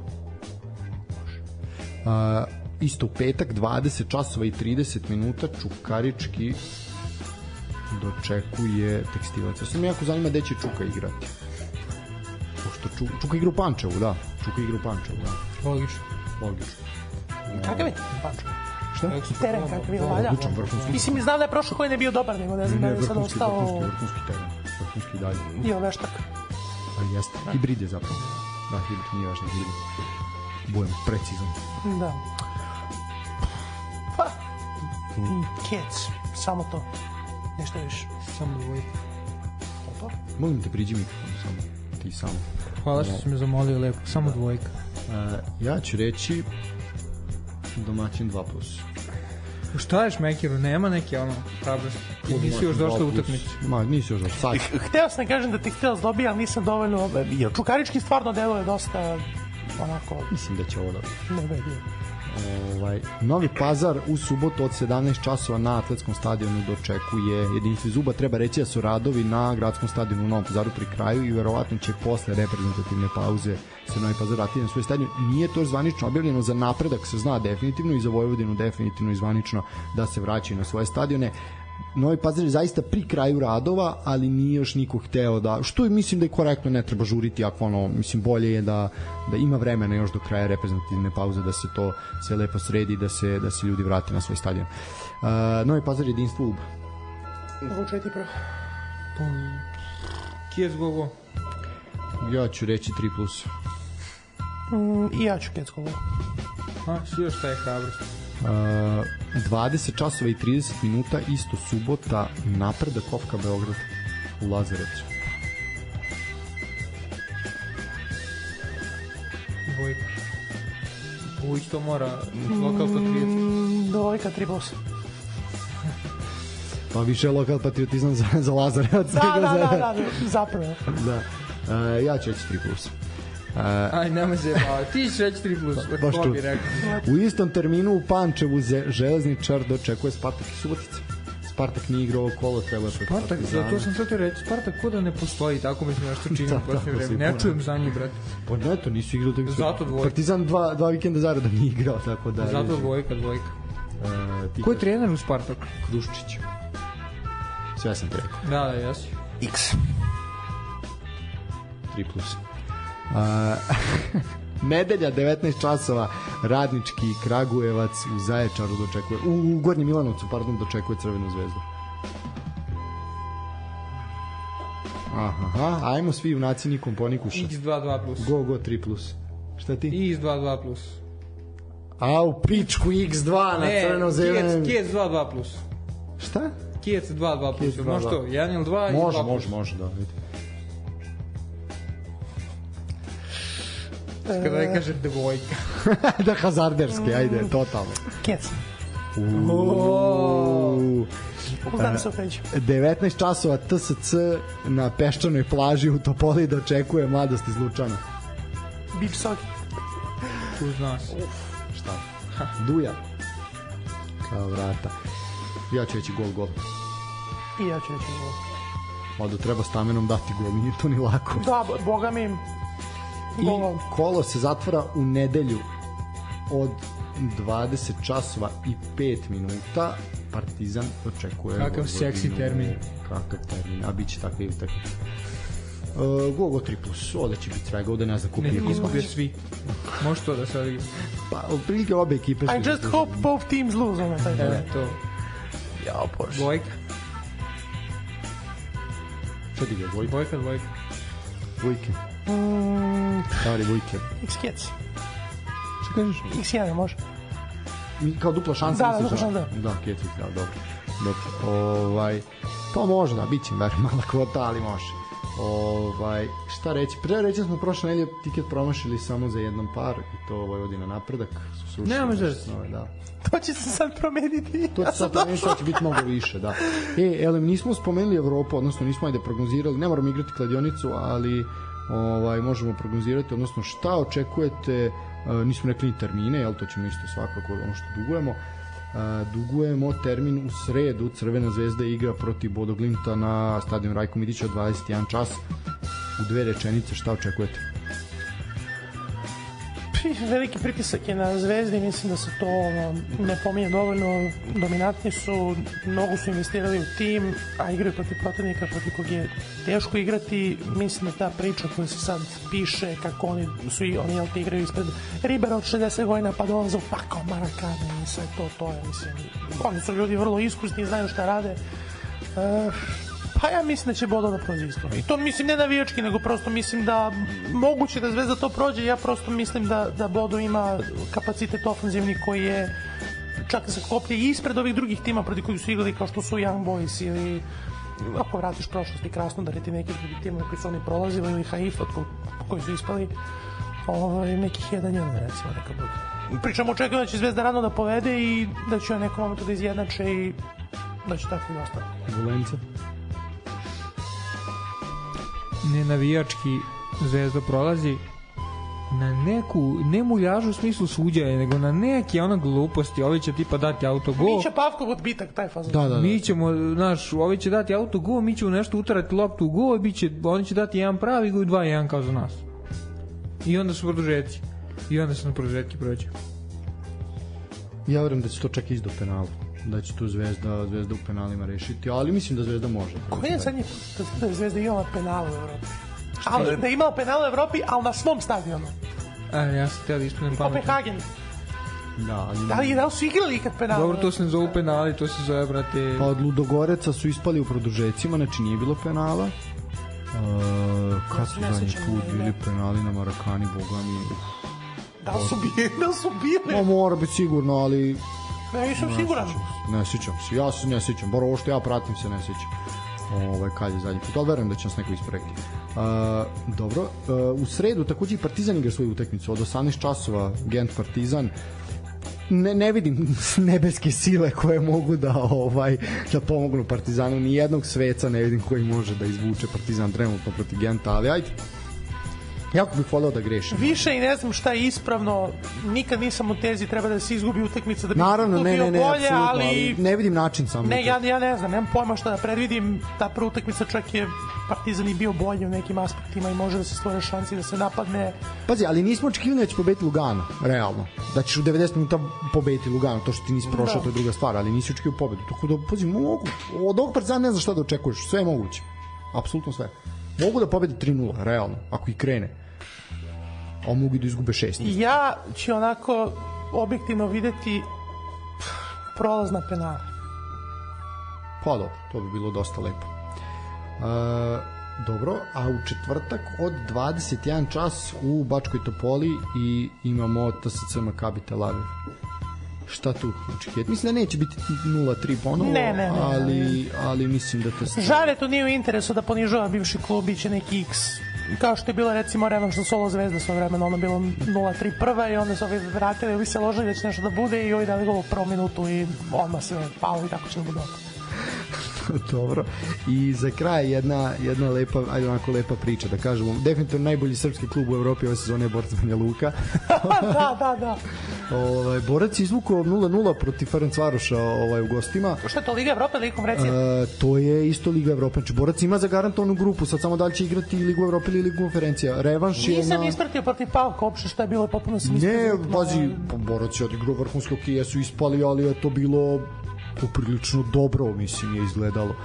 Isto u petak, 20 časova i 30 minuta, Čukarički... dočekuje Tekstilac. Osim jako zanima gde će Čuka igrati. Čuka igra u Pančevu, da. Logično. Kakav je Pančevu? Teren kak bilo, valja. Mislim, znam da je prošlo koji ne bio dobar, nego ne znam da je sad ostao... Vrhunski teren, vrhunski dalje. I on veštak. Ali jeste, hibrid je zapravo. Da, hibrid, nije važno, hibrid. Budemo precizan. Da. Pa, kec, samo to. Nešto još. Samo dvoj. Opa. Molim te, priđi mikrofon, samo. Ti samo. Hvala što si me zamolio, lepo. Samo dvojka. Ja ću reći... domaćin 2+. Šta ješ, Mekiru? Nema neke, ono, hrabrosti. Nisi još došla utakmicu. Ma, nisi još došla. Hteo sam da kažem da ti hteo zdobija, ali nisam dovoljno... Čukarički stvarno delo je dosta... onako... Mislim da će ovo dobiti. Novi Pazar u subotu od 17 časova na atletskom stadionu dočekuje Jedinstvo iz Uba. Treba reći da su radovi na gradskom stadionu u Novom Pazaru pri kraju i verovatno će posle reprezentativne pauze se Novi Pazar vratiti na svoje stadion. Nije to zvanično objavljeno, za Napredak se zna definitivno i za Vojvodinu definitivno i zvanično da se vraćaju na svoje stadione. Novi Pazar je zaista pri kraju radova, ali nije još niko hteo da, što mislim da je korektno, ne treba žuriti, ako ono, mislim, bolje je da ima vremena još do kraja reprezentativne pauze da se to sve lepo sredi, da se ljudi vrate na svoj stadion. Novi Pazar, Jedinstvo, UB. Zvuče ti prvo. Kje zgovo? Ja ću reći 3+. I ja ću 5 zgovo. Svi još taj hrabrost. 20 časova i 30 minuta, isto subota, Napredak Ofka Beograd u Lazarecu. Dvojka. Uvić to mora, lokal patriotizam. Dvojka, 3+. Pa više lokal patriotizam za Lazarevac. Da, zapravo. Ja ću reći 3+. Aj, nema se, ti ćeš reći 3+, kako bi rekao. U istom terminu u Pančevu Železničar dočekuje Spartak i Subotica. Spartak nije igrao kolo, treba je pred Partizana. To sam sad ti reći, Spartak ko da ne postoji, tako mislim nešto čini u posljednje vreme. Ne čujem za njih, brate. Pa ne, to nisu igrao tako. Zato dvojka. Partizan dva vikenda zarada nije igrao, tako da... Zato dvojka. Ko je trener u Spartak? Kruščić. Sve sam ti rekao. Da, jesi. X. 3+. Nedelja, 19 časova, Radnički Kragujevac u Zaječaru dočekuje, u Gornjem Milanovcu, pardon, dočekuje Crvenu Zvezdu. Ajmo svi u nacini komponikuša. X2 2+. Go 3+. Šta ti? X2 2+. A u pičku X2 na Crvenu Zvezdu. Kjec 2 2+. Šta? Kjec 2 2+. Može to, 1 ili 2 i 2+. Može, da, vidite. Kada ne kaže dvojka. Da, hazarderski, ajde, totalno. Kjec. 19 časova TSC na peščanoj plaži u Topoli dočekuje Mladost iz Lučana. Beach soccer. Tu znaš. Šta? Duja. Kao vrata. Ja ću reći gol. I ja ću reći gol. Mlado, treba stamenom dati gol, nije to ni lako. Da, boga mi im. I kolo se zatvara u nedelju od 20 časova i 5 minuta, Partizan očekuje... Kakav seksi termin. Kakav termin, a bit će tako i tako. Gogo 3+, ovde će biti svega, ovde ne znam ko prije. Ne, izgubio svi. Može to da se odgledam. Pa, otprilike obe ekipe... I just hope both teams lose on taj dan. To. Jao, bož. Dvojka. Šta ti ga, dvojka? Dvojka. Dvojke. Stari Vujke. X-Kec. Šta kažeš? X-1 može. Kao dupla šansa? Da, dupla šansa. Da, Kec X, da, dobro. Pa može, da, bit će mala kvota, ali može. Šta reći? Prije reći smo prošle nedelje tiket promašili samo za jedan par i to Vojvodina Napredak. Ne može reći. To će se sad promeniti. To će se sad promeniti, to će biti mnogo više, da. Nismo spomenuli Evropu, odnosno nismo ajde prognozirali, ne moramo igrati kladionicu, ali... možemo prognozirati, odnosno šta očekujete, nismo rekli ni termine, jel, to ćemo isto svakako, ono što dugujemo termin u sredu, Crvena Zvezda igra protiv Bodo/Glimta na stadion Rajko Mitića od 21 čas. U dve rečenice šta očekujete? Veliki pritisak je na Zvezdi, mislim da se to ne pominje dovoljno. Dominantni su, mnogo su investirali u tim, a igraju protiv protivnika protiv kog je teško igrati. Mislim da ta priča koja se sad piše, kako oni su i oni jel te igraju ispred Ribera od 60 godina pa dolaze u pakao Marakane i sve to, to je, mislim. Oni su ljudi vrlo iskusni, znaju šta rade. Pa ja mislim da će Bodo da prođe isto. I to mislim ne navijački, nego prosto mislim da moguće da Zvezda to prođe. Ja prosto mislim da Bodo ima kapacitet ofenzivni koji je čak se koplje ispred ovih drugih tima proti koji su igrali, kao što su Young Boys ili ako vratiš prošlosti Krasnodar i ti neki drugi tima koji su oni prolazili ili Haifa koji su ispali nekih 1-1 recimo neka bude. Pričamo očekujem da će Zvezda rano da povede i da će u nekom momentu da izjednače i da će tako i ostati. Nenavijački Zvezda prolazi na neku, ne muljažu u smislu suđaja, nego na neke ono gluposti, ovi će tipa dati autogol. Mi će Pavkov odbitak, taj fazon. Da. Mi ćemo, znaš, ovi će dati autogol, mi ćemo nešto utarati loptu u gol, oni će dati jedan pravi gol i 2-1 kao za nas. I onda su produžeci. I onda se na produžetki prođe. Ja verujem da će to čak i do penala. Da će tu Zvezda u penalima rešiti, ali mislim da Zvezda može. Koji je sad njih da je Zvezda imala penala u Evropi? Da je imala penala u Evropi, ali na svom stadionu. Ja sam htio da ispunem pametno. I Kopenhagen. Da li su igrali ikad penala? Dobro, to se ne zove penali, to se zove, brate... Pa od Ludogoreca su ispali u produžecima, znači nije bilo penala. Kad su zadnji put bili penali na Marakani, boga mi... Da li su bili? Mora biti sigurno, ali... Ne, nisam siguran. Ne sjećam se, ja se ne sjećam, bar ovo što ja pratim se ne sjećam. Kad je zadnji put, ali verujem da će nas neko ispreki. Dobro, u sredu takođe i Partizan igra svoju utekmicu, od 18 časova Gent Partizan. Ne vidim nebeske sile koje mogu da pomognu Partizanu, ni jednog sveca ne vidim koji može da izvuče Partizan trenutno proti Genta, ali ajde. Jako bih voleo da grešim. Više i ne znam šta je ispravno, nikad nisam u tezi, treba da se izgubi utakmica da bi to bio bolje, ali... Ne vidim način samo. Ne, ja ne znam, nemam pojma šta da predvidim, ta prva utakmica čak je Partizan i bio bolji u nekim aspektima i može da se stvore šansi da se napadne. Pazi, ali nismo očekivali da će pobediti Lugano, realno. Da ćeš u 90 minuta pobediti Lugano, to što ti nisi prošao, to je druga stvar, ali nisi očekivali pobedu. Tako da, pazi, mogu, od ovog Partizana ne znam šta da očekuješ, sve je moguće, apsolutno sve. Mogu da pobedi 3-0, realno, ako i krene. A mogu i da izgube 6. Ja ću onako objektivno videti prolaz na penale. Pa dobro, to bi bilo dosta lepo. Dobro, a u četvrtak od 21 čas u Bačkoj Topoli i imamo TSC Makabi Tel Aviv. Šta tu očekivati? Mislim da neće biti 0-3 ponovo, ali mislim da to se... Žaretu nije u interesu da ponižava bivši klub, bit će neki X. Kao što je bila recimo revanš na Solo Zvezda svoje vremena, ono bilo 0-3 prva i onda se ovi vratili, ovi se ložili da će nešto da bude i ovi dali gol u prvu minutu i odmah se pao i tako će da bude oko. Dobro. I za kraj jedna lepa, ajde onako lepa priča, da kažemo. Definitivno najbolji srpski klub u Evropi ove sezone je Borac Banja Luka. Da. Borac izvukao 0-0 protiv Ferencvaroša u gostima. Što je to Liga Evropa ili Liga Konferencije? To je isto Liga Evropa. Znači, Borac ima zagarantovanu grupu, sad samo da li će igrati Ligu Evrope ili Ligu Konferencija. Revanš je na... Nisam ispratio protiv Pavka, uopšte što je bilo potpuno sam ispratio. Ne, pazi, Borac je odigrao vrhunski hokeja, su ispali, ali je to bilo poprilično dobro, mislim, je izgledalo.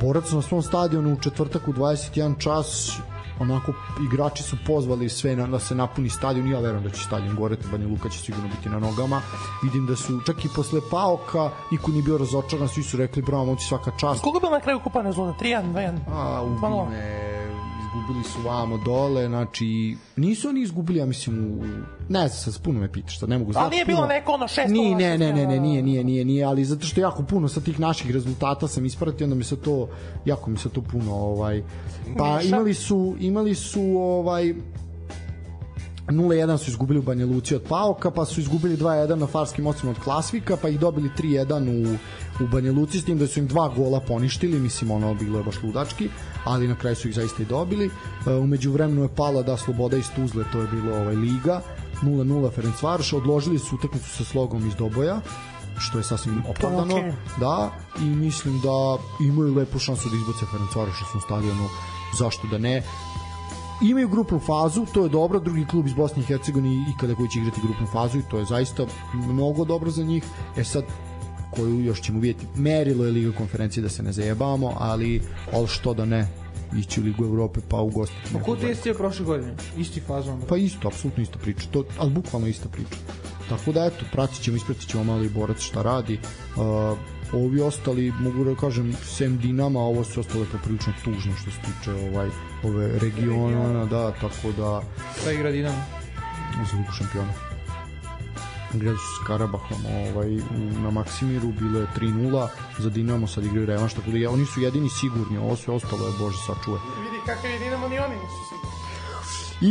Borac na svom stadionu u četvrtak u 21 čas... Onako, igrači su pozvali sve da se napuni stadion, ja verujem da će stadion goreti, Banja Luka će sigurno biti na nogama. Vidim da su, čak i posle Paoka, niko nije bio razočaran, svi su rekli, bravo, moći svaka čast. Koga bilo na kraju kupa rezultat? 3-1, 2-1? Izgubili su vamo dole, znači, nisu oni izgubili, ja mislim, ne znam, sad puno me pitaš, sad ne mogu znati. Ali nije bilo neko ono 6-0? Nije, ali zato što jako puno sa tih naših rezultata sam ispratio, onda mi se to, jako mi se to puno, pa imali su 0-1 su izgubili u Banja Luci od Paoka, pa su izgubili 2-1 na Farskim ostrvima od Klasvika, pa ih dobili 3-1 u Banja Luci, s tim da su im 2 gola poništili, mislim, ono bilo je baš ludački, ali na kraju su ih zaista i dobili. Umeđu vremenu je pala da Sloboda iz Tuzle, to je bilo Liga, 0-0 Ferencvaroš, odložili su utakmicu sa Slogom iz Doboja, što je sasvim opravdano, da, i mislim da imaju lepu šansu da izbace Ferencvaroša u stadionu, zašto da ne. imaju grupnu fazu, to je dobro, drugi klub iz Bosne i Hercegovine ikada koji će igrati grupnu fazu i to je zaista mnogo dobro za njih. E sad, koju još ćemo vidjeti, merilo je Liga konferencije, da se ne zajebamo, ali što da ne, ići u Ligu Evrope pa u gosti. Pa ko TSC je prošle godine? Isti faza onda? Pa isto, apsolutno ista priča, to, ali bukvalno ista priča. Tako da eto, ispratit ćemo malo i Borac šta radi. Ovi ostali, mogu da kažem, sem Dinama, ovo su ostale poprilično tužno što se tiče ove regiona, da, tako da... Šta igra Dinama? Za Ligu šampiona. Igrali su s Karabahom na Maksimiru, bilo je 3-0, za Dinamo sad igraju revanš, tako da oni su jedini sigurni, ovo sve ostalo je, Bože, sačuvaj. Vidi kakav je Dinamo, ni oni nisu sigurni.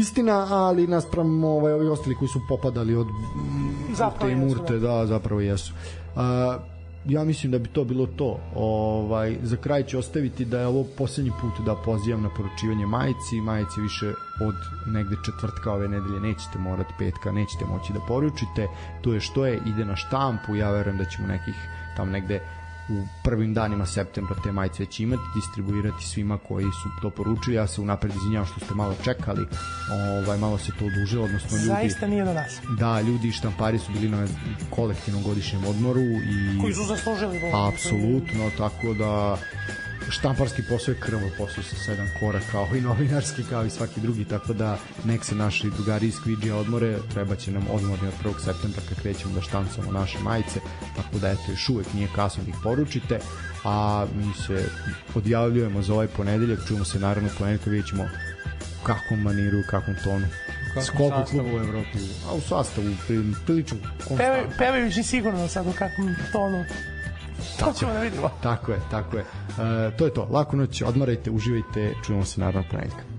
Istina, ali naspram ovi ostali koji su popadali od te Murte, da, zapravo jesu. Ja mislim da bi to bilo to. Za kraj ću ostaviti da je ovo posljednji put da pozivam na poručivanje majici. Majice više od negde četvrtka ove nedelje nećete morati, petka nećete moći da poručite. To je što je, ide na štampu. Ja verujem da ćemo nekih tam negde u prvim danima septembra te majice već imati, distribuirati svima koji su to poručili. Ja se unapred izvinjam što ste malo čekali, malo se to odužilo, odnosno ljudi... Zaista nije do nas. Da, ljudi i štampari su bili na kolektivnom godišnjem odmoru i... Koji su zaslužili. Apsolutno, tako da... Štamparski posao je krvav posao sa 7 kora, kao i novinarski, kao i svaki drugi, tako da nek se naši drugari iz Kvidžija odmore, treba će nam odmorni od 1. septembra kad krećemo da štancamo naše majice, tako da eto, još uvek nije kasno da ih poručite, a mi se odjavljujemo za ovaj ponedeljak, čujemo se naravno ponedeljka, vidjet ćemo u kakvom maniru, u kakvom tonu, s koliko klubu u Evropi, a u sastavu, prilično konstantno. Pevajući sigurno sad u kakvom tonu. Tako je. To je to. Laku noć, odmarajte, uživajte, čujemo se naravno ponedeljka.